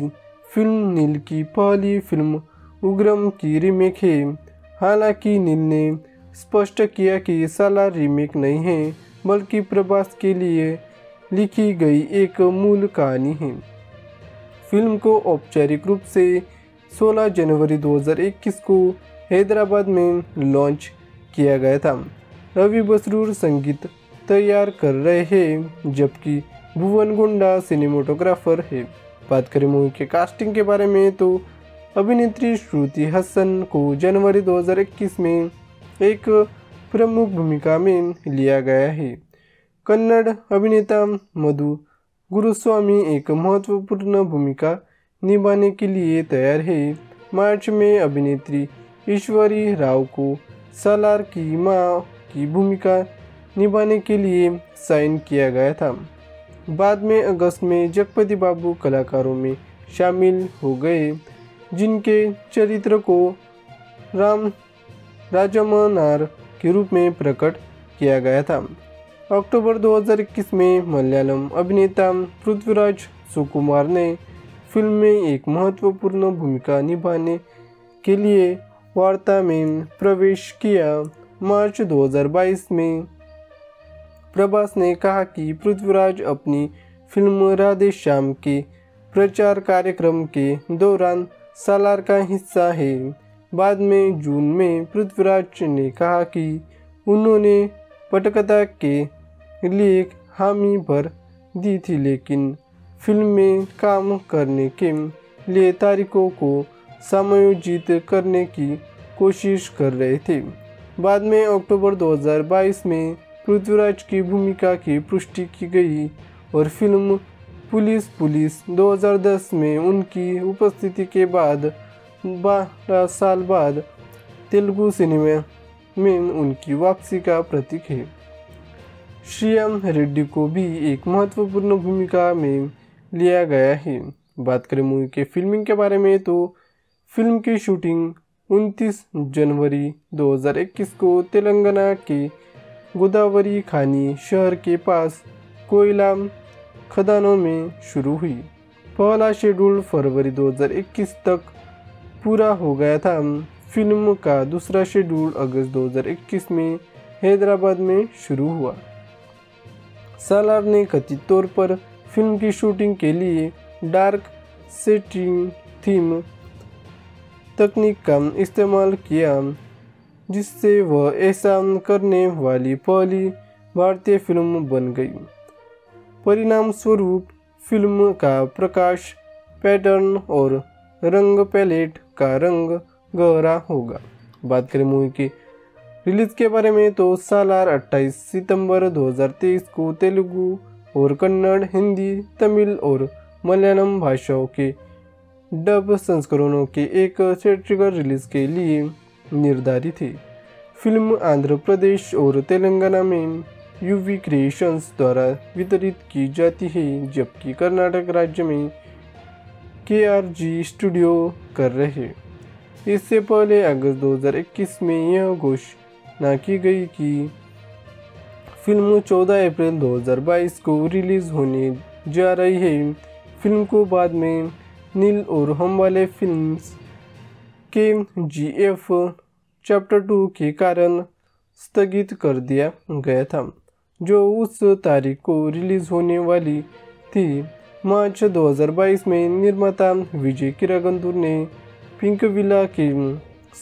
फिल्म नील की पहली फिल्म उग्रम की रीमेक है। हालांकि नील ने स्पष्ट किया कि सालार रीमेक नहीं है बल्कि प्रभास के लिए लिखी गई एक मूल कहानी है। फिल्म को औपचारिक रूप से सोलह जनवरी दो हज़ार इक्कीस को हैदराबाद में लॉन्च किया गया था। रवि बसरूर संगीत तैयार कर रहे हैं जबकि भुवन गुंडा सिनेमाटोग्राफर है। बात करें मूवी के कास्टिंग के बारे में तो अभिनेत्री श्रुति हसन को जनवरी दो हज़ार इक्कीस में एक प्रमुख भूमिका में लिया गया है। कन्नड़ अभिनेता मधु गुरुस्वामी एक महत्वपूर्ण भूमिका निभाने के लिए तैयार है। मार्च में अभिनेत्री ईश्वरी राव को सालार की माँ की भूमिका निभाने के लिए साइन किया गया था। बाद में अगस्त में जगपति बाबू कलाकारों में शामिल हो गए जिनके चरित्र को राम राजमनार के रूप में प्रकट किया गया था। अक्टूबर दो हज़ार इक्कीस में मलयालम अभिनेता पृथ्वीराज सुकुमार ने फिल्म में एक महत्वपूर्ण भूमिका निभाने के लिए वार्ता में प्रवेश किया। मार्च दो हज़ार बाईस में प्रभास ने कहा कि पृथ्वीराज अपनी फिल्म राधे श्याम के प्रचार कार्यक्रम के दौरान सालार का हिस्सा है। बाद में जून में पृथ्वीराज ने कहा कि उन्होंने पटकथा के लिए हामी भर दी थी लेकिन फिल्म में काम करने के लिए तारीखों को समायोजित करने की कोशिश कर रहे थे। बाद में अक्टूबर दो हज़ार बाईस में पृथ्वीराज की भूमिका की पुष्टि की गई और फिल्म पुलिस पुलिस दो हज़ार दस में उनकी उपस्थिति के बाद बारह साल बाद तेलुगु सिनेमा में उनकी वापसी का प्रतीक है। श्रिया रेड्डी को भी एक महत्वपूर्ण भूमिका में लिया गया है। बात करें मूवी के फिल्मिंग के बारे में तो फिल्म की शूटिंग उनतीस जनवरी दो हज़ार इक्कीस को तेलंगाना के गोदावरी खानी शहर के पास कोयला खदानों में शुरू हुई। पहला शेड्यूल फरवरी दो हज़ार इक्कीस तक पूरा हो गया था। फिल्म का दूसरा शेड्यूल अगस्त दो हज़ार इक्कीस में हैदराबाद में शुरू हुआ। सालार ने कथित तौर पर फिल्म की शूटिंग के लिए डार्क सेटिंग थीम तकनीक का इस्तेमाल किया जिससे वह ऐसा करने वाली पहली भारतीय फिल्म बन गई। परिणामस्वरूप फिल्म का प्रकाश पैटर्न और रंग पैलेट का रंग गहरा होगा। बात करें मूवी के रिलीज के बारे में तो सालार अट्ठाईस सितंबर दो हज़ार तेईस को तेलुगु और कन्नड़, हिंदी, तमिल और मलयालम भाषाओं के डब संस्करणों के एक थिएट्रिकल रिलीज के लिए निर्धारित है। फिल्म आंध्र प्रदेश और तेलंगाना में यूवी क्रिएशंस द्वारा वितरित की जाती है जबकि कर्नाटक राज्य में केआरजी स्टूडियो कर रहे हैं। इससे पहले अगस्त दो हज़ार इक्कीस में यह घोषणा की गई कि फिल्म चौदह अप्रैल दो हज़ार बाईस को रिलीज होने जा रही है। फिल्म को बाद में नील और हम वाले फिल्म्स के जीएफ चैप्टर टू के कारण स्थगित कर दिया गया था, जो उस तारीख को रिलीज़ होने वाली थी। मार्च दो हज़ार बाईस में निर्माता विजय किरागंदूर ने पिंक विला के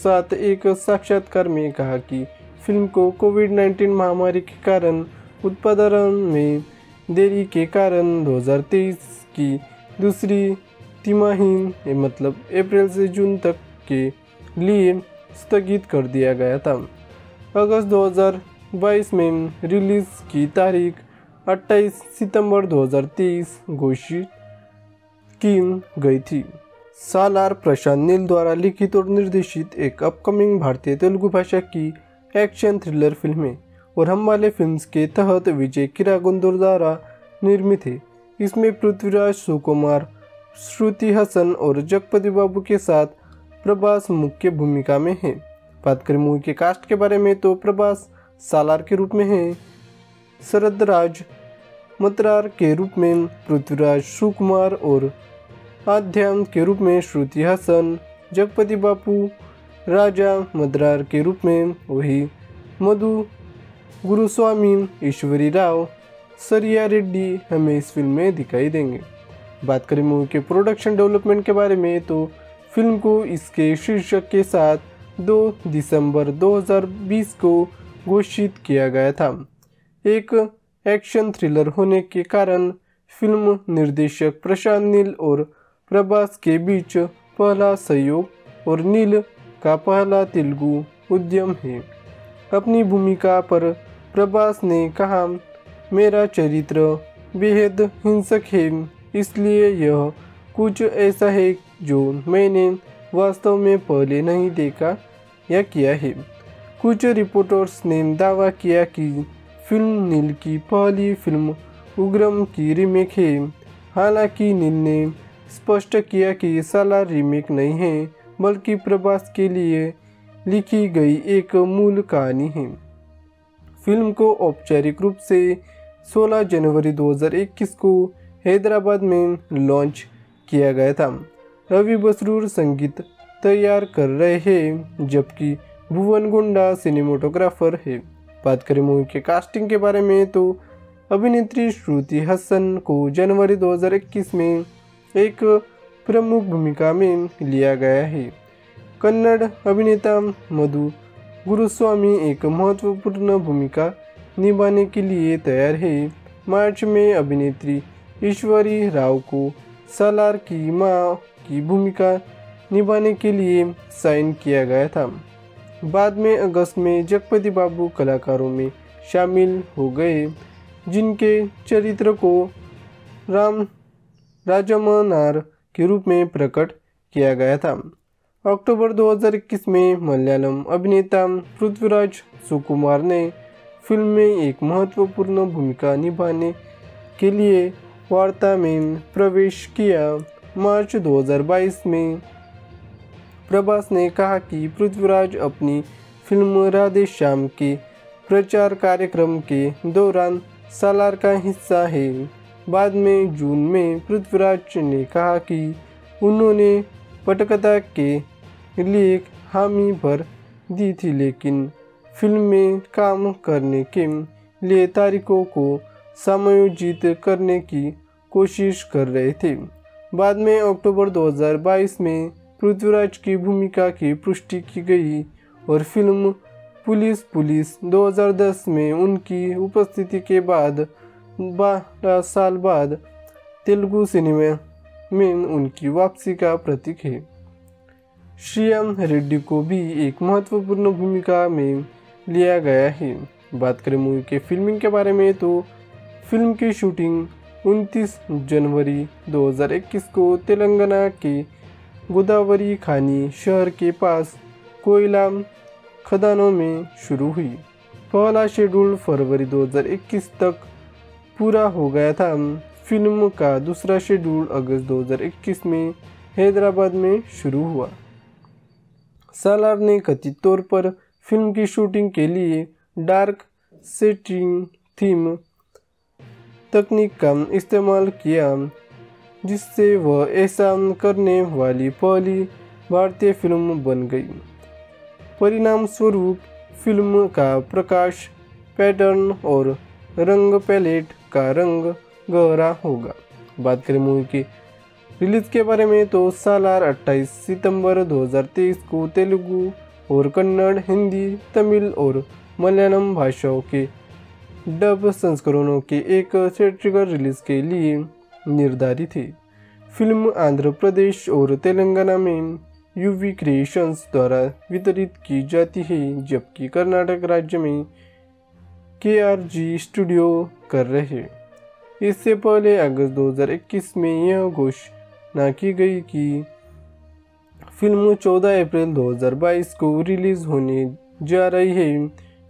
साथ एक साक्षात्कार में कहा कि फिल्म को कोविड नाइन्टीन महामारी के कारण उत्पादन में देरी के कारण दो हज़ार तेईस की दूसरी तिमाही मतलब अप्रैल से जून तक के लिए स्थगित कर दिया गया था। अगस्त दो हज़ार बाईस में रिलीज़ की तारीख अट्ठाईस सितंबर दो हज़ार तेईस घोषित की गई थी। सालार प्रशांत नील द्वारा लिखित और निर्देशित एक अपकमिंग भारतीय तेलुगु भाषा की एक्शन थ्रिलर फिल्म है और हम वाले फिल्म्स के तहत विजय किरागंदूर द्वारा निर्मित है। इसमें पृथ्वीराज सुकुमार, श्रुति हसन और जगपति बाबू के साथ प्रभास मुख्य भूमिका में है। बात करें मूवी के कास्ट के बारे में तो प्रभास सालार के रूप में है, शरद राज मतरार के रूप में पृथ्वीराज सुकुमार और आध्याम के रूप में श्रुति हसन, जगपति बापू राजा मतरार के रूप में वही मधु गुरुस्वामी, ईश्वरी राव, श्रिया रेड्डी हमें इस फिल्म में दिखाई देंगे। बात करें मूवी के प्रोडक्शन डेवलपमेंट के बारे में तो फिल्म को इसके शीर्षक के साथ दो दिसंबर दो हज़ार बीस को घोषित किया गया था। एक एक्शन थ्रिलर होने के कारण फिल्म निर्देशक प्रशांत नील और प्रभास के बीच पहला सहयोग और नील का पहला तेलुगु उद्यम है। अपनी भूमिका पर प्रभास ने कहा, मेरा चरित्र बेहद हिंसक है, इसलिए यह कुछ ऐसा है जो मैंने वास्तव में पहले नहीं देखा या किया है। कुछ रिपोर्टर्स ने दावा किया कि फिल्म नील की पहली फिल्म उग्रम की रीमेक है। हालांकि नील ने स्पष्ट किया कि सालार रीमेक नहीं है बल्कि प्रभास के लिए लिखी गई एक मूल कहानी है। फिल्म को औपचारिक रूप से सोलह जनवरी दो हज़ार इक्कीस को हैदराबाद में लॉन्च किया गया था। रवि बसरूर संगीत तैयार कर रहे हैं जबकि भुवन गुंडा सिनेमेटोग्राफर है। बात करें मूवी के कास्टिंग के बारे में तो अभिनेत्री श्रुति हसन को जनवरी दो हज़ार इक्कीस में एक प्रमुख भूमिका में लिया गया है। कन्नड़ अभिनेता मधु गुरुस्वामी एक महत्वपूर्ण भूमिका निभाने के लिए तैयार है। मार्च में अभिनेत्री ईश्वरी राव को सालार की माँ की भूमिका निभाने के लिए साइन किया गया था। बाद में अगस्त में जगपति बाबू कलाकारों में शामिल हो गए जिनके चरित्र को राम राजमनार के रूप में प्रकट किया गया था। अक्टूबर दो हज़ार इक्कीस में मलयालम अभिनेता पृथ्वीराज सुकुमार ने फिल्म में एक महत्वपूर्ण भूमिका निभाने के लिए वार्ता में प्रवेश किया। मार्च दो हज़ार बाईस में प्रभास ने कहा कि पृथ्वीराज अपनी फिल्म राधे श्याम के प्रचार कार्यक्रम के दौरान सालार का हिस्सा है। बाद में जून में पृथ्वीराज ने कहा कि उन्होंने पटकथा के लिए हामी भर दी थी लेकिन फिल्म में काम करने के लिए तारीखों को समायोजित करने की कोशिश कर रहे थे। बाद में अक्टूबर दो हज़ार बाईस में पृथ्वीराज की भूमिका की पुष्टि की गई और फिल्म पुलिस पुलिस दो हज़ार दस में उनकी उपस्थिति के बाद बारह साल बाद तेलुगु सिनेमा में उनकी वापसी का प्रतीक है। श्रिया रेड्डी को भी एक महत्वपूर्ण भूमिका में लिया गया है। बात करें मूवी के फिल्मिंग के बारे में तो फिल्म की शूटिंग उनतीस जनवरी दो हज़ार इक्कीस को तेलंगाना के गोदावरी खानी शहर के पास कोयला खदानों में शुरू हुई। पहला शेड्यूल फरवरी दो हज़ार इक्कीस तक पूरा हो गया था। फिल्म का दूसरा शेड्यूल अगस्त दो हज़ार इक्कीस में हैदराबाद में शुरू हुआ। सालार ने कथित तौर पर फिल्म की शूटिंग के लिए डार्क सेटिंग थीम तकनीक का इस्तेमाल किया जिससे वह ऐसा करने वाली पहली भारतीय फिल्म बन गई। परिणामस्वरूप फिल्म का प्रकाश पैटर्न और रंग पैलेट का रंग गहरा होगा। बात करें मूवी की रिलीज़ के बारे में तो सालार अट्ठाईस सितंबर दो हज़ार तेईस को तेलुगु और कन्नड़, हिंदी, तमिल और मलयालम भाषाओं के डब संस्करणों के एक थिएट्रिकल रिलीज़ के लिए निर्धारित है। फिल्म आंध्र प्रदेश और तेलंगाना में यूवी क्रिएशंस द्वारा वितरित की जाती है, जबकि कर्नाटक राज्य में केआरजी स्टूडियो कर रहे। इससे पहले अगस्त दो हज़ार इक्कीस में यह घोषणा की गई कि फिल्म चौदह अप्रैल दो हज़ार बाईस को रिलीज़ होने जा रही है।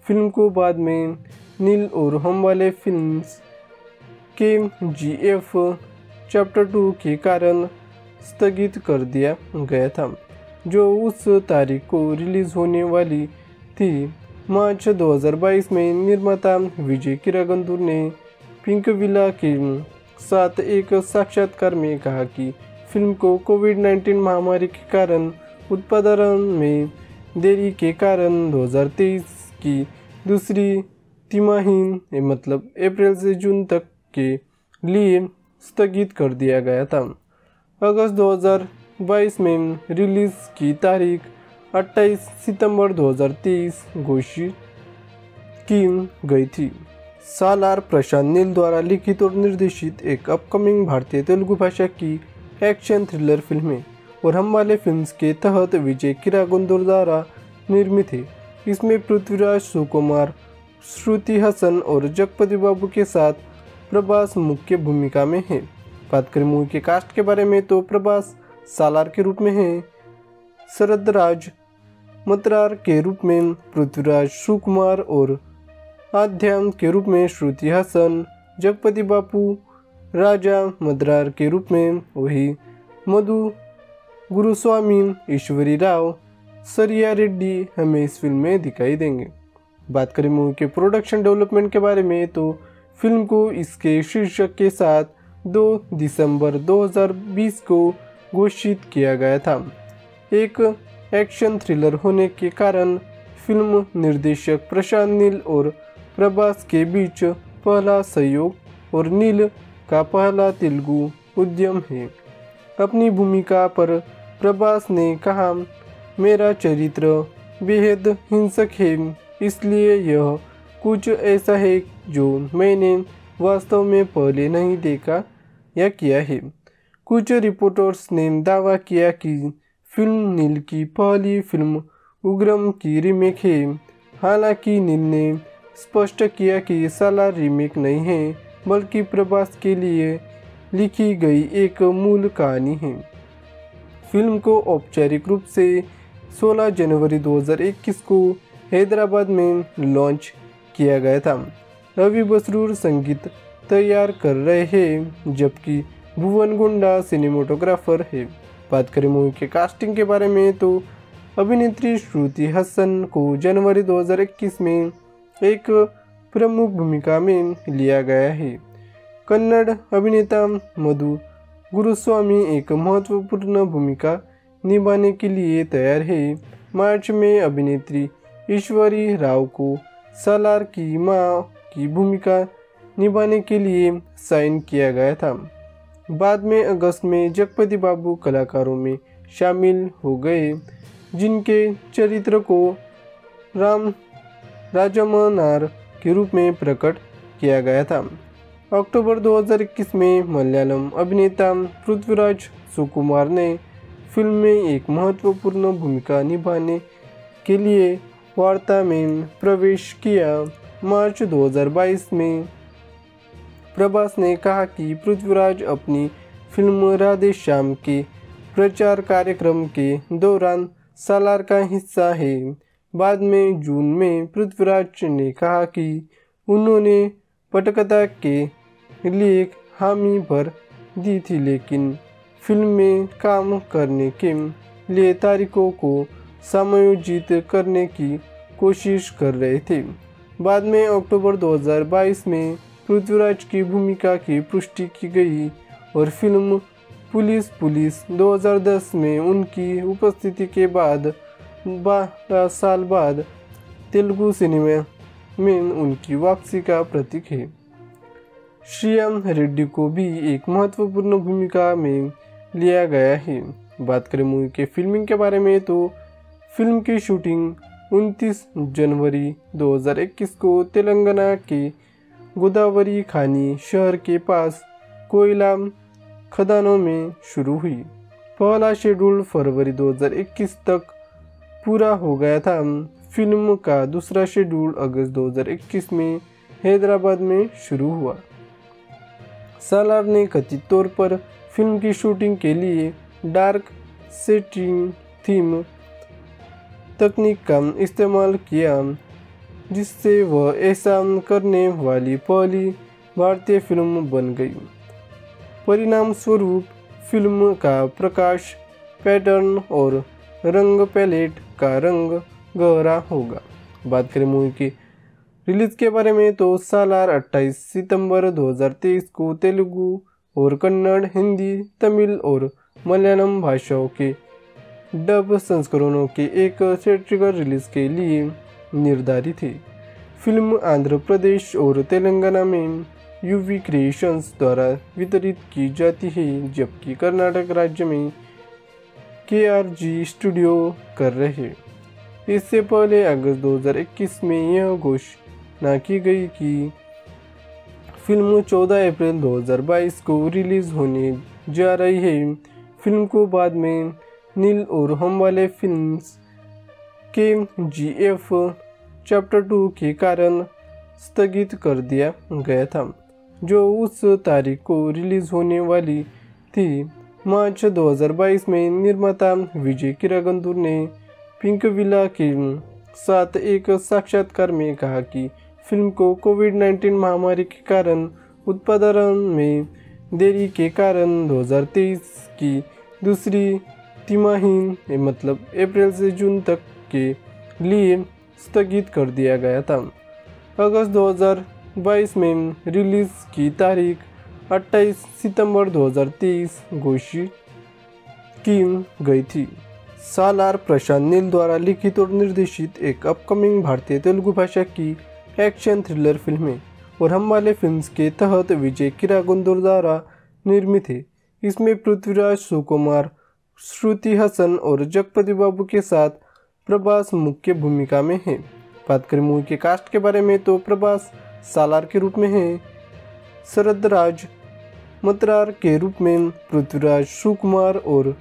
फिल्म को बाद में नील और हम्बाले फिल्म्स के जीएफ चैप्टर टू के कारण स्थगित कर दिया गया था, जो उस तारीख को रिलीज़ होने वाली थी। मार्च दो हज़ार बाईस में निर्माता विजय किरागंदूर ने पिंक विला के साथ एक साक्षात्कार में कहा कि फिल्म को कोविड उन्नीस महामारी के कारण उत्पादन में देरी के कारण दो हज़ार तेईस की दूसरी तिमाही मतलब अप्रैल से जून तक के लिए स्थगित कर दिया गया था। अगस्त दो हज़ार बाईस में रिलीज़ की तारीख अट्ठाईस सितंबर दो हज़ार तेईस घोषित की गई थी। सालार प्रशांत नील द्वारा लिखित और निर्देशित एक अपकमिंग भारतीय तेलुगु भाषा की एक्शन थ्रिलर फिल्म है और हम्बाले फिल्म्स के तहत विजय किरागंदूर द्वारा निर्मित है। इसमें पृथ्वीराज सुकुमार, श्रुति हसन और जगपति बाबू के साथ प्रभास मुख्य भूमिका में है। बात करें मूवी के कास्ट के बारे में तो प्रभास सालार के रूप में है, शरदराज मतरार के रूप में, पृथ्वीराज सुकुमार और आध्याम के रूप में, श्रुति हसन, जगपति बापू, राजा मद्रार के रूप में, वही मधु गुरुस्वामी, ईश्वरी राव, श्रिया रेड्डी हमें इस फिल्म में दिखाई देंगे। बात करें मूवी के प्रोडक्शन डेवलपमेंट के बारे में तो फिल्म को इसके शीर्षक के साथ दो दिसंबर दो हज़ार बीस को घोषित किया गया था। एक एक्शन थ्रिलर होने के कारण फिल्म निर्देशक प्रशांत नील और प्रभास के बीच पहला सहयोग और नील का पहला तेलुगु उद्यम है। अपनी भूमिका पर प्रभास ने कहा, मेरा चरित्र बेहद हिंसक है, इसलिए यह कुछ ऐसा है जो मैंने वास्तव में पहले नहीं देखा या किया है। कुछ रिपोर्टर्स ने दावा किया कि फिल्म नील की पहली फिल्म उग्रम की रीमेक है। हालांकि नील ने स्पष्ट किया कि सालार रीमेक नहीं है, बल्कि प्रभास के लिए लिखी गई एक मूल कहानी है। फिल्म को औपचारिक रूप से सोलह जनवरी दो हज़ार इक्कीस को हैदराबाद में लॉन्च किया गया था। रवि बसरूर संगीत तैयार कर रहे हैं, जबकि भुवन गुंडा सिनेमेटोग्राफर है। बात करें मूवी के कास्टिंग के बारे में तो अभिनेत्री श्रुति हसन को जनवरी दो हज़ार इक्कीस में एक प्रमुख भूमिका में लिया गया है। कन्नड़ अभिनेता मधु गुरुस्वामी एक महत्वपूर्ण भूमिका निभाने के लिए तैयार है। मार्च में अभिनेत्री ईश्वरी राव को सालार की मां की भूमिका निभाने के लिए साइन किया गया था। बाद में अगस्त में जगपति बाबू कलाकारों में शामिल हो गए, जिनके चरित्र को राम राजमनार के रूप में प्रकट किया गया था। अक्टूबर दो हज़ार इक्कीस में मलयालम अभिनेता पृथ्वीराज सुकुमार ने फिल्म में एक महत्वपूर्ण भूमिका निभाने के लिए वार्ता में प्रवेश किया। मार्च दो हज़ार बाईस में प्रभास ने कहा कि पृथ्वीराज अपनी फिल्म राधे श्याम के प्रचार कार्यक्रम के दौरान सालार का हिस्सा है। बाद में जून में पृथ्वीराज ने कहा कि उन्होंने पटकथा के लिए हामी भर दी थी, लेकिन फिल्म में काम करने के लिए तारीखों को समायोजित करने की कोशिश कर रहे थे। बाद में अक्टूबर दो हज़ार बाईस में पृथ्वीराज की भूमिका की पुष्टि की गई और फिल्म पुलिस पुलिस दो हज़ार दस में उनकी उपस्थिति के बाद बारह साल बाद तेलुगु सिनेमा में उनकी वापसी का प्रतीक है। श्रिया रेड्डी को भी एक महत्वपूर्ण भूमिका में लिया गया है। बात करें मूवी के फिल्मिंग के बारे में तो फिल्म की शूटिंग उनतीस जनवरी दो हज़ार इक्कीस को तेलंगाना के गोदावरी खानी शहर के पास कोयला खदानों में शुरू हुई। पहला शेड्यूल फरवरी दो हज़ार इक्कीस तक पूरा हो गया था। फिल्म का दूसरा शेड्यूल अगस्त दो हज़ार इक्कीस में हैदराबाद में शुरू हुआ। सालार ने कथित तौर पर फिल्म की शूटिंग के लिए डार्क सेटिंग थीम तकनीक का इस्तेमाल किया, जिससे वह ऐसा करने वाली पहली भारतीय फिल्म बन गई। परिणाम स्वरूप फिल्म का प्रकाश पैटर्न और रंग पैलेट का रंग गहरा होगा। बात करें मूवी की रिलीज के बारे में तो सालार अट्ठाईस सितंबर दो हज़ार तेईस को तेलुगु और कन्नड़, हिंदी, तमिल और मलयालम भाषाओं के डब संस्करणों के एक थिएट्रिकल रिलीज के लिए निर्धारित है। फिल्म आंध्र प्रदेश और तेलंगाना में यूवी क्रिएशंस द्वारा वितरित की जाती है, जबकि कर्नाटक राज्य में केआरजी स्टूडियो कर रहे हैं। इससे पहले अगस्त दो हज़ार इक्कीस में यह घोषणा की गई कि फिल्म चौदह अप्रैल दो हज़ार बाईस को रिलीज़ होने जा रही है। फिल्म को बाद में नील और हम्बाले फिल्म्स के जी एफ चैप्टर टू के कारण स्थगित कर दिया गया था, जो उस तारीख को रिलीज़ होने वाली थी। मार्च दो हज़ार बाईस में निर्माता विजय किरागंदूर ने पिंक विला के साथ एक साक्षात्कार में कहा कि फिल्म को कोविड उन्नीस महामारी के कारण उत्पादन में देरी के कारण दो हज़ार तेईस की दूसरी तिमाही मतलब अप्रैल से जून तक के लिए स्थगित कर दिया गया था। अगस्त दो हज़ार बाईस में रिलीज़ की तारीख अट्ठाईस सितंबर दो हज़ार तेईस घोषित की गई थी। सालार प्रशांत नील द्वारा लिखित और निर्देशित एक अपकमिंग भारतीय तेलुगु भाषा की एक्शन थ्रिलर फिल्म है और हम्बाले फिल्म्स के तहत विजय किरागंदूर द्वारा निर्मित है। इसमें पृथ्वीराज सुकुमार, श्रुति हसन और जगपति बाबू के साथ प्रभास मुख्य भूमिका में है। बात करें मूवी के कास्ट के बारे में तो प्रभास सालार के रूप में है, शरदराज मतरार के रूप में पृथ्वीराज सुकुमार और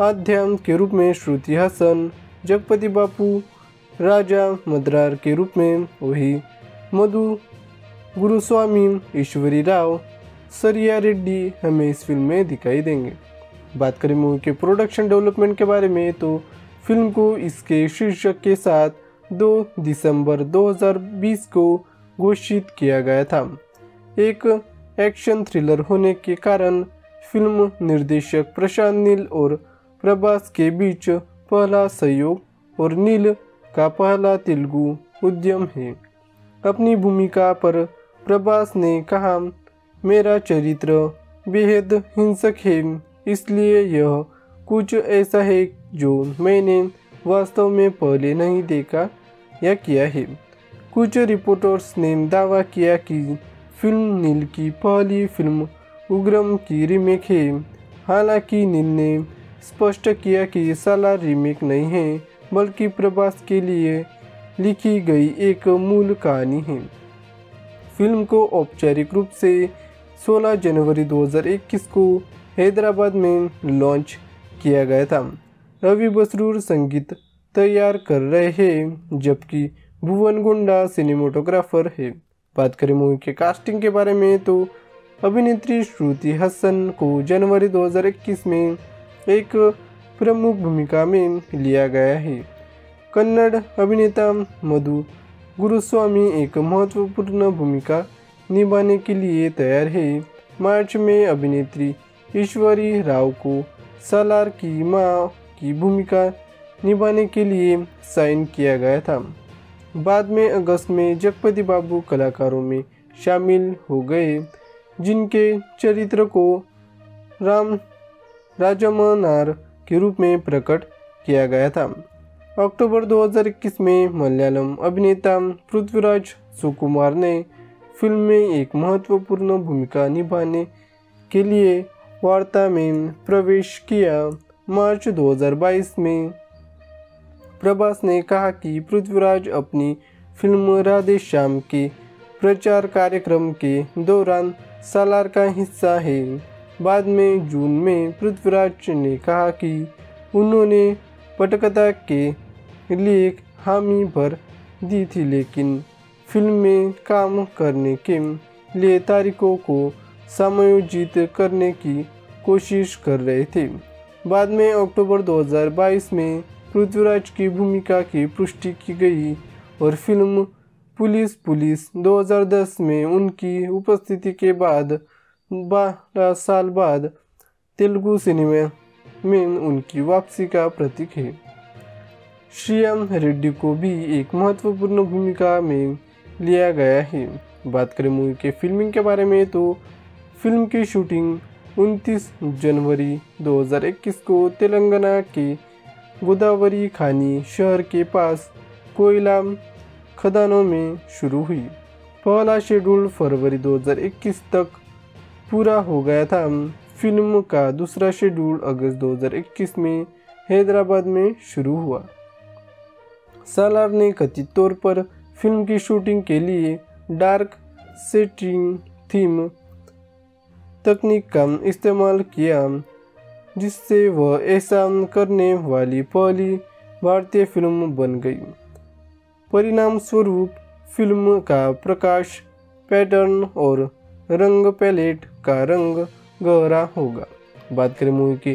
आध्यात्म के रूप में श्रुति हसन, जगपति बापू राजा मद्रार के रूप में वही मधु गुरुस्वामी, ईश्वरी राव, श्रिया रेड्डी हमें इस फिल्म में दिखाई देंगे। बात करें मूवी के प्रोडक्शन डेवलपमेंट के बारे में तो फिल्म को इसके शीर्षक के साथ दो दिसंबर दो हज़ार बीस को घोषित किया गया था। एक एक्शन थ्रिलर होने के कारण फिल्म निर्देशक प्रशांत नील और प्रभास के बीच पहला सहयोग और नील का पहला तेलुगु उद्यम है। अपनी भूमिका पर प्रभास ने कहा, मेरा चरित्र बेहद हिंसक है, इसलिए यह कुछ ऐसा है जो मैंने वास्तव में पहले नहीं देखा या किया है। कुछ रिपोर्टर्स ने दावा किया कि फिल्म नील की पहली फिल्म उग्रम की रीमेक है। हालांकि नील ने स्पष्ट किया कि सालार रीमेक नहीं है, बल्कि प्रभास के लिए लिखी गई एक मूल कहानी है। फिल्म को औपचारिक रूप से सोलह जनवरी दो हज़ार इक्कीस को हैदराबाद में लॉन्च किया गया था। रवि बसरूर संगीत तैयार कर रहे हैं, जबकि भुवन गुंडा सिनेमाटोग्राफर है। बात करें मूवी के कास्टिंग के बारे में तो अभिनेत्री श्रुति हसन को जनवरी दो हज़ार इक्कीस में एक प्रमुख भूमिका में लिया गया है। कन्नड़ अभिनेता मधु गुरुस्वामी एक महत्वपूर्ण भूमिका निभाने के लिए तैयार है। मार्च में अभिनेत्री ईश्वरी राव को सालार की मां की भूमिका निभाने के लिए साइन किया गया था। बाद में अगस्त में जगपति बाबू कलाकारों में शामिल हो गए, जिनके चरित्र को राम राजमनार के रूप में प्रकट किया गया था। अक्टूबर दो हज़ार इक्कीस में मलयालम अभिनेता पृथ्वीराज सुकुमार ने फिल्म में एक महत्वपूर्ण भूमिका निभाने के लिए वार्ता में प्रवेश किया। मार्च दो हज़ार बाईस में प्रभास ने कहा कि पृथ्वीराज अपनी फिल्म राधे श्याम के प्रचार कार्यक्रम के दौरान सालार का हिस्सा है। बाद में जून में पृथ्वीराज ने कहा कि उन्होंने पटकथा के लिए हामी भर दी थी, लेकिन फिल्म में काम करने के लिए तारीखों को समायोजित करने की कोशिश कर रहे थे। बाद में अक्टूबर दो हज़ार बाईस में पृथ्वीराज की भूमिका की पुष्टि की गई और फिल्म पुलिस पुलिस दो हज़ार दस में उनकी उपस्थिति के बाद बारह साल बाद तेलुगु सिनेमा में उनकी वापसी का प्रतीक है। श्रिया रेड्डी को भी एक महत्वपूर्ण भूमिका में लिया गया है। बात करें मूवी के फिल्मिंग के बारे में, तो फिल्म की शूटिंग उनतीस जनवरी दो हज़ार इक्कीस को तेलंगाना के गोदावरी खानी शहर के पास कोयला खदानों में शुरू हुई। पहला शेड्यूल फरवरी दो हज़ार इक्कीस तक पूरा हो गया था। फिल्म का दूसरा शेड्यूल अगस्त दो हज़ार इक्कीस में हैदराबाद में शुरू हुआ। सालार ने कथित तौर पर फिल्म की शूटिंग के लिए डार्क सेटिंग थीम तकनीक का इस्तेमाल किया, जिससे वह ऐसा करने वाली पहली भारतीय फिल्म बन गई। परिणाम स्वरूप फिल्म का प्रकाश पैटर्न और रंग पैलेट का रंग गहरा होगा। बात करें मूवी की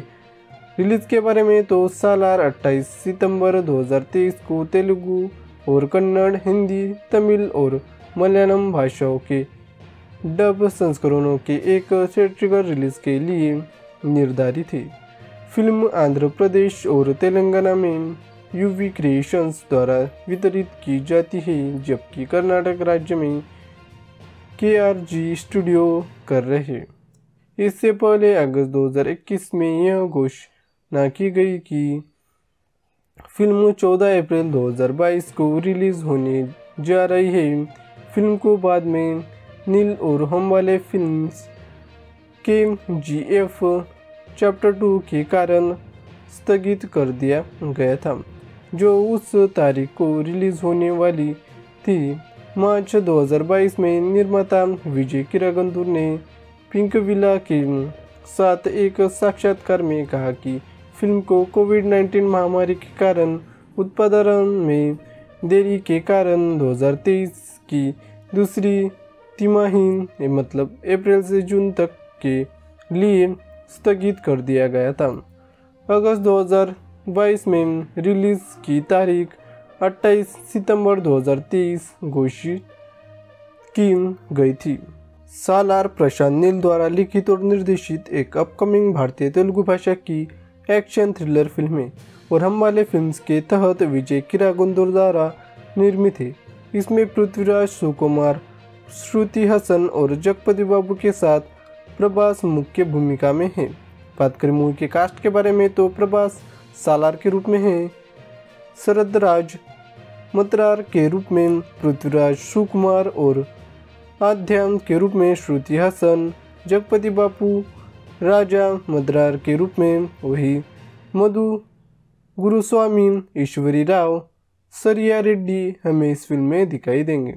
रिलीज के बारे में, तो सालार अट्ठाईस सितंबर दो हज़ार तेईस को तेलुगु और कन्नड़, हिंदी, तमिल और मलयालम भाषाओं के डब संस्करणों के एक थिएट्रिकल रिलीज के लिए निर्धारित है। फिल्म आंध्र प्रदेश और तेलंगाना में यूवी क्रिएशंस द्वारा वितरित की जाती है, जबकि कर्नाटक राज्य में केआरजी स्टूडियो कर रहे हैं। इससे पहले अगस्त दो हज़ार इक्कीस में यह घोषणा की गई कि फिल्म चौदह अप्रैल दो हज़ार बाईस को रिलीज होने जा रही है। फिल्म को बाद में नील और हमवाले फिल्म्स के जीएफ चैप्टर टू के कारण स्थगित कर दिया गया था, जो उस तारीख को रिलीज होने वाली थी। मार्च दो हज़ार बाईस में निर्माता विजय किरागंदूर ने पिंक विला के साथ एक साक्षात्कार में कहा कि फिल्म को कोविड उन्नीस महामारी के कारण उत्पादन में देरी के कारण दो हज़ार तेईस की दूसरी तिमाही मतलब अप्रैल से जून तक के लिए स्थगित कर दिया गया था। अगस्त दो हज़ार बाईस में रिलीज की तारीख अट्ठाईस सितंबर दो हज़ार तेईस घोषित की गई थी। सालार प्रशांत नील द्वारा लिखित और निर्देशित एक अपकमिंग भारतीय तेलुगु भाषा की एक्शन थ्रिलर फिल्म है और हमवाले फिल्म्स के तहत विजय किरागंदूर द्वारा निर्मित है। इसमें पृथ्वीराज सुकुमार, श्रुति हसन और जगपति बाबू के साथ प्रभास मुख्य भूमिका में है। बात करें मूवी के कास्ट के बारे में, तो प्रभास सालार के रूप में है, शरद राज मतरार के रूप में पृथ्वीराज सुकुमार और आध्याम के रूप में श्रुति हसन, जगपति बापू राजा मतरार के रूप में वही मधु गुरुस्वामी, ईश्वरी राव, श्रिया रेड्डी हमें इस फिल्म में दिखाई देंगे।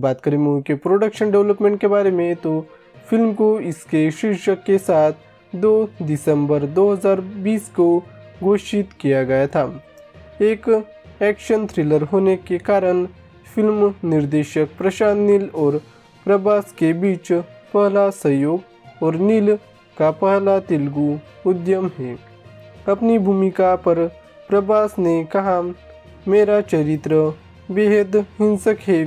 बात करें मूवी के प्रोडक्शन डेवलपमेंट के बारे में, तो फिल्म को इसके शीर्षक के साथ दो दिसंबर दो हज़ार बीस को घोषित किया गया था। एक एक्शन थ्रिलर होने के कारण फिल्म निर्देशक प्रशांत नील और प्रभास के बीच पहला सहयोग और नील का पहला तेलुगु उद्यम है। अपनी भूमिका पर प्रभास ने कहा, मेरा चरित्र बेहद हिंसक है,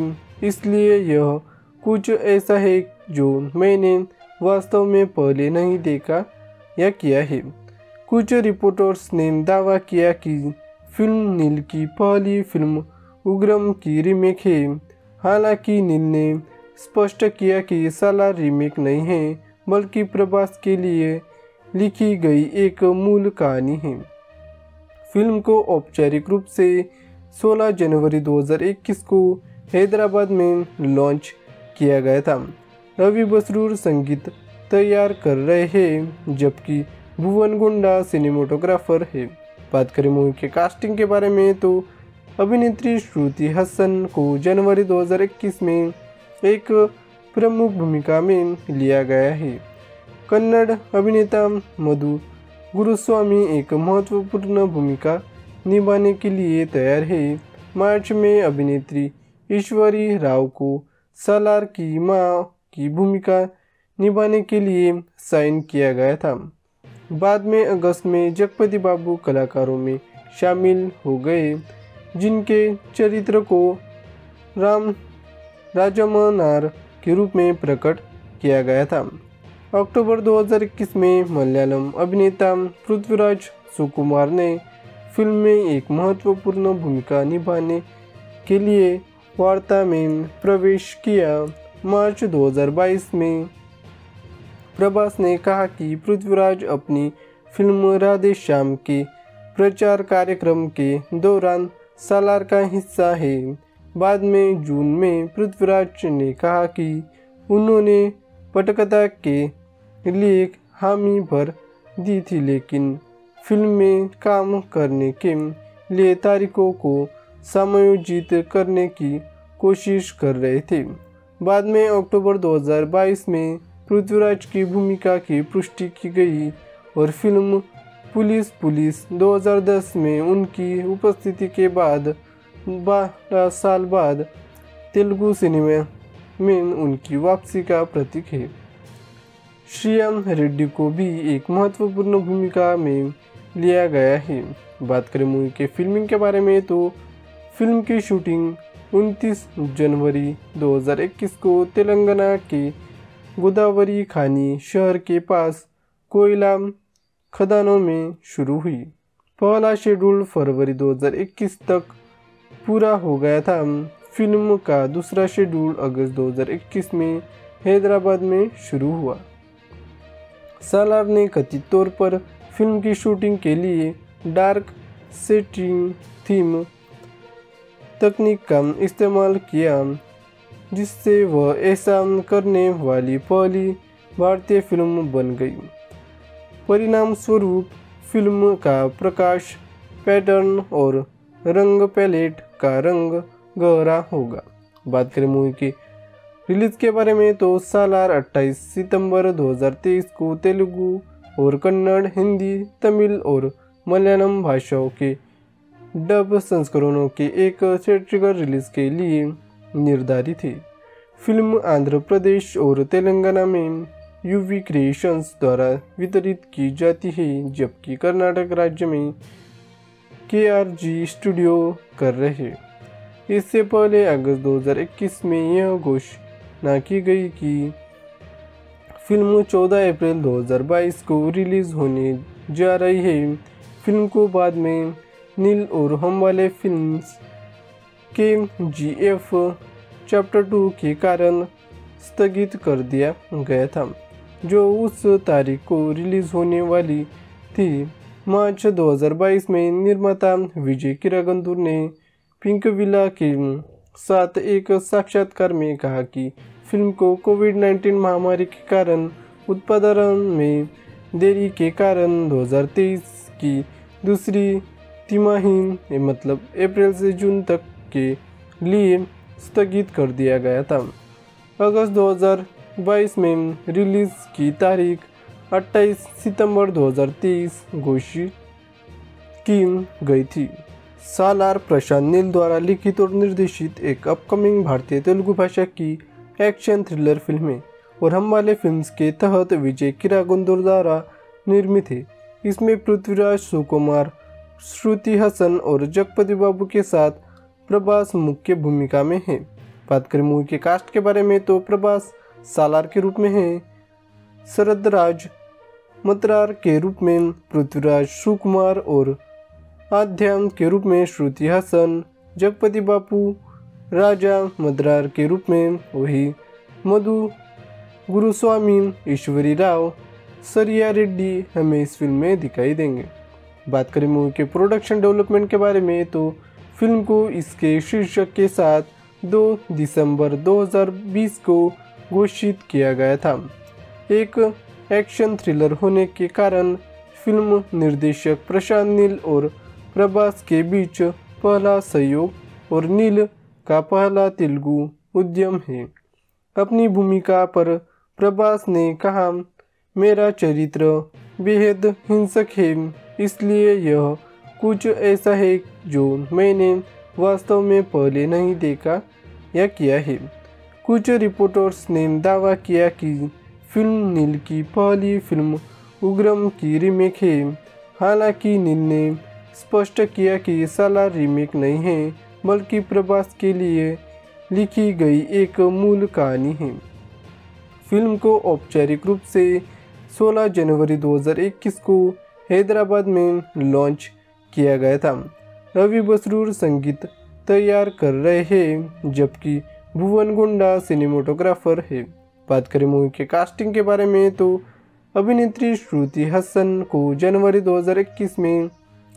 इसलिए यह कुछ ऐसा है जो मैंने वास्तव में पहले नहीं देखा या किया है। कुछ रिपोर्टर्स ने दावा किया कि फिल्म नील की पहली फिल्म उग्रम की रीमेक है। हालांकि नील ने स्पष्ट किया कि सालार रीमेक नहीं है, बल्कि प्रभास के लिए लिखी गई एक मूल कहानी है। फिल्म को औपचारिक रूप से सोलह जनवरी दो हज़ार इक्कीस को हैदराबाद में लॉन्च किया गया था। रवि बसरूर संगीत तैयार कर रहे हैं, जबकि भुवन गुंडा सिनेमेटोग्राफर है। बात करें मूवी के कास्टिंग के बारे में, तो अभिनेत्री श्रुति हसन को जनवरी दो हज़ार इक्कीस में एक प्रमुख भूमिका में लिया गया है। कन्नड़ अभिनेता मधु गुरुस्वामी एक महत्वपूर्ण भूमिका निभाने के लिए तैयार है। मार्च में अभिनेत्री ईश्वरी राव को सालार की मां की भूमिका निभाने के लिए साइन किया गया था। बाद में अगस्त में जगपति बाबू कलाकारों में शामिल हो गए, जिनके चरित्र को राम राजमनार के रूप में प्रकट किया गया था। अक्टूबर दो हज़ार इक्कीस में मलयालम अभिनेता पृथ्वीराज सुकुमार ने फिल्म में एक महत्वपूर्ण भूमिका निभाने के लिए वार्ता में प्रवेश किया। मार्च दो हज़ार बाईस में प्रभास ने कहा कि पृथ्वीराज अपनी फिल्म राधे श्याम के प्रचार कार्यक्रम के दौरान सालार का हिस्सा है। बाद में जून में पृथ्वीराज ने कहा कि उन्होंने पटकथा के लिए हामी भर दी थी, लेकिन फिल्म में काम करने के लिए तारीखों को समायोजित करने की कोशिश कर रहे थे। बाद में अक्टूबर दो हज़ार बाईस में पृथ्वीराज की भूमिका की पुष्टि की गई और फिल्म पुलिस पुलिस दो हज़ार दस में उनकी उपस्थिति के बाद बारह साल बाद तेलुगु सिनेमा में उनकी वापसी का प्रतीक है। श्रिया रेड्डी को भी एक महत्वपूर्ण भूमिका में लिया गया है। बात करें मूवी के फिल्मिंग के बारे में, तो फिल्म की शूटिंग उनतीस जनवरी दो हज़ार इक्कीस को तेलंगाना के गोदावरी खानी शहर के पास कोयला खदानों में शुरू हुई। पहला शेड्यूल फरवरी दो हज़ार इक्कीस तक पूरा हो गया था। फिल्म का दूसरा शेड्यूल अगस्त दो हज़ार इक्कीस में हैदराबाद में शुरू हुआ। सालार ने कथित तौर पर फिल्म की शूटिंग के लिए डार्क सेटिंग थीम तकनीक का इस्तेमाल किया, जिससे वह ऐसा करने वाली पहली भारतीय फिल्म बन गई। परिणाम स्वरूप फिल्म का प्रकाश पैटर्न और रंग पैलेट का रंग गहरा होगा। बात करें मूवी की रिलीज के बारे में, तो सालार अट्ठाईस सितंबर दो हज़ार तेईस को तेलुगु और कन्नड़, हिंदी, तमिल और मलयालम भाषाओं के डब संस्करणों के एक थिएट्रिकल रिलीज के लिए निर्धारित है। फिल्म आंध्र प्रदेश और तेलंगाना में यूवी क्रिएशंस द्वारा वितरित की जाती है, जबकि कर्नाटक राज्य में केआरजी स्टूडियो कर रहे। इससे पहले अगस्त दो हज़ार इक्कीस में यह घोषणा ना की गई कि फिल्म चौदह अप्रैल दो हज़ार बाईस को रिलीज होने जा रही है। फिल्म को बाद में नील और हमवाले फिल्म्स के जी एफ चैप्टर टू के कारण स्थगित कर दिया गया था, जो उस तारीख को रिलीज होने वाली थी। मार्च दो हज़ार बाईस में निर्माता विजय किरागंदूर ने पिंक विला के साथ एक साक्षात्कार में कहा कि फिल्म को कोविड नाइन्टीन महामारी के कारण उत्पादन में देरी के कारण दो हज़ार तेईस की दूसरी तिमाही मतलब अप्रैल से जून तक के लिए स्थगित कर दिया गया था। अगस्त दो हज़ार बाईस में रिलीज की तारीख अट्ठाईस सितंबर दो हज़ार तेईस घोषित की गई थी। सालार प्रशांत नील द्वारा लिखित और निर्देशित एक अपकमिंग भारतीय तेलुगु भाषा की एक्शन थ्रिलर फिल्म है और हमवाले फिल्म्स के तहत विजय किरागंदूर द्वारा निर्मित है। इसमें पृथ्वीराज सुकुमार, श्रुति हसन और जगपति बाबू के साथ प्रभास मुख्य भूमिका में है। बात करें मूवी के कास्ट के बारे में, तो प्रभास सालार के रूप में है, शरदराज मतरार के रूप में पृथ्वीराज सुकुमार और आध्याम के रूप में श्रुति हसन, जगपति बापू राजा मद्रार के रूप में वही मधु गुरुस्वामी, ईश्वरी राव श्रिया रेड्डी हमें इस फिल्म में दिखाई देंगे। बात करें मूवी के प्रोडक्शन डेवलपमेंट के बारे में तो फिल्म को इसके शीर्षक के साथ दो दिसंबर दो हज़ार बीस को घोषित किया गया था। एक एक्शन थ्रिलर होने के कारण फिल्म निर्देशक प्रशांत नील और प्रभास के बीच पहला सहयोग और नील का पहला तेलुगु उद्यम है। अपनी भूमिका पर प्रभास ने कहा, मेरा चरित्र बेहद हिंसक है, इसलिए यह कुछ ऐसा है जो मैंने वास्तव में पहले नहीं देखा या किया है। कुछ रिपोर्टर्स ने दावा किया कि फिल्म नील की पहली फिल्म उग्रम की रीमेक है। हालांकि नील ने स्पष्ट किया कि साला रीमेक नहीं है बल्कि प्रभास के लिए लिखी गई एक मूल कहानी है। फिल्म को औपचारिक रूप से सोलह जनवरी दो हज़ार इक्कीस को हैदराबाद में लॉन्च किया गया था। रवि बसरूर संगीत तैयार कर रहे हैं जबकि भुवन गुंडा सिनेमेटोग्राफर है। बात करें मूवी के कास्टिंग के बारे में तो अभिनेत्री श्रुति हसन को जनवरी दो हज़ार इक्कीस में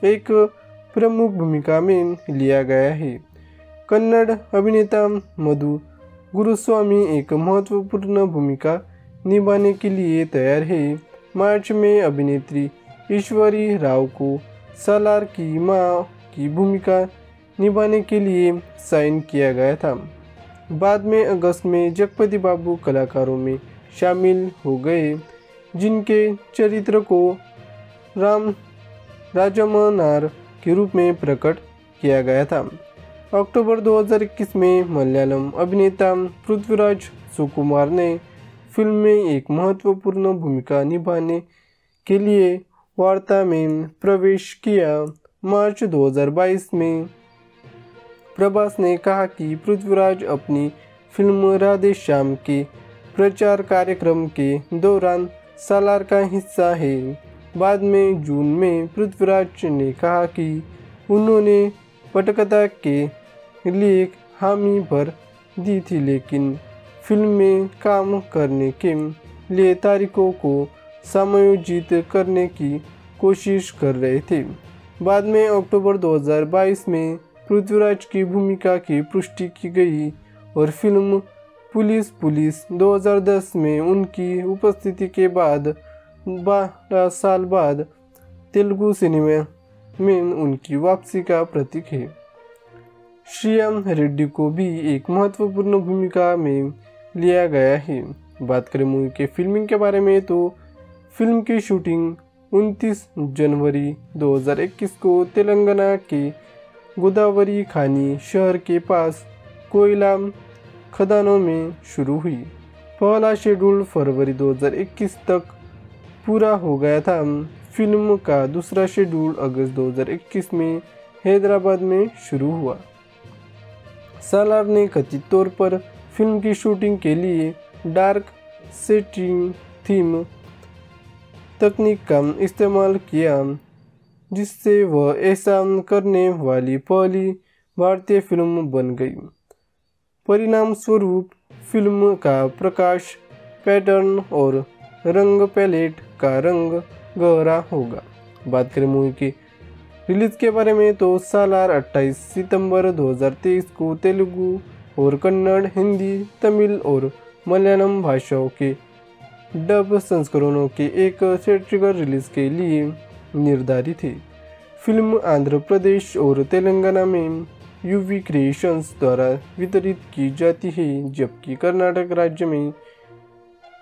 एक प्रमुख भूमिका में लिया गया है। कन्नड़ अभिनेता मधु गुरुस्वामी एक महत्वपूर्ण भूमिका निभाने के लिए तैयार है। मार्च में अभिनेत्री ईश्वरी राव को सालार की मां की भूमिका निभाने के लिए साइन किया गया था। बाद में अगस्त में जगपति बाबू कलाकारों में शामिल हो गए जिनके चरित्र को राम राजमनार के रूप में प्रकट किया गया था। अक्टूबर दो हज़ार इक्कीस में मलयालम अभिनेता पृथ्वीराज सुकुमार ने फिल्म में एक महत्वपूर्ण भूमिका निभाने के लिए वार्ता में प्रवेश किया। मार्च दो हज़ार बाईस में प्रभास ने कहा कि पृथ्वीराज अपनी फिल्म राधे श्याम के प्रचार कार्यक्रम के दौरान सालार का हिस्सा है। बाद में जून में पृथ्वीराज ने कहा कि उन्होंने पटकथा के लिए हामी भर दी थी, लेकिन फिल्म में काम करने के लिए तारीखों को समायोजित करने की कोशिश कर रहे थे। बाद में अक्टूबर दो हज़ार बाईस में पृथ्वीराज की भूमिका की पुष्टि की गई और फिल्म पुलिस पुलिस दो हज़ार दस में उनकी उपस्थिति के बाद बारह साल बाद तेलुगु सिनेमा में उनकी वापसी का प्रतीक है। श्रिया रेड्डी को भी एक महत्वपूर्ण भूमिका में लिया गया है। बात करें मूवी के फिल्मिंग के बारे में तो फिल्म की शूटिंग उनतीस जनवरी दो हज़ार इक्कीस को तेलंगाना के गोदावरी खानी शहर के पास कोयला खदानों में शुरू हुई। पहला शेड्यूल फरवरी दो हज़ार इक्कीस तक पूरा हो गया था। फिल्म का दूसरा शेड्यूल अगस्त दो हज़ार इक्कीस में हैदराबाद में शुरू हुआ। सालार ने कथित तौर पर फिल्म की शूटिंग के लिए डार्क सेटिंग थीम तकनीक का इस्तेमाल किया, जिससे वह ऐसा करने वाली पहली भारतीय फिल्म बन गई। परिणामस्वरूप फिल्म का प्रकाश पैटर्न और रंग पैलेट का रंग गहरा होगा। बात करें मूवी की रिलीज के बारे में तो सालार अट्ठाईस सितंबर दो हज़ार तेईस को तेलुगु और कन्नड़, हिंदी, तमिल और मलयालम भाषाओं के डब संस्करणों के एक थिएट्रिकल रिलीज के लिए निर्धारित है। फिल्म आंध्र प्रदेश और तेलंगाना में यूवी क्रिएशंस द्वारा वितरित की जाती है जबकि कर्नाटक राज्य में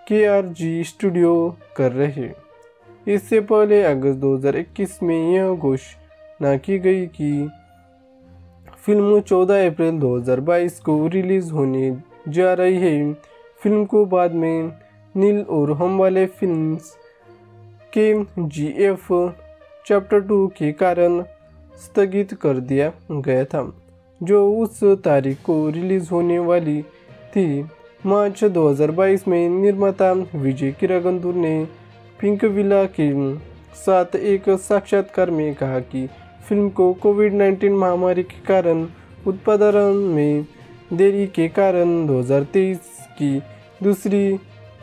के आर जी स्टूडियो कर रहे हैं। इससे पहले अगस्त दो हज़ार इक्कीस में यह घोषणा की गई कि फिल्म चौदह अप्रैल दो हज़ार बाईस को रिलीज़ होने जा रही है। फिल्म को बाद में नील और हम्बाले फिल्म्स के जी एफ चैप्टर टू के कारण स्थगित कर दिया गया था, जो उस तारीख को रिलीज़ होने वाली थी। मार्च दो हज़ार बाईस में निर्माता विजय किरागंदूर ने पिंक विला के साथ एक साक्षात्कार में कहा कि फिल्म को कोविड नाइन्टीन महामारी के कारण उत्पादन में देरी के कारण दो हज़ार तेईस की दूसरी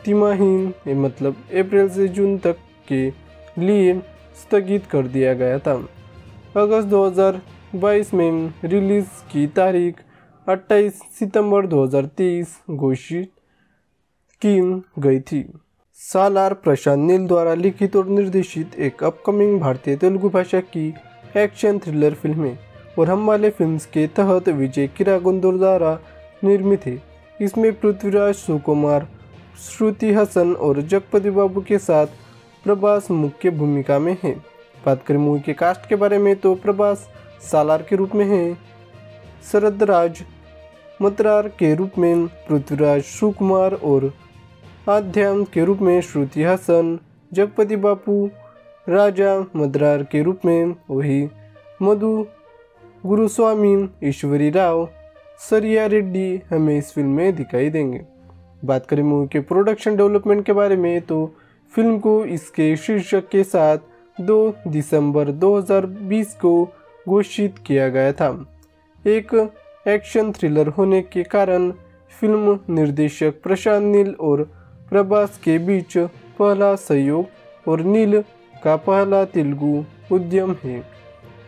तिमाही मतलब अप्रैल से जून तक के लिए स्थगित कर दिया गया था। अगस्त दो हज़ार बाईस में रिलीज़ की तारीख अट्ठाईस सितंबर दो हज़ार तेईस घोषित की गई थी। सालार प्रशांत नील द्वारा लिखित और निर्देशित एक अपकमिंग भारतीय तेलुगु भाषा की एक्शन थ्रिलर फिल्म है और हमारे फिल्म्स के तहत विजय किरागंदूर द्वारा निर्मित है। इसमें पृथ्वीराज सुकुमार, श्रुति हसन और जगपति बाबू के साथ प्रभास मुख्य भूमिका में है। बात करें मूवी के कास्ट के बारे में तो प्रभास सालार के रूप में है, सरदराज मतरार के रूप में पृथ्वीराज सुकुमार और आध्याम के रूप में श्रुति हसन, जगपति बापू राजा मतरार के रूप में, वही मधु गुरुस्वामी, ईश्वरी राव, श्रिया रेड्डी हमें इस फिल्म में दिखाई देंगे। बात करें मूवी के प्रोडक्शन डेवलपमेंट के बारे में तो फिल्म को इसके शीर्षक के साथ दो दिसंबर दो हज़ार बीस को घोषित किया गया था। एक एक्शन थ्रिलर होने के कारण फिल्म निर्देशक प्रशांत नील और प्रभास के बीच पहला सहयोग और नील का पहला तेलुगु उद्यम है।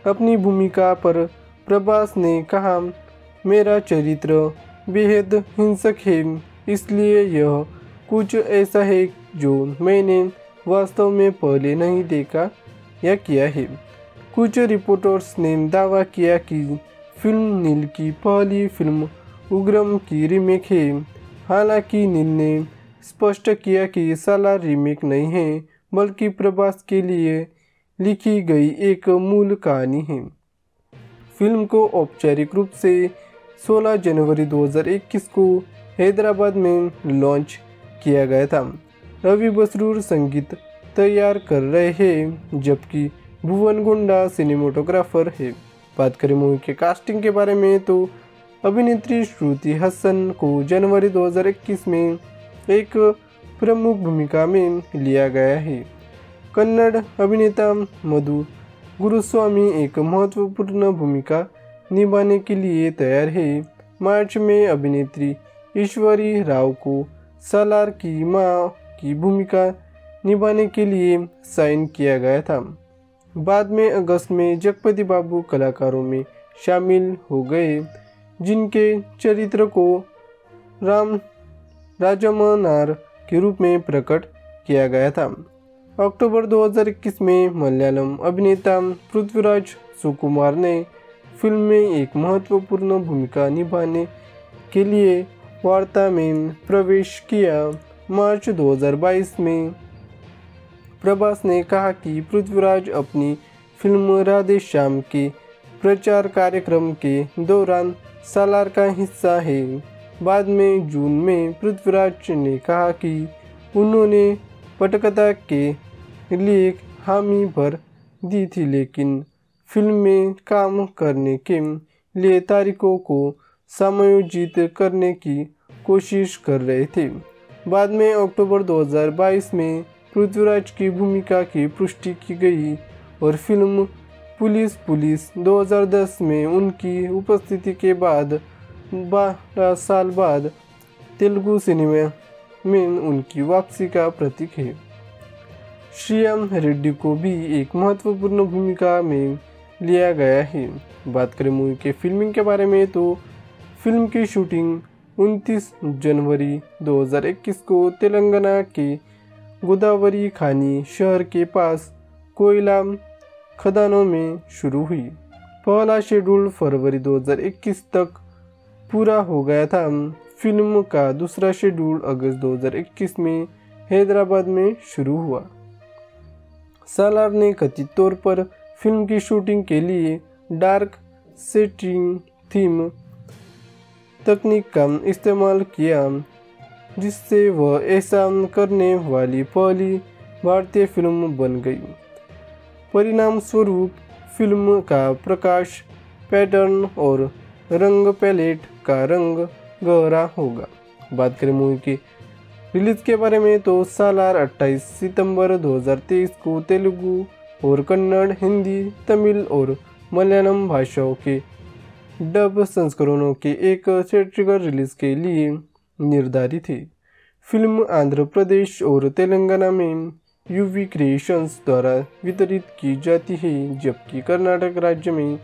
अपनी भूमिका पर प्रभास ने कहा, मेरा चरित्र बेहद हिंसक है, इसलिए यह कुछ ऐसा है जो मैंने वास्तव में पहले नहीं देखा या किया है। कुछ रिपोर्टर्स ने दावा किया कि फिल्म नील की पहली फिल्म उग्रम की रीमेक है। हालांकि नील ने स्पष्ट किया कि सालार रीमेक नहीं है बल्कि प्रभास के लिए लिखी गई एक मूल कहानी है। फिल्म को औपचारिक रूप से सोलह जनवरी दो हज़ार इक्कीस को हैदराबाद में लॉन्च किया गया था। रवि बसरूर संगीत तैयार कर रहे हैं जबकि भुवन गुंडा सिनेमाटोग्राफर है। बात करें मूवी के कास्टिंग के बारे में तो अभिनेत्री श्रुति हसन को जनवरी दो हज़ार इक्कीस में एक प्रमुख भूमिका में लिया गया है। कन्नड़ अभिनेता मधु गुरुस्वामी एक महत्वपूर्ण भूमिका निभाने के लिए तैयार है। मार्च में अभिनेत्री ईश्वरी राव को सालार की माँ की भूमिका निभाने के लिए साइन किया गया था। बाद में अगस्त में जगपति बाबू कलाकारों में शामिल हो गए जिनके चरित्र को राम राजमनार के रूप में प्रकट किया गया था। अक्टूबर दो हज़ार इक्कीस में मलयालम अभिनेता पृथ्वीराज सुकुमार ने फिल्म में एक महत्वपूर्ण भूमिका निभाने के लिए वार्ता में प्रवेश किया। मार्च दो हज़ार बाईस में प्रभास ने कहा कि पृथ्वीराज अपनी फिल्म राधे श्याम के प्रचार कार्यक्रम के दौरान सालार का हिस्सा है। बाद में जून में पृथ्वीराज ने कहा कि उन्होंने पटकथा के लिए हामी भर दी थी लेकिन फिल्म में काम करने के लिए तारीखों को समायोजित करने की कोशिश कर रहे थे। बाद में अक्टूबर दो हज़ार बाईस में पृथ्वीराज की भूमिका की पुष्टि की गई और फिल्म पुलिस पुलिस दो हज़ार दस में उनकी उपस्थिति के बाद बारह साल बाद तेलुगु सिनेमा में उनकी वापसी का प्रतीक है। श्रिया रेड्डी को भी एक महत्वपूर्ण भूमिका में लिया गया है। बात करें मूवी के फिल्मिंग के बारे में तो फिल्म की शूटिंग उनतीस जनवरी दो हज़ार इक्कीस को तेलंगाना के गोदावरी खानी शहर के पास कोयला खदानों में शुरू हुई। पहला शेड्यूल फरवरी दो हज़ार इक्कीस तक पूरा हो गया था। फिल्म का दूसरा शेड्यूल अगस्त दो हज़ार इक्कीस में हैदराबाद में शुरू हुआ। सालार ने कथित तौर पर फिल्म की शूटिंग के लिए डार्क सेटिंग थीम तकनीक का इस्तेमाल किया जिससे वह ऐसा करने वाली पहली भारतीय फिल्म बन गई। परिणामस्वरूप फिल्म का प्रकाश पैटर्न और रंग पैलेट का रंग गहरा होगा। बात करें मूवी के रिलीज के बारे में तो सालार अट्ठाईस सितंबर दो हज़ार तेईस को तेलुगु और कन्नड़, हिंदी, तमिल और मलयालम भाषाओं के डब संस्करणों के एक थिएट्रिकल रिलीज के लिए निर्धारित है। फिल्म आंध्र प्रदेश और तेलंगाना में यूवी क्रिएशंस द्वारा वितरित की जाती है, जबकि कर्नाटक राज्य में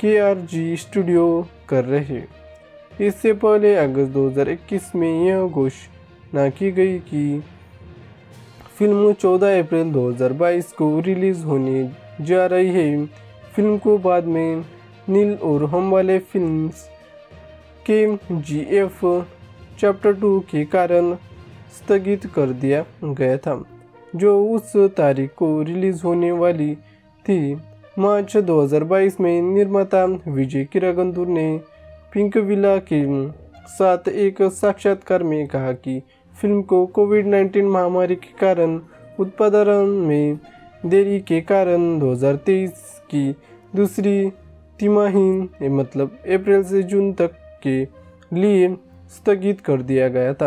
केआरजी स्टूडियो कर रहे हैं। इससे पहले अगस्त दो हज़ार इक्कीस में यह घोषणा की गई कि फिल्म चौदह अप्रैल दो हज़ार बाईस को रिलीज़ होने जा रही है। फिल्म को बाद में नील और हम वाले फिल्म्स के जी एफ चैप्टर टू के कारण स्थगित कर दिया गया था, जो उस तारीख को रिलीज़ होने वाली थी। मार्च दो हज़ार बाईस में निर्माता विजय किरागंदूर ने पिंकविला के साथ एक साक्षात्कार में कहा कि फिल्म को कोविड उन्नीस महामारी के कारण उत्पादन में देरी के कारण दो हज़ार तेईस की दूसरी तिमाही मतलब अप्रैल से जून तक के लिए स्थगित कर दिया गया था।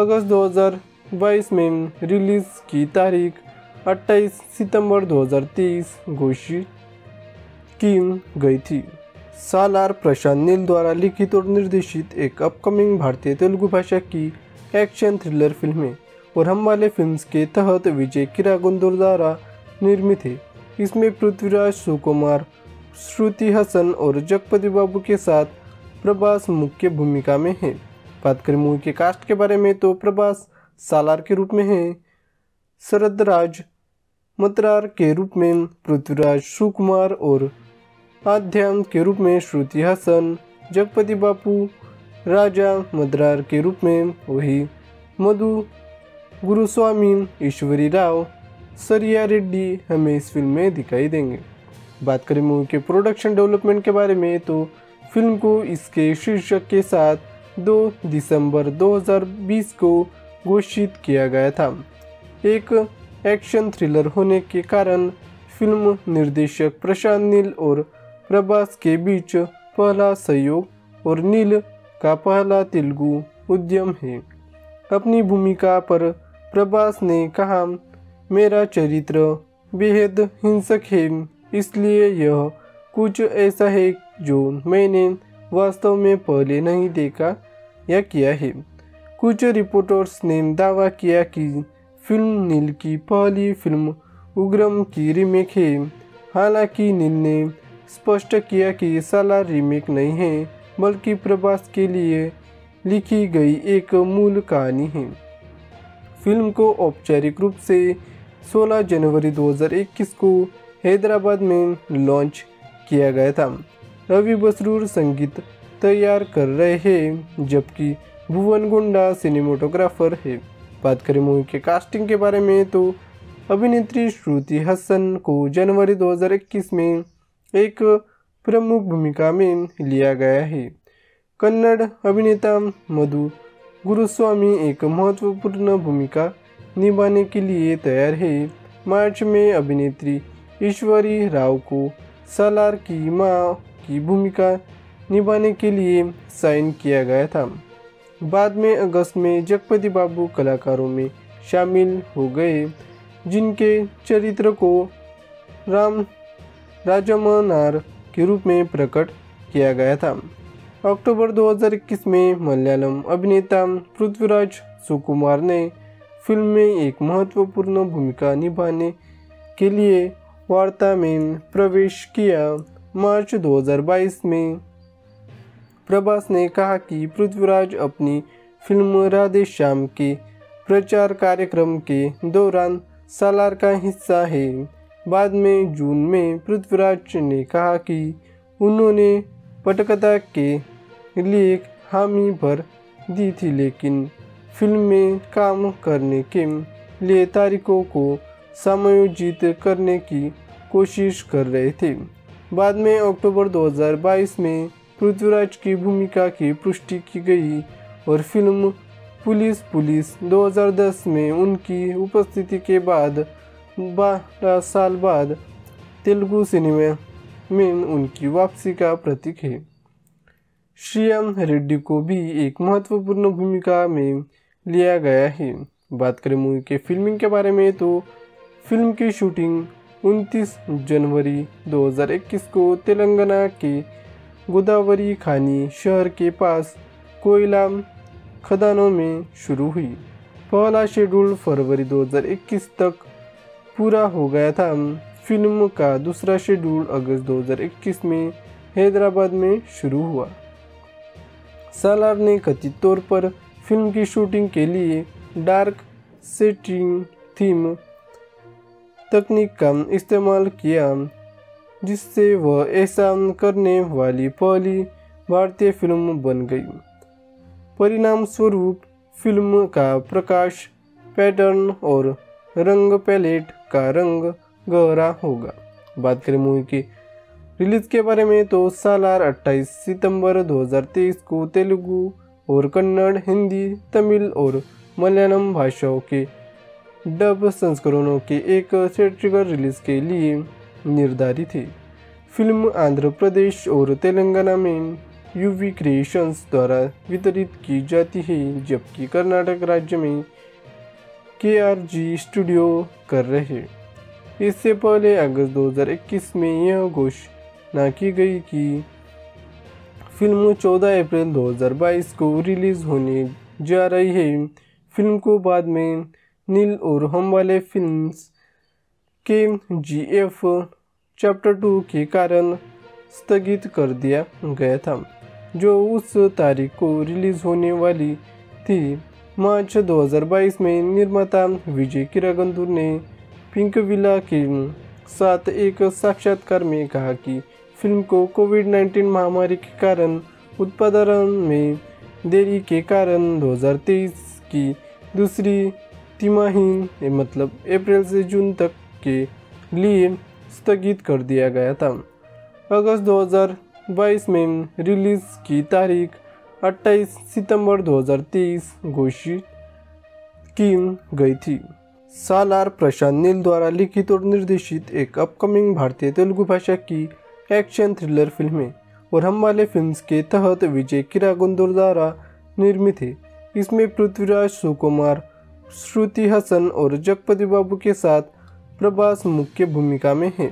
अगस्त दो हज़ार बाईस में रिलीज़ की तारीख अट्ठाईस सितंबर दो हज़ार तेईस घोषित की गई थी। सालार प्रशांत नील द्वारा लिखित और निर्देशित एक अपकमिंग भारतीय तेलुगु भाषा की एक्शन थ्रिलर फिल्म है और हम वाले फिल्म्स के तहत विजय किरागंदूर द्वारा निर्मित है। इसमें पृथ्वीराज सुकुमार, श्रुति हसन और जगपति बाबू के साथ प्रभास मुख्य भूमिका में है। बात करें मूवी के कास्ट के बारे में तो प्रभास सालार के रूप में है, शरद राज मतरार के रूप में पृथ्वीराज सुकुमार और आध्यात्म के रूप में श्रुति हसन, जगपति बापू राजा मद्रार के रूप में वही मधु गुरुस्वामी, ईश्वरी राव, श्रिया रेड्डी हमें इस फिल्म में दिखाई देंगे। बात करें मूवी के प्रोडक्शन डेवलपमेंट के बारे में तो फिल्म को इसके शीर्षक के साथ दो दिसंबर दो हज़ार बीस को घोषित किया गया था। एक एक्शन थ्रिलर होने के कारण फिल्म निर्देशक प्रशांत नील और प्रभास के बीच पहला सहयोग और नील का पहला तेलुगु उद्यम है। अपनी भूमिका पर प्रभास ने कहा, मेरा चरित्र बेहद हिंसक है, इसलिए यह कुछ ऐसा है जो मैंने वास्तव में पहले नहीं देखा या किया है। कुछ रिपोर्टर्स ने दावा किया कि फिल्म नील की पहली फिल्म उग्रम की रीमेक है। हालांकि नील ने स्पष्ट किया कि सालार रीमेक नहीं है, बल्कि प्रभास के लिए लिखी गई एक मूल कहानी है। फिल्म को औपचारिक रूप से सोलह जनवरी दो हज़ार इक्कीस को हैदराबाद में लॉन्च किया गया था। रवि बसरूर संगीत तैयार कर रहे हैं, जबकि भुवन गुंडा सिनेमेटोग्राफर है। बात करें मूवी के कास्टिंग के बारे में तो अभिनेत्री श्रुति हसन को जनवरी दो हज़ार इक्कीस में एक प्रमुख भूमिका में लिया गया है। कन्नड़ अभिनेता मधु गुरुस्वामी एक महत्वपूर्ण भूमिका निभाने के लिए तैयार है। मार्च में अभिनेत्री ईश्वरी राव को सालार की मां की भूमिका निभाने के लिए साइन किया गया था। बाद में अगस्त में जगपति बाबू कलाकारों में शामिल हो गए, जिनके चरित्र को राम राजमनार के रूप में प्रकट किया गया था। अक्टूबर दो हज़ार इक्कीस में मलयालम अभिनेता पृथ्वीराज सुकुमार ने फिल्म में एक महत्वपूर्ण भूमिका निभाने के लिए वार्ता में प्रवेश किया। मार्च दो हज़ार बाईस में प्रभास ने कहा कि पृथ्वीराज अपनी फिल्म राधे श्याम के प्रचार कार्यक्रम के दौरान सालार का हिस्सा है। बाद में जून में पृथ्वीराज ने कहा कि उन्होंने पटकथा के लिए हामी भर दी थी, लेकिन फिल्म में काम करने के लिए तारीखों को समायोजित करने की कोशिश कर रहे थे। बाद में अक्टूबर दो हज़ार बाईस में पृथ्वीराज की भूमिका की पुष्टि की गई और फिल्म पुलिस पुलिस दो हज़ार दस में उनकी उपस्थिति के बाद बारह साल बाद तेलुगु सिनेमा में उनकी वापसी का प्रतीक है। श्रिया रेड्डी को भी एक महत्वपूर्ण भूमिका में लिया गया है। बात करें मूवी के फिल्मिंग के बारे में तो फिल्म की शूटिंग उनतीस जनवरी दो हज़ार इक्कीस को तेलंगाना के गोदावरी खानी शहर के पास कोयला खदानों में शुरू हुई। पहला शेड्यूल फरवरी दो हज़ार इक्कीस तक पूरा हो गया था। फिल्म का दूसरा शेड्यूल अगस्त दो हज़ार इक्कीस में हैदराबाद में शुरू हुआ। सालार ने कथित तौर पर फिल्म की शूटिंग के लिए डार्क सेटिंग थीम तकनीक का इस्तेमाल किया, जिससे वह ऐसा करने वाली पहली भारतीय फिल्म बन गई। परिणाम स्वरूप फिल्म का प्रकाश पैटर्न और रंग पैलेट का रंग गहरा होगा। बात करें मूवी की रिलीज के बारे में तो सालार अट्ठाईस सितंबर दो हज़ार तेईस को तेलुगु और कन्नड़, हिंदी, तमिल और मलयालम भाषाओं के डब संस्करणों के एक थिएट्रिकल रिलीज के लिए निर्धारित है। फिल्म आंध्र प्रदेश और तेलंगाना में यूवी क्रिएशंस द्वारा वितरित की जाती है, जबकि कर्नाटक राज्य में केआरजी स्टूडियो कर रहे। इससे पहले अगस्त दो हज़ार इक्कीस में यह घोषणा की गई कि फिल्म चौदह अप्रैल दो हज़ार बाईस को रिलीज होने जा रही है। फिल्म को बाद में नील और हम्बाले फिल्म्स के जीएफ चैप्टर टू के कारण स्थगित कर दिया गया था, जो उस तारीख को रिलीज होने वाली थी। मार्च दो हज़ार बाईस में निर्माता विजय किरागंदूर ने पिंक विला के साथ एक साक्षात्कार में कहा कि फिल्म को कोविड उन्नीस महामारी के कारण उत्पादन में देरी के कारण दो हज़ार तेईस की दूसरी तिमाही मतलब अप्रैल से जून तक के लिए स्थगित कर दिया गया था। अगस्त दो हज़ार बाईस में रिलीज की तारीख अट्ठाईस सितंबर दो हज़ार तेईस घोषित की गई थी। सालार प्रशांत नील द्वारा लिखित और निर्देशित एक अपकमिंग भारतीय तेलुगु भाषा की एक्शन थ्रिलर फिल्म है और हम्बाले फिल्म्स के तहत विजय किरागंदूर द्वारा निर्मित है। इसमें पृथ्वीराज सुकुमार, श्रुति हसन और जगपति बाबू के साथ प्रभास मुख्य भूमिका में है।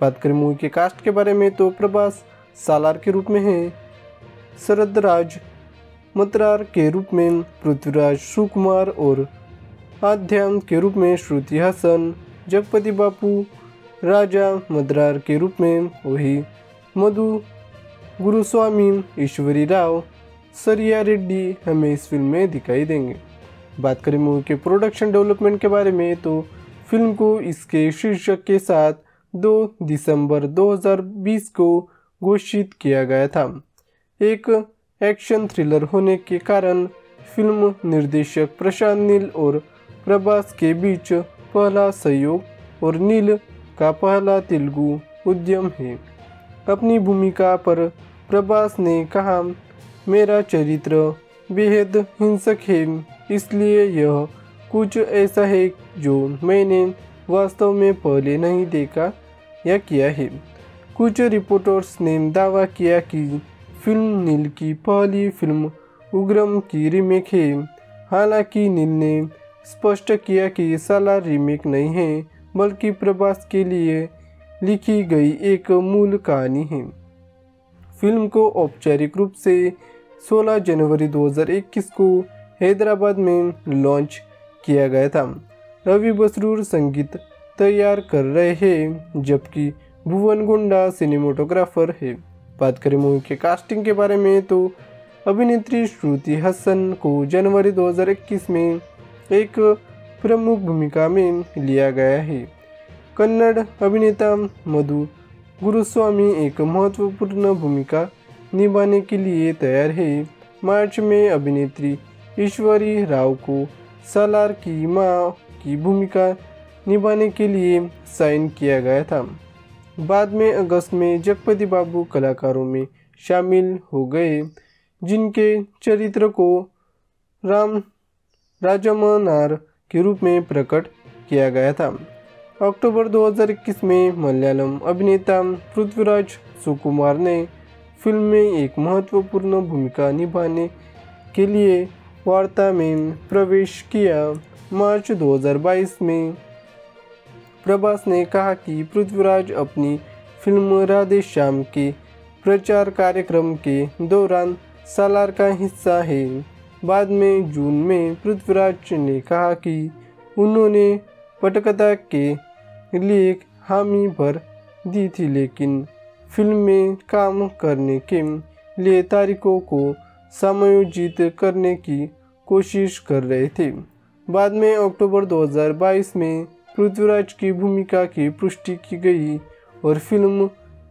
बात करें मूवी के कास्ट के बारे में तो प्रभास सालार के रूप में है, शरदराज मतरार के रूप में पृथ्वीराज सुकुमार और आध्यात्म के रूप में श्रुति हसन, जगपति बापू राजा मद्रार के रूप में वही मधु गुरुस्वामी, ईश्वरी राव, श्रिया रेड्डी हमें इस फिल्म में दिखाई देंगे। बात करें मूवी के प्रोडक्शन डेवलपमेंट के बारे में तो फिल्म को इसके शीर्षक के साथ दो दिसंबर दो हज़ार बीस को घोषित किया गया था। एक एक्शन थ्रिलर होने के कारण फिल्म निर्देशक प्रशांत नील और प्रभास के बीच पहला सहयोग और नील का पहला तेलुगु उद्यम है। अपनी भूमिका पर प्रभास ने कहा, मेरा चरित्र बेहद हिंसक है, इसलिए यह कुछ ऐसा है जो मैंने वास्तव में पहले नहीं देखा या किया है। कुछ रिपोर्टर्स ने दावा किया कि फिल्म नील की पहली फिल्म उग्रम की रीमेक है। हालांकि नील ने स्पष्ट किया कि सालार रीमेक नहीं है, बल्कि प्रभास के लिए लिखी गई एक मूल कहानी है। फिल्म को औपचारिक रूप से सोलह जनवरी दो हज़ार इक्कीस को हैदराबाद में लॉन्च किया गया था। रवि बसरूर संगीत तैयार कर रहे हैं, जबकि भुवन गुंडा सिनेमेटोग्राफर है। बात करें मूवी के कास्टिंग के बारे में तो अभिनेत्री श्रुति हसन को जनवरी दो हज़ार इक्कीस में एक प्रमुख भूमिका में लिया गया है। कन्नड़ अभिनेता मधु गुरुस्वामी एक महत्वपूर्ण भूमिका निभाने के लिए तैयार है। मार्च में अभिनेत्री ईश्वरी राव को सालार की मां की भूमिका निभाने के लिए साइन किया गया था। बाद में अगस्त में जगपति बाबू कलाकारों में शामिल हो गए, जिनके चरित्र को राम राजमनार के रूप में प्रकट किया गया था। अक्टूबर दो हज़ार इक्कीस में मलयालम अभिनेता पृथ्वीराज सुकुमार ने फिल्म में एक महत्वपूर्ण भूमिका निभाने के लिए वार्ता में प्रवेश किया। मार्च दो हज़ार बाईस में प्रभास ने कहा कि पृथ्वीराज अपनी फिल्म राधे श्याम के प्रचार कार्यक्रम के दौरान सालार का हिस्सा है। बाद में जून में पृथ्वीराज ने कहा कि उन्होंने पटकथा के लिए हामी भर दी थी, लेकिन फिल्म में काम करने के लिए तारीखों को समायोजित करने की कोशिश कर रहे थे। बाद में अक्टूबर दो हज़ार बाईस में पृथ्वीराज की भूमिका की पुष्टि की गई और फिल्म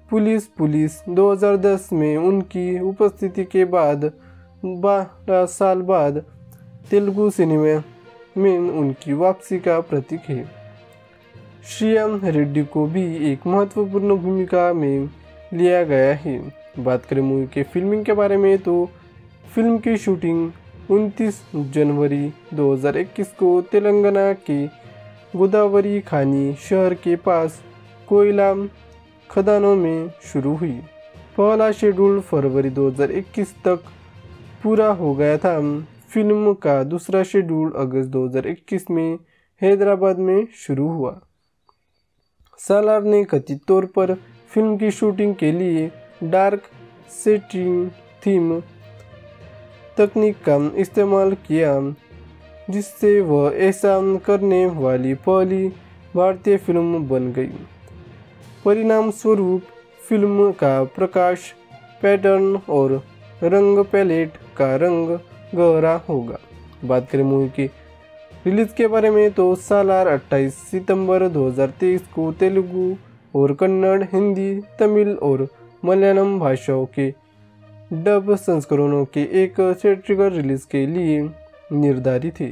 पुलिस पुलिस दो हज़ार दस में उनकी उपस्थिति के बाद बारह साल बाद तेलुगु सिनेमा में उनकी वापसी का प्रतीक है। श्रिया रेड्डी को भी एक महत्वपूर्ण भूमिका में लिया गया है। बात करें मूवी के फिल्मिंग के बारे में तो फिल्म की शूटिंग उनतीस जनवरी दो हज़ार इक्कीस को तेलंगाना के गोदावरी खानी शहर के पास कोयला खदानों में शुरू हुई। पहला शेड्यूल फरवरी दो हज़ार इक्कीस तक पूरा हो गया था। फिल्म का दूसरा शेड्यूल अगस्त दो हज़ार इक्कीस में हैदराबाद में शुरू हुआ। सालार ने कथित तौर पर फिल्म की शूटिंग के लिए डार्क सेटिंग थीम तकनीक का इस्तेमाल किया, जिससे वह ऐसा करने वाली पहली भारतीय फिल्म बन गई। परिणाम स्वरूप फिल्म का प्रकाश पैटर्न और रंग पैलेट का रंग गहरा होगा। बात करें मूवी की रिलीज के बारे में तो सालार अट्ठाईस सितंबर दो हज़ार तेईस को तेलुगु और कन्नड़, हिंदी, तमिल और मलयालम भाषाओं के डब संस्करणों के एक थिएट्रिकल रिलीज के लिए निर्धारित है।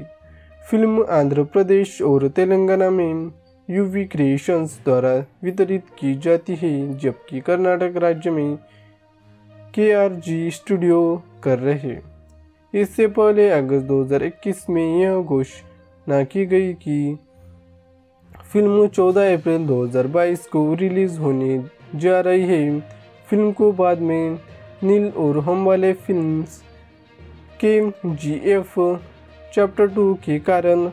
फिल्म आंध्र प्रदेश और तेलंगाना में यूवी क्रिएशंस द्वारा वितरित की जाती है, जबकि कर्नाटक राज्य में केआरजी स्टूडियो कर रहे हैं। इससे पहले अगस्त दो हज़ार इक्कीस में यह घोषणा की गई कि फिल्म चौदह अप्रैल दो हज़ार बाईस को रिलीज होने जा रही है। फिल्म को बाद में नील और हम्बाले फिल्म्स के जी एफ चैप्टर टू के कारण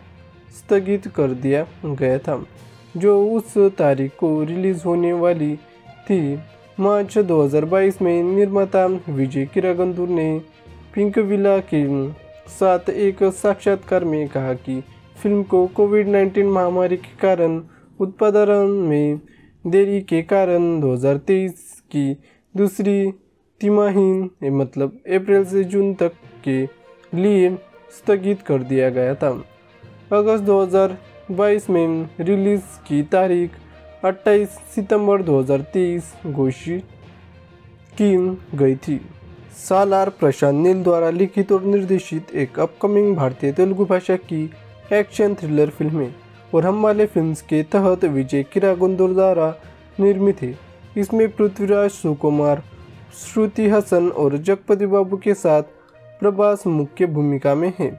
स्थगित कर दिया गया था, जो उस तारीख को रिलीज होने वाली थी। मार्च दो हज़ार बाईस में निर्माता विजय किरागंदूर ने पिंक विला के साथ एक साक्षात्कार में कहा कि फिल्म को कोविड नाइन्टीन महामारी के कारण उत्पादन में देरी के कारण दो हज़ार तेईस की दूसरी तिमाही मतलब अप्रैल से जून तक के लिए स्थगित कर दिया गया था। अगस्त दो हज़ार बाईस में रिलीज की तारीख अट्ठाईस सितंबर दो हज़ार तेईस घोषित की गई थी। सालार प्रशांत नील द्वारा लिखित और निर्देशित एक अपकमिंग भारतीय तेलुगु भाषा की एक्शन थ्रिलर फिल्म है और हम्बाले फिल्म्स के तहत विजय किरागंदूर द्वारा निर्मित है। इसमें पृथ्वीराज सुकुमार, श्रुति हसन और जगपति बाबू के साथ प्रभास मुख्य भूमिका में है।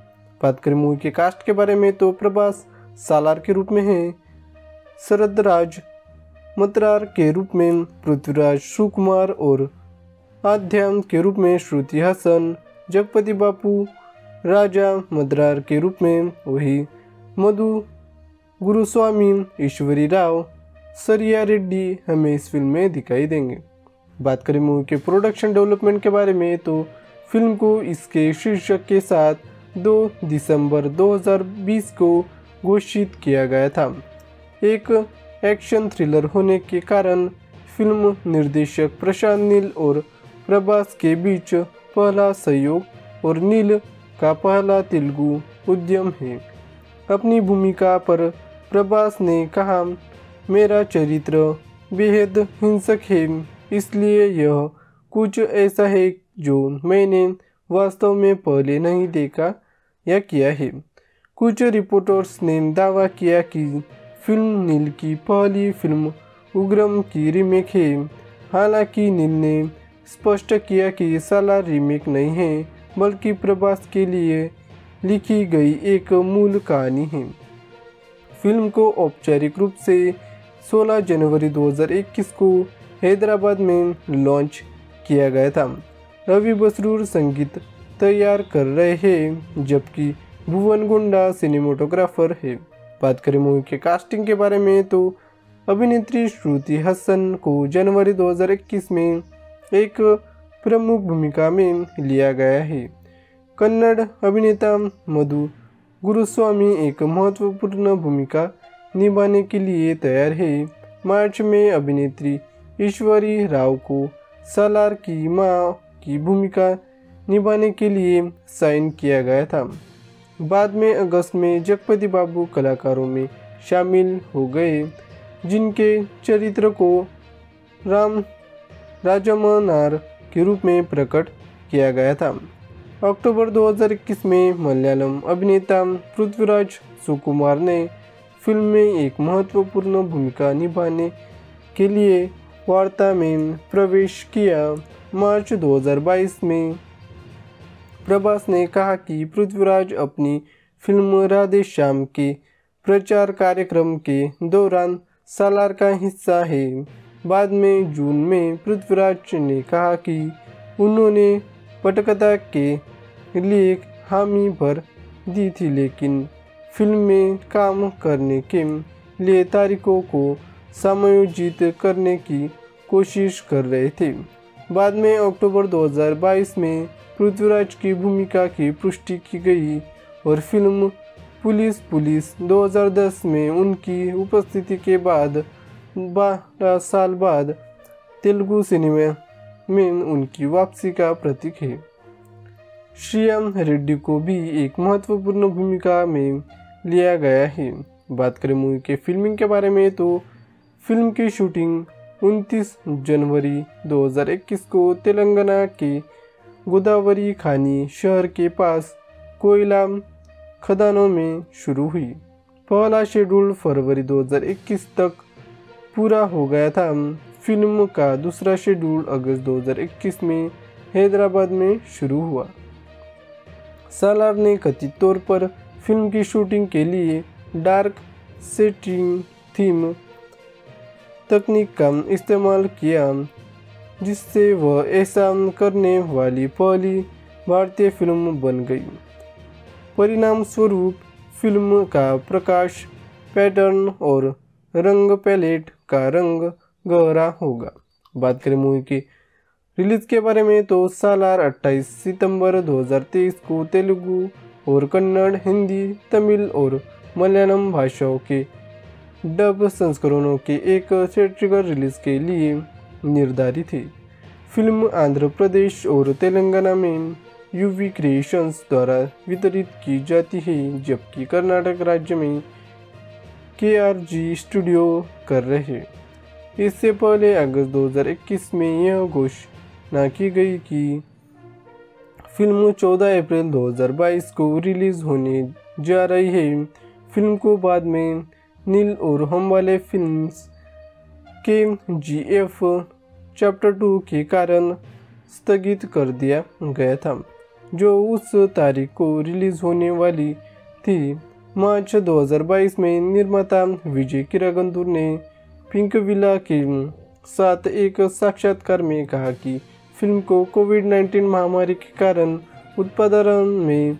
बात करें मूवी के कास्ट के बारे में तो प्रभास सालार के रूप में है, शरद राज मतरार के रूप में पृथ्वीराज सुकुमार और आध्याम के रूप में श्रुति हसन, जगपति बापू राजा मद्रार के रूप में वही मधु गुरुस्वामी, ईश्वरी राव, श्रिया रेड्डी हमें इस फिल्म में दिखाई देंगे। बात करें मूवी के प्रोडक्शन डेवलपमेंट के बारे में तो फिल्म को इसके शीर्षक के साथ दो दिसंबर दो हज़ार बीस को घोषित किया गया था। एक एक्शन थ्रिलर होने के कारण फिल्म निर्देशक प्रशांत नील और प्रभास के बीच पहला सहयोग और नील का पहला तेलुगु उद्यम है। अपनी भूमिका पर प्रभास ने कहा, मेरा चरित्र बेहद हिंसक है, इसलिए यह कुछ ऐसा है जो मैंने वास्तव में पहले नहीं देखा या किया है। कुछ रिपोर्टर्स ने दावा किया कि फिल्म नील की पहली फिल्म उग्रम की रीमेक है। हालांकि नील ने स्पष्ट किया कि सालार रीमेक नहीं है, बल्कि प्रभास के लिए लिखी गई एक मूल कहानी है। फिल्म को औपचारिक रूप से सोलह जनवरी दो हज़ार इक्कीस को हैदराबाद में लॉन्च किया गया था। रवि बसरूर संगीत तैयार कर रहे हैं, जबकि भुवन गुंडा सिनेमाटोग्राफर है। बात करें मूवी के कास्टिंग के बारे में तो अभिनेत्री श्रुति हसन को जनवरी दो हज़ार इक्कीस में एक प्रमुख भूमिका में लिया गया है। कन्नड़ अभिनेता मधु गुरुस्वामी एक महत्वपूर्ण भूमिका निभाने के लिए तैयार है। मार्च में अभिनेत्री ईश्वरी राव को सालार की माँ की भूमिका निभाने के लिए साइन किया गया था। बाद में अगस्त में जगपति बाबू कलाकारों में शामिल हो गए, जिनके चरित्र को राम राजमनार के रूप में प्रकट किया गया था। अक्टूबर दो हज़ार इक्कीस में मलयालम अभिनेता पृथ्वीराज सुकुमार ने फिल्म में एक महत्वपूर्ण भूमिका निभाने के लिए वार्ता में प्रवेश किया। मार्च दो हज़ार बाईस में प्रभास ने कहा कि पृथ्वीराज अपनी फिल्म राधे श्याम के प्रचार कार्यक्रम के दौरान सालार का हिस्सा है। बाद में जून में पृथ्वीराज ने कहा कि उन्होंने पटकथा के लिए हामी भर दी थी, लेकिन फिल्म में काम करने के लिए तारीखों को समायोजित करने की कोशिश कर रहे थे। बाद में अक्टूबर दो हज़ार बाईस में पृथ्वीराज की भूमिका की पुष्टि की गई और फिल्म पुलिस पुलिस दो हज़ार दस में उनकी उपस्थिति के बाद बारह साल बाद तेलुगु सिनेमा में उनकी वापसी का प्रतीक है। श्रिया रेड्डी को भी एक महत्वपूर्ण भूमिका में लिया गया है। बात करें मूवी के फिल्मिंग के बारे में, तो फिल्म की शूटिंग उनतीस जनवरी दो हज़ार इक्कीस को तेलंगाना के गोदावरी खानी शहर के पास कोयला खदानों में शुरू हुई। पहला शेड्यूल फरवरी दो हज़ार इक्कीस तक पूरा हो गया था। फिल्म का दूसरा शेड्यूल अगस्त दो हज़ार इक्कीस में हैदराबाद में शुरू हुआ। सालार ने कथित तौर पर फिल्म की शूटिंग के लिए डार्क सेटिंग थीम तकनीक का इस्तेमाल किया, जिससे वह ऐसा करने वाली पहली भारतीय फिल्म बन गई। परिणाम स्वरूप फिल्म का प्रकाश पैटर्न और रंग पैलेट का रंग गहरा होगा। बात करें मूवी के रिलीज के बारे में, तो सालार अट्ठाईस सितंबर दो हज़ार तेईस को तेलुगु और कन्नड़, हिंदी, तमिल और मलयालम भाषाओं के डब संस्करणों के एक थिएट्रिकल रिलीज के लिए निर्धारित है। फिल्म आंध्र प्रदेश और तेलंगाना में यूवी क्रिएशंस द्वारा वितरित की जाती है, जबकि कर्नाटक राज्य में के आर जी स्टूडियो कर रहे हैं। इससे पहले अगस्त दो हज़ार इक्कीस में यह घोषणा की गई कि फिल्म चौदह अप्रैल दो हज़ार बाईस को रिलीज़ होने जा रही है। फिल्म को बाद में नील और हमवाले फिल्म्स के जी एफ चैप्टर टू के कारण स्थगित कर दिया गया था, जो उस तारीख को रिलीज़ होने वाली थी। मार्च दो हज़ार बाईस में निर्माता विजय किरागंदूर ने पिंक विला के साथ एक साक्षात्कार में कहा कि फिल्म को कोविड उन्नीस महामारी के कारण उत्पादन में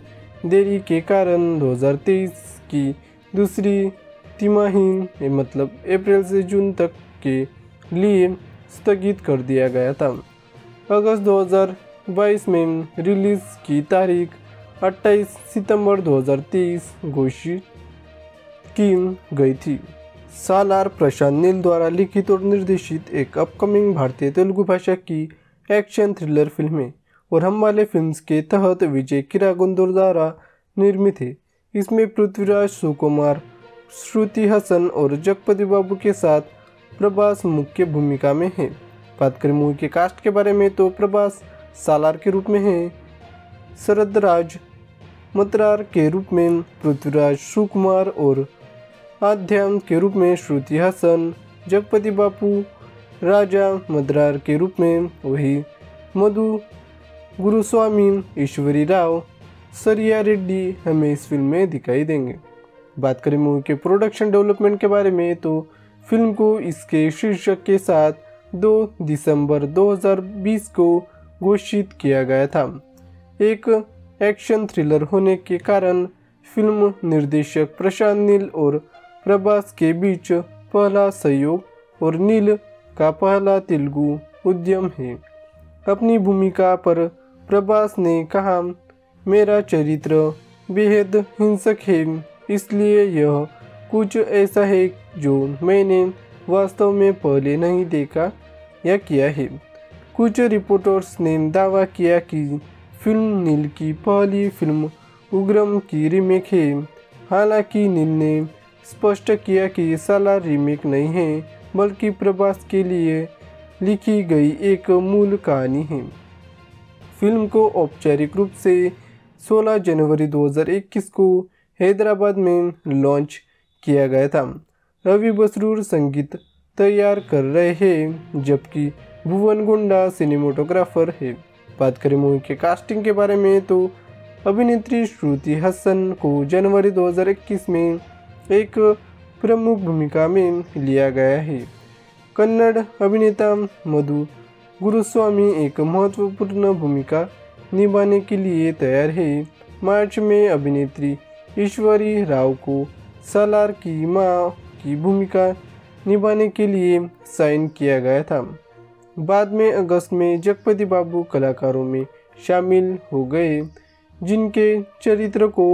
देरी के कारण दो हज़ार तेईस की दूसरी तिमाही मतलब अप्रैल से जून तक के लिए स्थगित कर दिया गया था। अगस्त दो हज़ार बाईस में रिलीज़ की तारीख अट्ठाईस सितंबर दो हज़ार तेईस घोषित की गई थी। सालार प्रशांत नील द्वारा लिखित और निर्देशित एक अपकमिंग भारतीय तेलुगु भाषा की एक्शन थ्रिलर फिल्म है और हमवाले फिल्म्स के तहत विजय किरागंदूर द्वारा निर्मित है। इसमें पृथ्वीराज सुकुमार, श्रुति हसन और जगपति बाबू के साथ प्रभास मुख्य भूमिका में है। बात करें मूवी के कास्ट के बारे में, तो प्रभास सालार के रूप में है, शरद राज मतरार के रूप में पृथ्वीराज सुकुमार और आध्याम के रूप में श्रुति हसन, जगपति बापू राजा मद्रार के रूप में वही मधु गुरुस्वामी, ईश्वरी राव, श्रिया रेड्डी हमें इस फिल्म में दिखाई देंगे। बात करें मूवी के प्रोडक्शन डेवलपमेंट के बारे में, तो फिल्म को इसके शीर्षक के साथ दो दिसंबर दो हज़ार बीस को घोषित किया गया था। एक एक्शन थ्रिलर होने के कारण फिल्म निर्देशक प्रशांत नील और प्रभास के बीच पहला सहयोग और नील का पहला तेलुगु उद्यम है। अपनी भूमिका पर प्रभास ने कहा मेरा चरित्र बेहद हिंसक है, इसलिए यह कुछ ऐसा है जो मैंने वास्तव में पहले नहीं देखा या किया है। कुछ रिपोर्टर्स ने दावा किया कि फिल्म नील की पहली फिल्म उग्रम की रीमेक है। हालांकि नील ने स्पष्ट किया कि साला रीमेक नहीं है बल्कि प्रभास के लिए लिखी गई एक मूल कहानी है। फिल्म को औपचारिक रूप से सोलह जनवरी दो हज़ार इक्कीस को हैदराबाद में लॉन्च किया गया था। रवि बसरूर संगीत तैयार कर रहे हैं जबकि भुवन गुंडा सिनेमेटोग्राफर है। बात करें मूवी के कास्टिंग के बारे में तो अभिनेत्री श्रुति हसन को जनवरी दो हज़ार इक्कीस में एक प्रमुख भूमिका में लिया गया है। कन्नड़ अभिनेता मधु गुरुस्वामी एक महत्वपूर्ण भूमिका निभाने के लिए तैयार है। मार्च में अभिनेत्री ईश्वरी राव को सालार की मां की भूमिका निभाने के लिए साइन किया गया था। बाद में अगस्त में जगपति बाबू कलाकारों में शामिल हो गए जिनके चरित्र को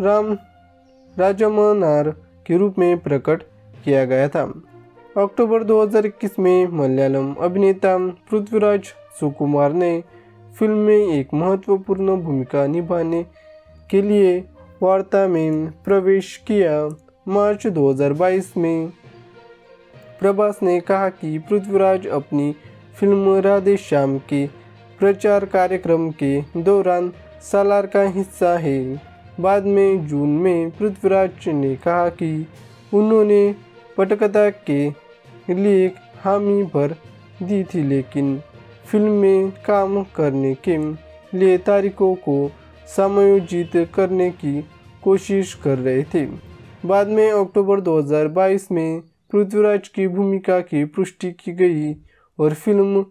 राम राजमनार के रूप में प्रकट किया गया था। अक्टूबर दो हज़ार इक्कीस में मलयालम अभिनेता पृथ्वीराज सुकुमार ने फिल्म में एक महत्वपूर्ण भूमिका निभाने के लिए वार्ता में प्रवेश किया। मार्च दो हज़ार बाईस में प्रभास ने कहा कि पृथ्वीराज अपनी फिल्म राधे श्याम के प्रचार कार्यक्रम के दौरान सालार का हिस्सा है। बाद में जून में पृथ्वीराज ने कहा कि उन्होंने पटकथा के लिए हामी भर दी थी लेकिन फिल्म में काम करने के लिए तारीखों को समायोजित करने की कोशिश कर रहे थे। बाद में अक्टूबर दो हज़ार बाईस में पृथ्वीराज की भूमिका की पुष्टि की गई और फिल्म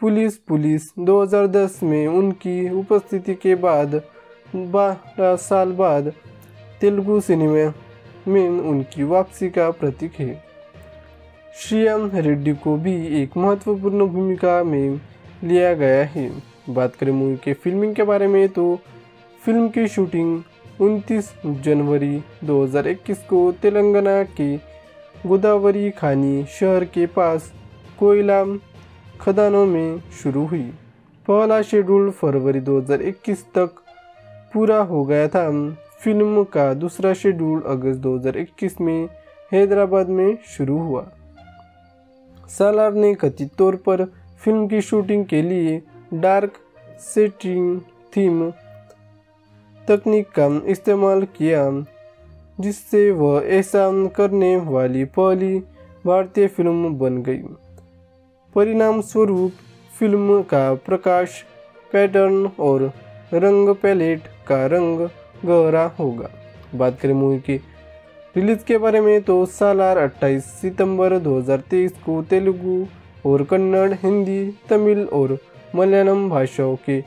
पुलिस पुलिस दो हज़ार दस में उनकी उपस्थिति के बाद बारह साल बाद तेलुगु सिनेमा में उनकी वापसी का प्रतीक है। श्रिया रेड्डी को भी एक महत्वपूर्ण भूमिका में लिया गया है। बात करें मूवी के फिल्मिंग के बारे में तो फिल्म की शूटिंग उनतीस जनवरी दो हज़ार इक्कीस को तेलंगाना के गोदावरी खानी शहर के पास कोयला खदानों में शुरू हुई। पहला शेड्यूल फरवरी दो हज़ार इक्कीस तक पूरा हो गया था। फिल्म का दूसरा शेड्यूल अगस्त दो हज़ार इक्कीस में हैदराबाद में शुरू हुआ। सालार ने कथित तौर पर फिल्म की शूटिंग के लिए डार्क सेटिंग थीम तकनीक का इस्तेमाल किया जिससे वह ऐसा करने वाली पहली भारतीय फिल्म बन गई। परिणाम स्वरूप फिल्म का प्रकाश पैटर्न और रंग पैलेट का रंग गहरा होगा। बात करें मूवी की रिलीज के बारे में तो सालार अट्ठाईस सितंबर दो हज़ार तेईस को तेलुगु और कन्नड़ हिंदी तमिल और मलयालम भाषाओं के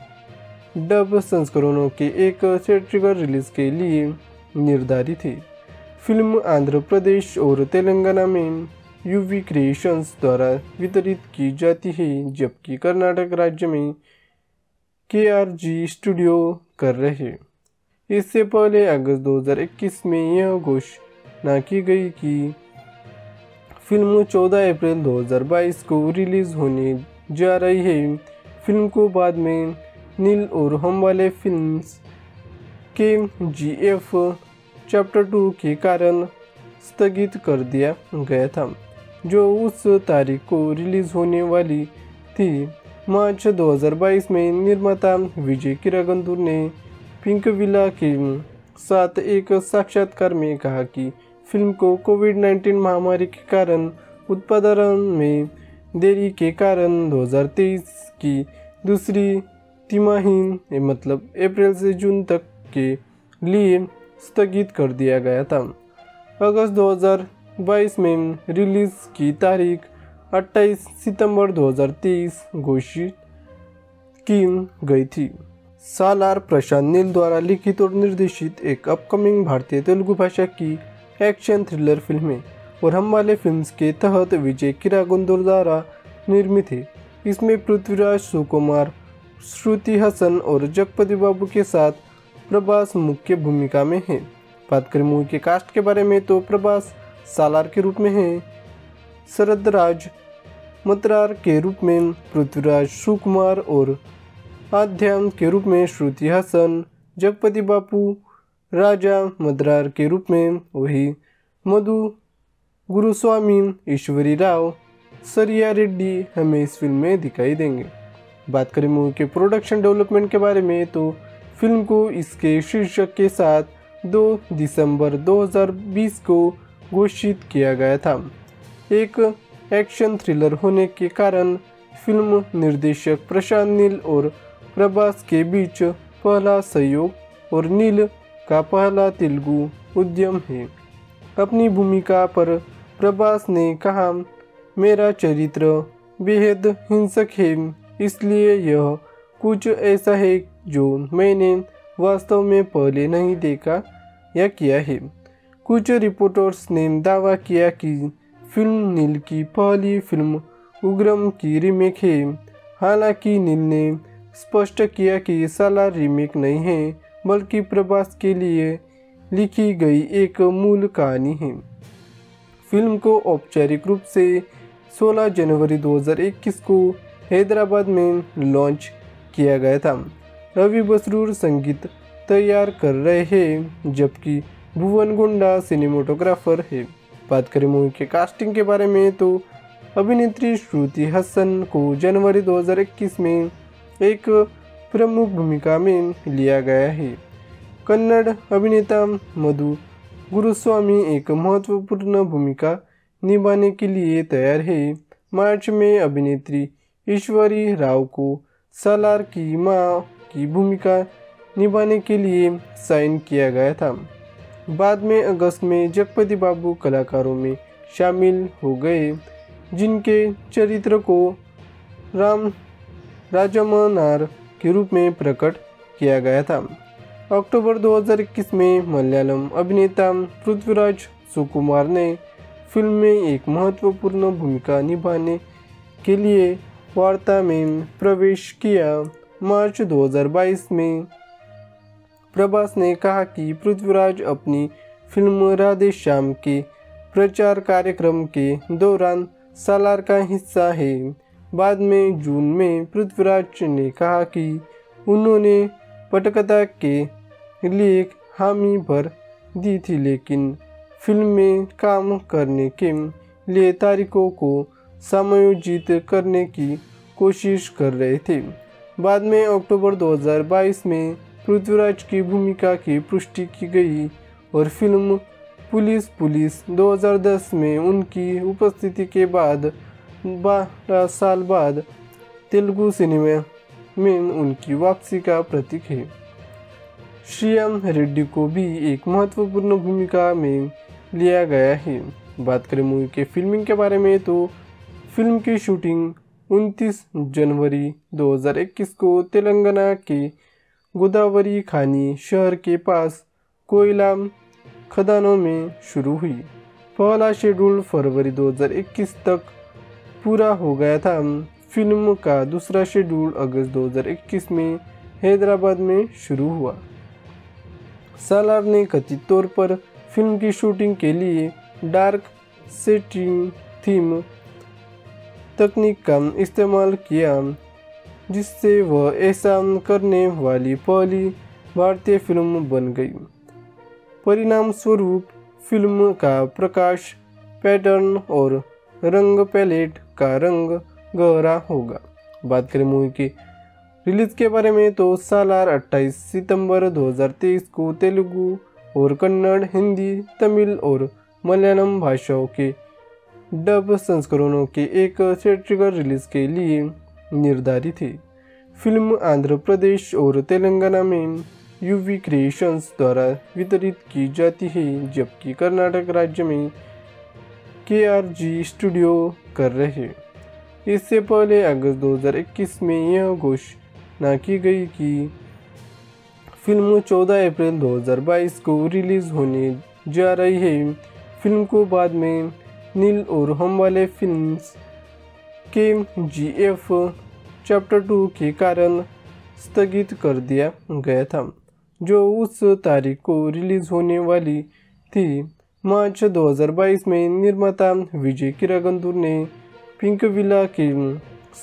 डब संस्करणों के एक थिएट्रिकल रिलीज के लिए निर्धारित है। फिल्म आंध्र प्रदेश और तेलंगाना में यूवी क्रिएशंस द्वारा वितरित की जाती है जबकि कर्नाटक राज्य में के आर जी स्टूडियो कर रहे हैं। इससे पहले अगस्त दो हज़ार इक्कीस में यह घोषणा की गई कि फिल्म चौदह अप्रैल दो हज़ार बाईस को रिलीज होने जा रही है। फिल्म को बाद में नील और हम वाले फिल्म्स के जी एफ चैप्टर टू के कारण स्थगित कर दिया गया था जो उस तारीख को रिलीज होने वाली थी। मार्च दो हज़ार बाईस में निर्माता विजय किरागंदूर ने पिंक विला के साथ एक साक्षात्कार में कहा कि फिल्म को कोविड उन्नीस महामारी के कारण उत्पादन में देरी के कारण दो हज़ार तेईस की दूसरी तिमाही मतलब अप्रैल से जून तक के लिए स्थगित कर दिया गया था। अगस्त दो हज़ार बाईस में रिलीज़ की तारीख अट्ठाईस सितंबर दो हज़ार तेईस घोषित की गई थी। सालार प्रशांत नील द्वारा लिखित और निर्देशित एक अपकमिंग भारतीय तेलुगु भाषा की एक्शन थ्रिलर फिल्म है और हम वाले फिल्म्स के तहत विजय किरागंदूर द्वारा निर्मित है। इसमें पृथ्वीराज सुकुमार श्रुति हसन और जगपति बाबू के साथ प्रभास मुख्य भूमिका में है। बात करें मूवी के कास्ट के बारे में तो प्रभास सालार के रूप में है, शरद राज मतरार के रूप में पृथ्वीराज सुकुमार और आध्याम के रूप में श्रुति हसन, जगपति बापू राजा मतरार के रूप में, वही मधु गुरुस्वामी, ईश्वरी राव, श्रिया रेड्डी हमें इस फिल्म में दिखाई देंगे। बात करें मूवी के प्रोडक्शन डेवलपमेंट के बारे में तो फिल्म को इसके शीर्षक के साथ दो दिसंबर दो हज़ार बीस को घोषित किया गया था। एक एक्शन थ्रिलर होने के कारण फिल्म निर्देशक प्रशांत नील और प्रभास के बीच पहला सहयोग और नील का पहला तेलुगु उद्यम है। अपनी भूमिका पर प्रभास ने कहा, मेरा चरित्र बेहद हिंसक है, इसलिए यह कुछ ऐसा है जो मैंने वास्तव में पहले नहीं देखा या किया है। कुछ रिपोर्टर्स ने दावा किया कि फिल्म नील की पहली फिल्म उग्रम की रीमेक है। हालांकि नील ने स्पष्ट किया कि सालार रीमेक नहीं है बल्कि प्रभास के लिए लिखी गई एक मूल कहानी है। फिल्म को औपचारिक रूप से सोलह जनवरी दो हज़ार इक्कीस को हैदराबाद में लॉन्च किया गया था। रवि बसरूर संगीत तैयार कर रहे हैं जबकि भुवन गुंडा सिनेमेटोग्राफर है। बात करें मूवी के कास्टिंग के बारे में तो अभिनेत्री श्रुति हसन को जनवरी दो हज़ार इक्कीस में एक प्रमुख भूमिका में लिया गया है। कन्नड़ अभिनेता मधु गुरुस्वामी एक महत्वपूर्ण भूमिका निभाने के लिए तैयार है। मार्च में अभिनेत्री ईश्वरी राव को सालार की मां की भूमिका निभाने के लिए साइन किया गया था। बाद में अगस्त में जगपति बाबू कलाकारों में शामिल हो गए जिनके चरित्र को राम राजमन्नार के रूप में प्रकट किया गया था। अक्टूबर दो हज़ार इक्कीस में मलयालम अभिनेता पृथ्वीराज सुकुमार ने फिल्म में एक महत्वपूर्ण भूमिका निभाने के लिए वार्ता में प्रवेश किया। मार्च दो हज़ार बाईस में प्रभास ने कहा कि पृथ्वीराज अपनी फिल्म राधे श्याम के प्रचार कार्यक्रम के दौरान सालार का हिस्सा है। बाद में जून में पृथ्वीराज ने कहा कि उन्होंने पटकथा के लिए हामी भर दी थी लेकिन फिल्म में काम करने के लिए तारीखों को समायोजित करने की कोशिश कर रहे थे। बाद में अक्टूबर दो हज़ार बाईस में पृथ्वीराज की भूमिका की पुष्टि की गई और फिल्म पुलिस पुलिस दो हज़ार दस में उनकी उपस्थिति के बाद बारह साल बाद तेलुगु सिनेमा में उनकी वापसी का प्रतीक है। श्रिया रेड्डी को भी एक महत्वपूर्ण भूमिका में लिया गया है। बात करें मूवी के फिल्मिंग के बारे में तो फिल्म की शूटिंग उनतीस जनवरी दो हज़ार इक्कीस को तेलंगाना के गोदावरी खानी शहर के पास कोयला खदानों में शुरू हुई। पहला शेड्यूल फरवरी दो हज़ार इक्कीस तक पूरा हो गया था। फिल्म का दूसरा शेड्यूल अगस्त दो हज़ार इक्कीस में हैदराबाद में शुरू हुआ। सालार ने कथित तौर पर फिल्म की शूटिंग के लिए डार्क सेटिंग थीम तकनीक का इस्तेमाल किया जिससे वह ऐसा करने वाली पहली भारतीय फिल्म बन गई। परिणाम स्वरूप फिल्म का प्रकाश पैटर्न और रंग पैलेट का रंग गहरा होगा। बात करें मूवी की रिलीज के बारे में तो सालार अट्ठाईस सितंबर दो हज़ार तेईस को तेलुगु और कन्नड़, हिंदी, तमिल और मलयालम भाषाओं के डब संस्करणों के एक थिएट्रिकल रिलीज के लिए निर्धारित है। फिल्म आंध्र प्रदेश और तेलंगाना में यूवी क्रिएशंस द्वारा वितरित की जाती है जबकि कर्नाटक राज्य में केआरजी स्टूडियो कर रहे हैं। इससे पहले अगस्त दो हज़ार इक्कीस में यह घोषणा की गई कि फिल्म चौदह अप्रैल दो हज़ार बाईस को रिलीज़ होने जा रही है। फिल्म को बाद में नील और हम्बाले फिल्म्स के जी एफ चैप्टर टू के कारण स्थगित कर दिया गया था, जो उस तारीख को रिलीज़ होने वाली थी। मार्च दो हज़ार बाईस में निर्माता विजय किरागंदूर ने पिंक विला के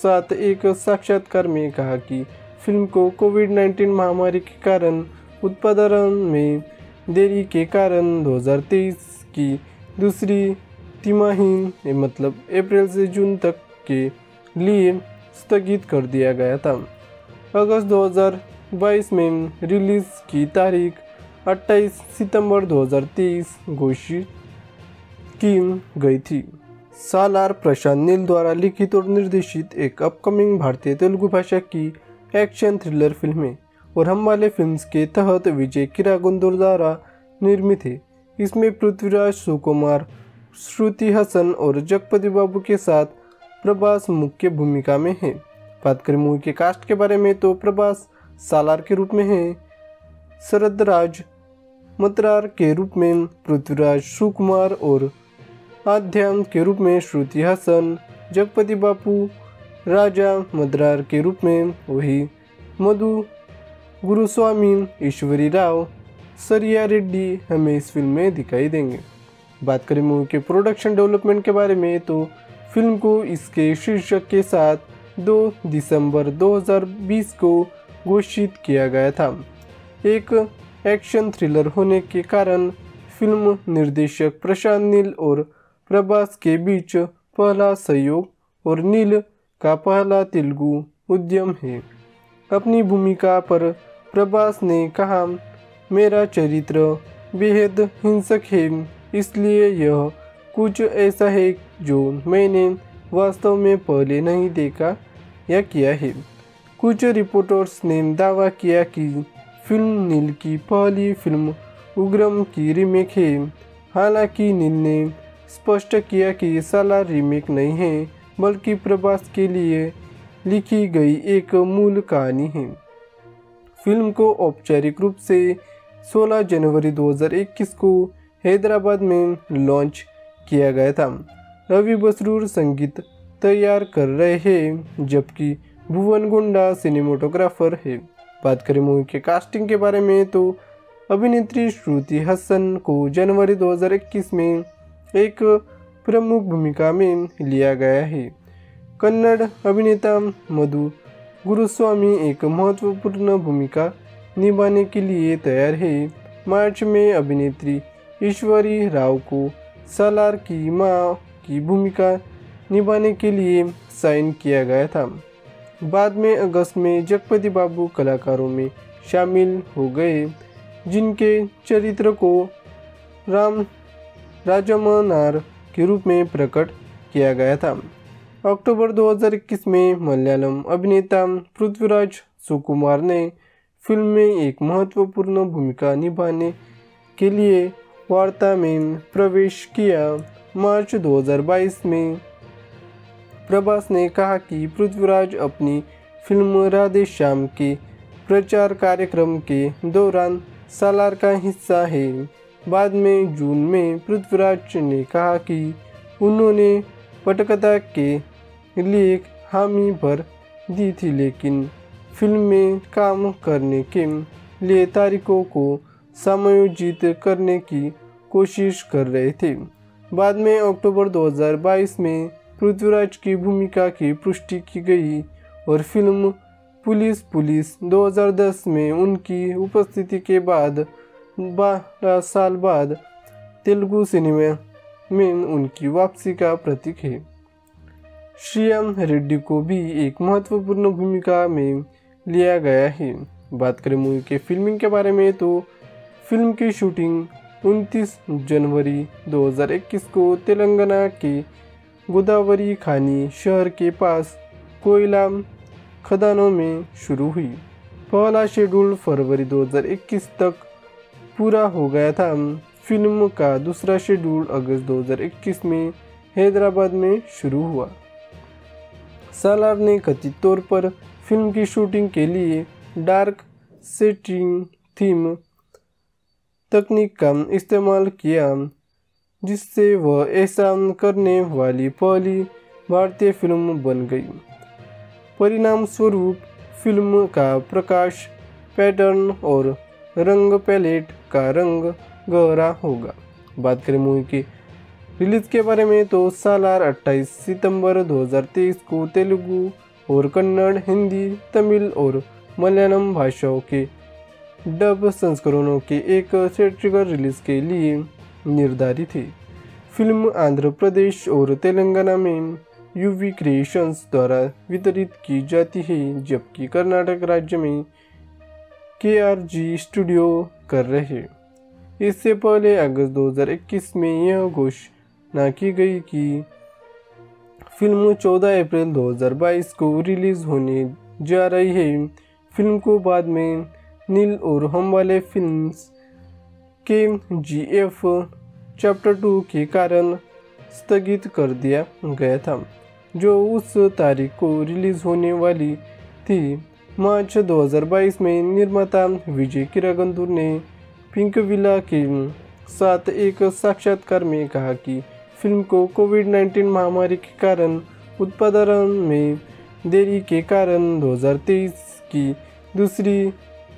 साथ एक साक्षात्कार में कहा कि फिल्म को कोविड उन्नीस महामारी के कारण उत्पादन में देरी के कारण दो हज़ार तेईस की दूसरी तिमाही मतलब अप्रैल से जून तक के लिए स्थगित कर दिया गया था। अगस्त दो हज़ार बाईस में रिलीज़ की तारीख अट्ठाईस सितंबर दो हज़ार तेईस घोषित की गई थी। सालार प्रशांत नील द्वारा लिखित और निर्देशित एक अपकमिंग भारतीय तेलुगु भाषा की एक्शन थ्रिलर फिल्म है और हम वाले फिल्म्स के तहत विजय किरागंदूर द्वारा निर्मित है। इसमें पृथ्वीराज सुकुमार, श्रुति हसन और जगपति बाबू के साथ प्रभास मुख्य भूमिका में है। बात करें मूवी के कास्ट के बारे में तो प्रभास सालार के रूप में है, सरदराज मतरार के रूप में पृथ्वीराज सुकुमार और आध्याम के रूप में श्रुति हसन, जगपति बापू राजा मतरार के रूप में वही मधु गुरुस्वामी, ईश्वरी राव, श्रिया रेड्डी हमें इस फिल्म में दिखाई देंगे। बात करें मूवी के प्रोडक्शन डेवलपमेंट के बारे में तो फिल्म को इसके शीर्षक के साथ दो दिसंबर दो हज़ार बीस को घोषित किया गया था। एक एक्शन थ्रिलर होने के कारण फिल्म निर्देशक प्रशांत नील और प्रभास के बीच पहला सहयोग और नील का पहला तेलुगु उद्यम है। अपनी भूमिका पर प्रभास ने कहा, मेरा चरित्र बेहद हिंसक है, इसलिए यह कुछ ऐसा है जो मैंने वास्तव में पहले नहीं देखा या किया है। कुछ रिपोर्टर्स ने दावा किया कि फिल्म नील की पहली फिल्म उग्रम की रीमेक है। हालांकि नील ने स्पष्ट किया कि सालार रीमेक नहीं है बल्कि प्रभास के लिए लिखी गई एक मूल कहानी है। फिल्म को औपचारिक रूप से सोलह जनवरी दो हज़ार इक्कीस को हैदराबाद में लॉन्च किया गया था। रवि बसरूर संगीत तैयार कर रहे हैं जबकि भुवन गुंडा सिनेमाटोग्राफर है। बात करें मूवी के कास्टिंग के बारे में तो अभिनेत्री श्रुति हसन को जनवरी दो हज़ार इक्कीस में एक प्रमुख भूमिका में लिया गया है। कन्नड़ अभिनेता मधु गुरुस्वामी एक महत्वपूर्ण भूमिका निभाने के लिए तैयार है। मार्च में अभिनेत्री ईश्वरी राव को सालार की माँ की भूमिका निभाने के लिए साइन किया गया था। बाद में अगस्त में जगपति बाबू कलाकारों में शामिल हो गए जिनके चरित्र को राम राजमनार के रूप में प्रकट किया गया था। अक्टूबर दो हज़ार इक्कीस में मलयालम अभिनेता पृथ्वीराज सुकुमार ने फिल्म में एक महत्वपूर्ण भूमिका निभाने के लिए वार्ता में प्रवेश किया। मार्च दो हज़ार बाईस में प्रभास ने कहा कि पृथ्वीराज अपनी फिल्म राधे श्याम के प्रचार कार्यक्रम के दौरान सालार का हिस्सा है। बाद में जून में पृथ्वीराज ने कहा कि उन्होंने पटकथा के लिए हामी भर दी थी लेकिन फिल्म में काम करने के लिए तारीखों को समायोजित करने की कोशिश कर रहे थे। बाद में अक्टूबर दो हज़ार बाईस में पृथ्वीराज की भूमिका की पुष्टि की गई और फिल्म पुलिस पुलिस दो हज़ार दस में उनकी उपस्थिति के बाद बारह साल बाद तेलुगु सिनेमा में उनकी वापसी का प्रतीक है। श्रिया रेड्डी को भी एक महत्वपूर्ण भूमिका में लिया गया है। बात करें मूवी के फिल्मिंग के बारे में तो फिल्म की शूटिंग उनतीस जनवरी दो हज़ार इक्कीस को तेलंगाना के गोदावरी खानी शहर के पास कोयला खदानों में शुरू हुई। पहला शेड्यूल फरवरी दो हज़ार इक्कीस तक पूरा हो गया था। फिल्म का दूसरा शेड्यूल अगस्त दो हज़ार इक्कीस में हैदराबाद में शुरू हुआ। सालार ने कथित तौर पर फिल्म की शूटिंग के लिए डार्क सेटिंग थीम तकनीक का इस्तेमाल किया जिससे वह ऐसा करने वाली पहली भारतीय फिल्म बन गई। परिणामस्वरूप फिल्म का प्रकाश पैटर्न और रंग पैलेट का रंग गहरा होगा। बात करें मूवी की रिलीज के बारे में तो सालार अट्ठाईस सितंबर दो हज़ार तेईस को तेलुगु और कन्नड़, हिंदी, तमिल और मलयालम भाषाओं के डब संस्करणों के एक थिएट्रिकल रिलीज के लिए निर्धारित है। फिल्म आंध्र प्रदेश और तेलंगाना में यूवी क्रिएशंस द्वारा वितरित की जाती है, जबकि कर्नाटक राज्य में केआरजी स्टूडियो कर रहे हैं। इससे पहले अगस्त दो हज़ार इक्कीस में यह घोषणा की गई कि फिल्म चौदह अप्रैल दो हज़ार बाईस को रिलीज़ होने जा रही है। फिल्म को बाद में नील और हमवाले फिल्म्स के जीएफ चैप्टर टू के कारण स्थगित कर दिया गया था, जो उस तारीख को रिलीज़ होने वाली थी। मार्च दो हज़ार बाईस में निर्माता विजय किरागंदूर ने पिंक विला के साथ एक साक्षात्कार में कहा कि फिल्म को कोविड उन्नीस महामारी के कारण उत्पादन में देरी के कारण दो हज़ार तेईस की दूसरी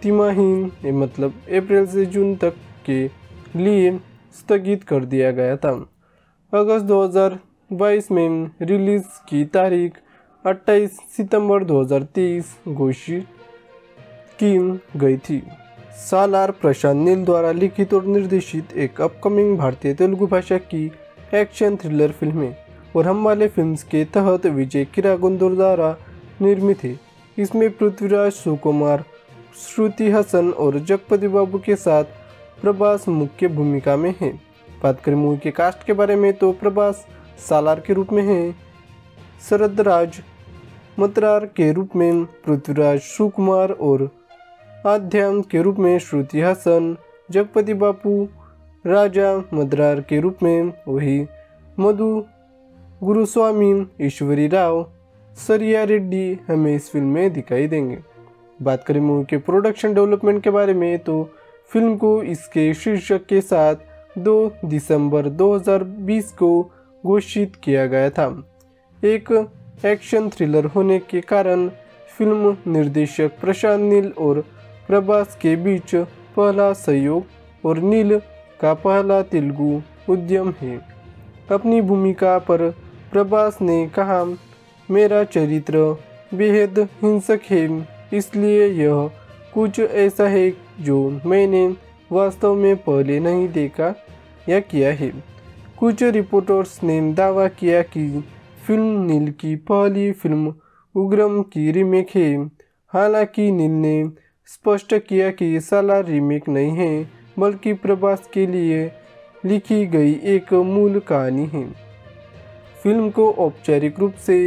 तिमाही मतलब अप्रैल से जून तक के लिए स्थगित कर दिया गया था। अगस्त दो हज़ार बाईस में रिलीज़ की तारीख अट्ठाईस सितंबर दो हज़ार तेईस घोषित की गई थी। सालार प्रशांत नील द्वारा लिखित और निर्देशित एक अपकमिंग भारतीय तेलुगु भाषा की एक्शन थ्रिलर फिल्म है और हमवाले फिल्म्स के तहत विजय किरागंदूर द्वारा निर्मित है। इसमें पृथ्वीराज सुकुमार, श्रुति हसन और जगपति बाबू के साथ प्रभास मुख्य भूमिका में है। बात करें मूवी के कास्ट के बारे में तो प्रभास सालार के रूप में है, शरद राज मतरार के रूप में पृथ्वीराज सुकुमार और आध्याम के रूप में श्रुति हसन, जगपति बापू राजा मद्रार के रूप में वही मधु गुरुस्वामी, ईश्वरी राव, श्रिया रेड्डी हमें इस फिल्म में दिखाई देंगे। बात करें मूवी के प्रोडक्शन डेवलपमेंट के बारे में तो फिल्म को इसके शीर्षक के साथ दो दिसंबर दो हज़ार बीस को घोषित किया गया था। एक एक्शन थ्रिलर होने के कारण फिल्म निर्देशक प्रशांत नील और प्रभास के बीच पहला सहयोग और नील का पहला तेलुगु उद्यम है। अपनी भूमिका पर प्रभास ने कहा, मेरा चरित्र बेहद हिंसक है, इसलिए यह कुछ ऐसा है जो मैंने वास्तव में पहले नहीं देखा या किया है। कुछ रिपोर्टर्स ने दावा किया कि फिल्म नील की पहली फिल्म उग्रम की रीमेक है। हालांकि नील ने स्पष्ट किया कि सालार रीमेक नहीं है, बल्कि प्रभास के लिए लिखी गई एक मूल कहानी है। फिल्म को औपचारिक रूप से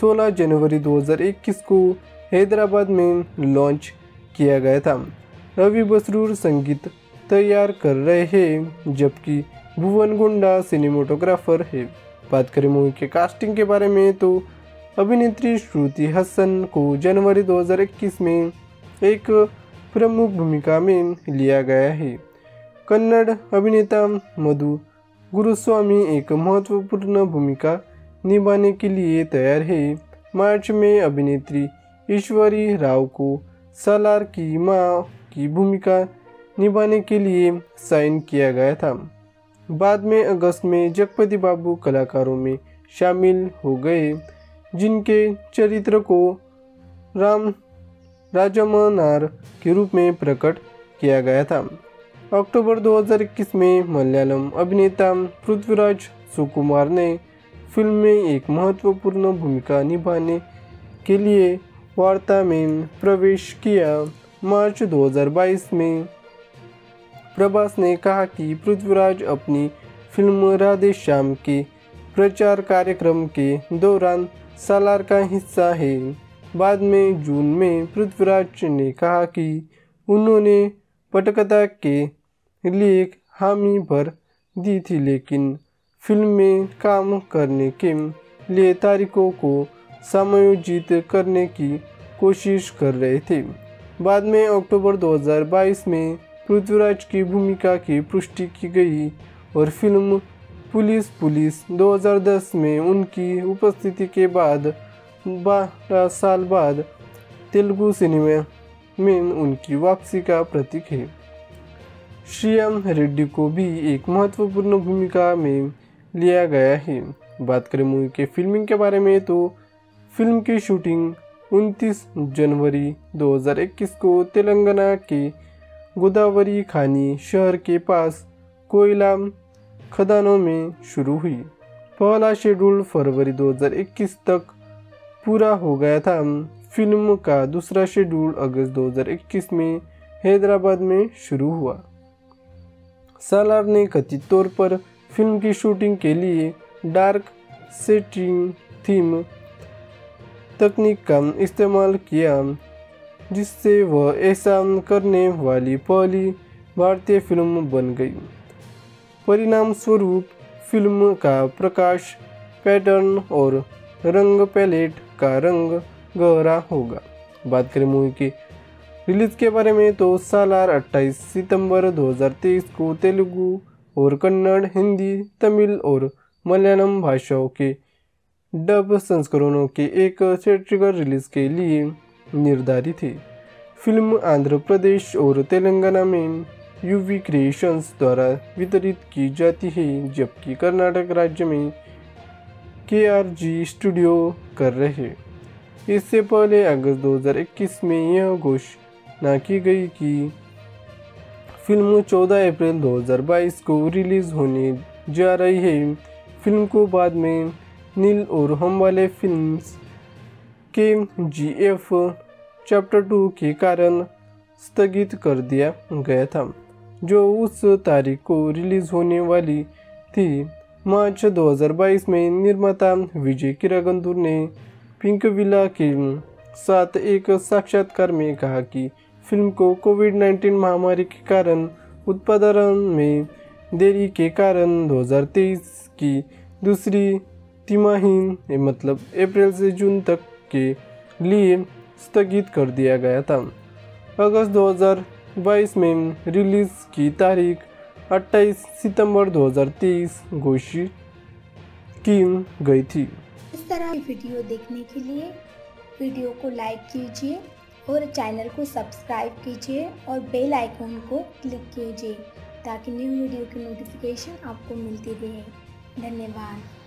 सोलह जनवरी दो हज़ार इक्कीस को हैदराबाद में लॉन्च किया गया था। रवि बसरूर संगीत तैयार कर रहे हैं, जबकि भुवन गुंडा सिनेमेटोग्राफर है। बात करें मूवी के कास्टिंग के बारे में तो अभिनेत्री श्रुति हसन को जनवरी दो हज़ार इक्कीस में एक प्रमुख भूमिका में लिया गया है। कन्नड़ अभिनेता मधु गुरुस्वामी एक महत्वपूर्ण भूमिका निभाने के लिए तैयार है। मार्च में अभिनेत्री ईश्वरी राव को सालार की मां की भूमिका निभाने के लिए साइन किया गया था। बाद में अगस्त में जगपति बाबू कलाकारों में शामिल हो गए, जिनके चरित्र को राम राजमनार के रूप में प्रकट किया गया था। अक्टूबर दो हज़ार इक्कीस में मलयालम अभिनेता पृथ्वीराज सुकुमार ने फिल्म में एक महत्वपूर्ण भूमिका निभाने के लिए वार्ता में प्रवेश किया। मार्च दो हज़ार बाईस में प्रभास ने कहा कि पृथ्वीराज अपनी फिल्म राधे श्याम के प्रचार कार्यक्रम के दौरान सालार का हिस्सा है। बाद में जून में पृथ्वीराज ने कहा कि उन्होंने पटकथा के लिए हामी भर दी थी, लेकिन फिल्म में काम करने के लिए तारीखों को समायोजित करने की कोशिश कर रहे थे। बाद में अक्टूबर दो हज़ार बाईस में पृथ्वीराज की भूमिका की पुष्टि की गई और फिल्म पुलिस पुलिस दो हज़ार दस में उनकी उपस्थिति के बाद बारह साल बाद तेलुगु सिनेमा में उनकी वापसी का प्रतीक है। श्रिया रेड्डी को भी एक महत्वपूर्ण भूमिका में लिया गया है। बात करें मूवी के फिल्मिंग के बारे में तो फिल्म की शूटिंग उनतीस जनवरी दो हज़ार इक्कीस को तेलंगाना के गोदावरी खानी शहर के पास कोयला खदानों में शुरू हुई। पहला शेड्यूल फरवरी दो हज़ार इक्कीस तक पूरा हो गया था। फिल्म का दूसरा शेड्यूल अगस्त दो हज़ार इक्कीस में हैदराबाद में शुरू हुआ। सालार ने कथित तौर पर फिल्म की शूटिंग के लिए डार्क सेटिंग थीम तकनीक का इस्तेमाल किया, जिससे वह ऐसा करने वाली पहली भारतीय फिल्म बन गई। परिणाम स्वरूप फिल्म का प्रकाश पैटर्न और रंग पैलेट का रंग गहरा होगा। बात करें मूवी की रिलीज के बारे में तो सालार अट्ठाईस सितंबर दो हज़ार तेईस को तेलुगु और कन्नड़, हिंदी, तमिल और मलयालम भाषाओं के डब संस्करणों के एक थिएट्रिकल रिलीज के लिए निर्धारित है। फिल्म आंध्र प्रदेश और तेलंगाना में यूवी क्रिएशंस द्वारा वितरित की जाती है, जबकि कर्नाटक राज्य में केआरजी स्टूडियो कर रहे। इससे पहले अगस्त दो हज़ार इक्कीस में यह घोषणा की गई कि फिल्म चौदह अप्रैल दो हज़ार बाईस को रिलीज होने जा रही है। फिल्म को बाद में नील और हमवाले फिल्म्स के जी एफ चैप्टर टू के कारण स्थगित कर दिया गया था, जो उस तारीख को रिलीज होने वाली थी। मार्च दो हज़ार बाईस में निर्माता विजय किरागंदूर ने पिंक विला के साथ एक साक्षात्कार में कहा कि फिल्म को कोविड उन्नीस महामारी के कारण उत्पादन में देरी के कारण दो हज़ार तेईस की दूसरी तिमाही मतलब अप्रैल से जून तक के लिए स्थगित कर दिया गया था। अगस्त दो हज़ार बाईस में रिलीज की तारीख अट्ठाईस सितंबर दो हज़ार तेईस घोषित की गई थी। इस तरह की वीडियो देखने के लिए वीडियो को लाइक कीजिए और चैनल को सब्सक्राइब कीजिए और बेल आइकॉन को क्लिक कीजिए ताकि न्यू वीडियो की नोटिफिकेशन आपको मिलती रहे। धन्यवाद।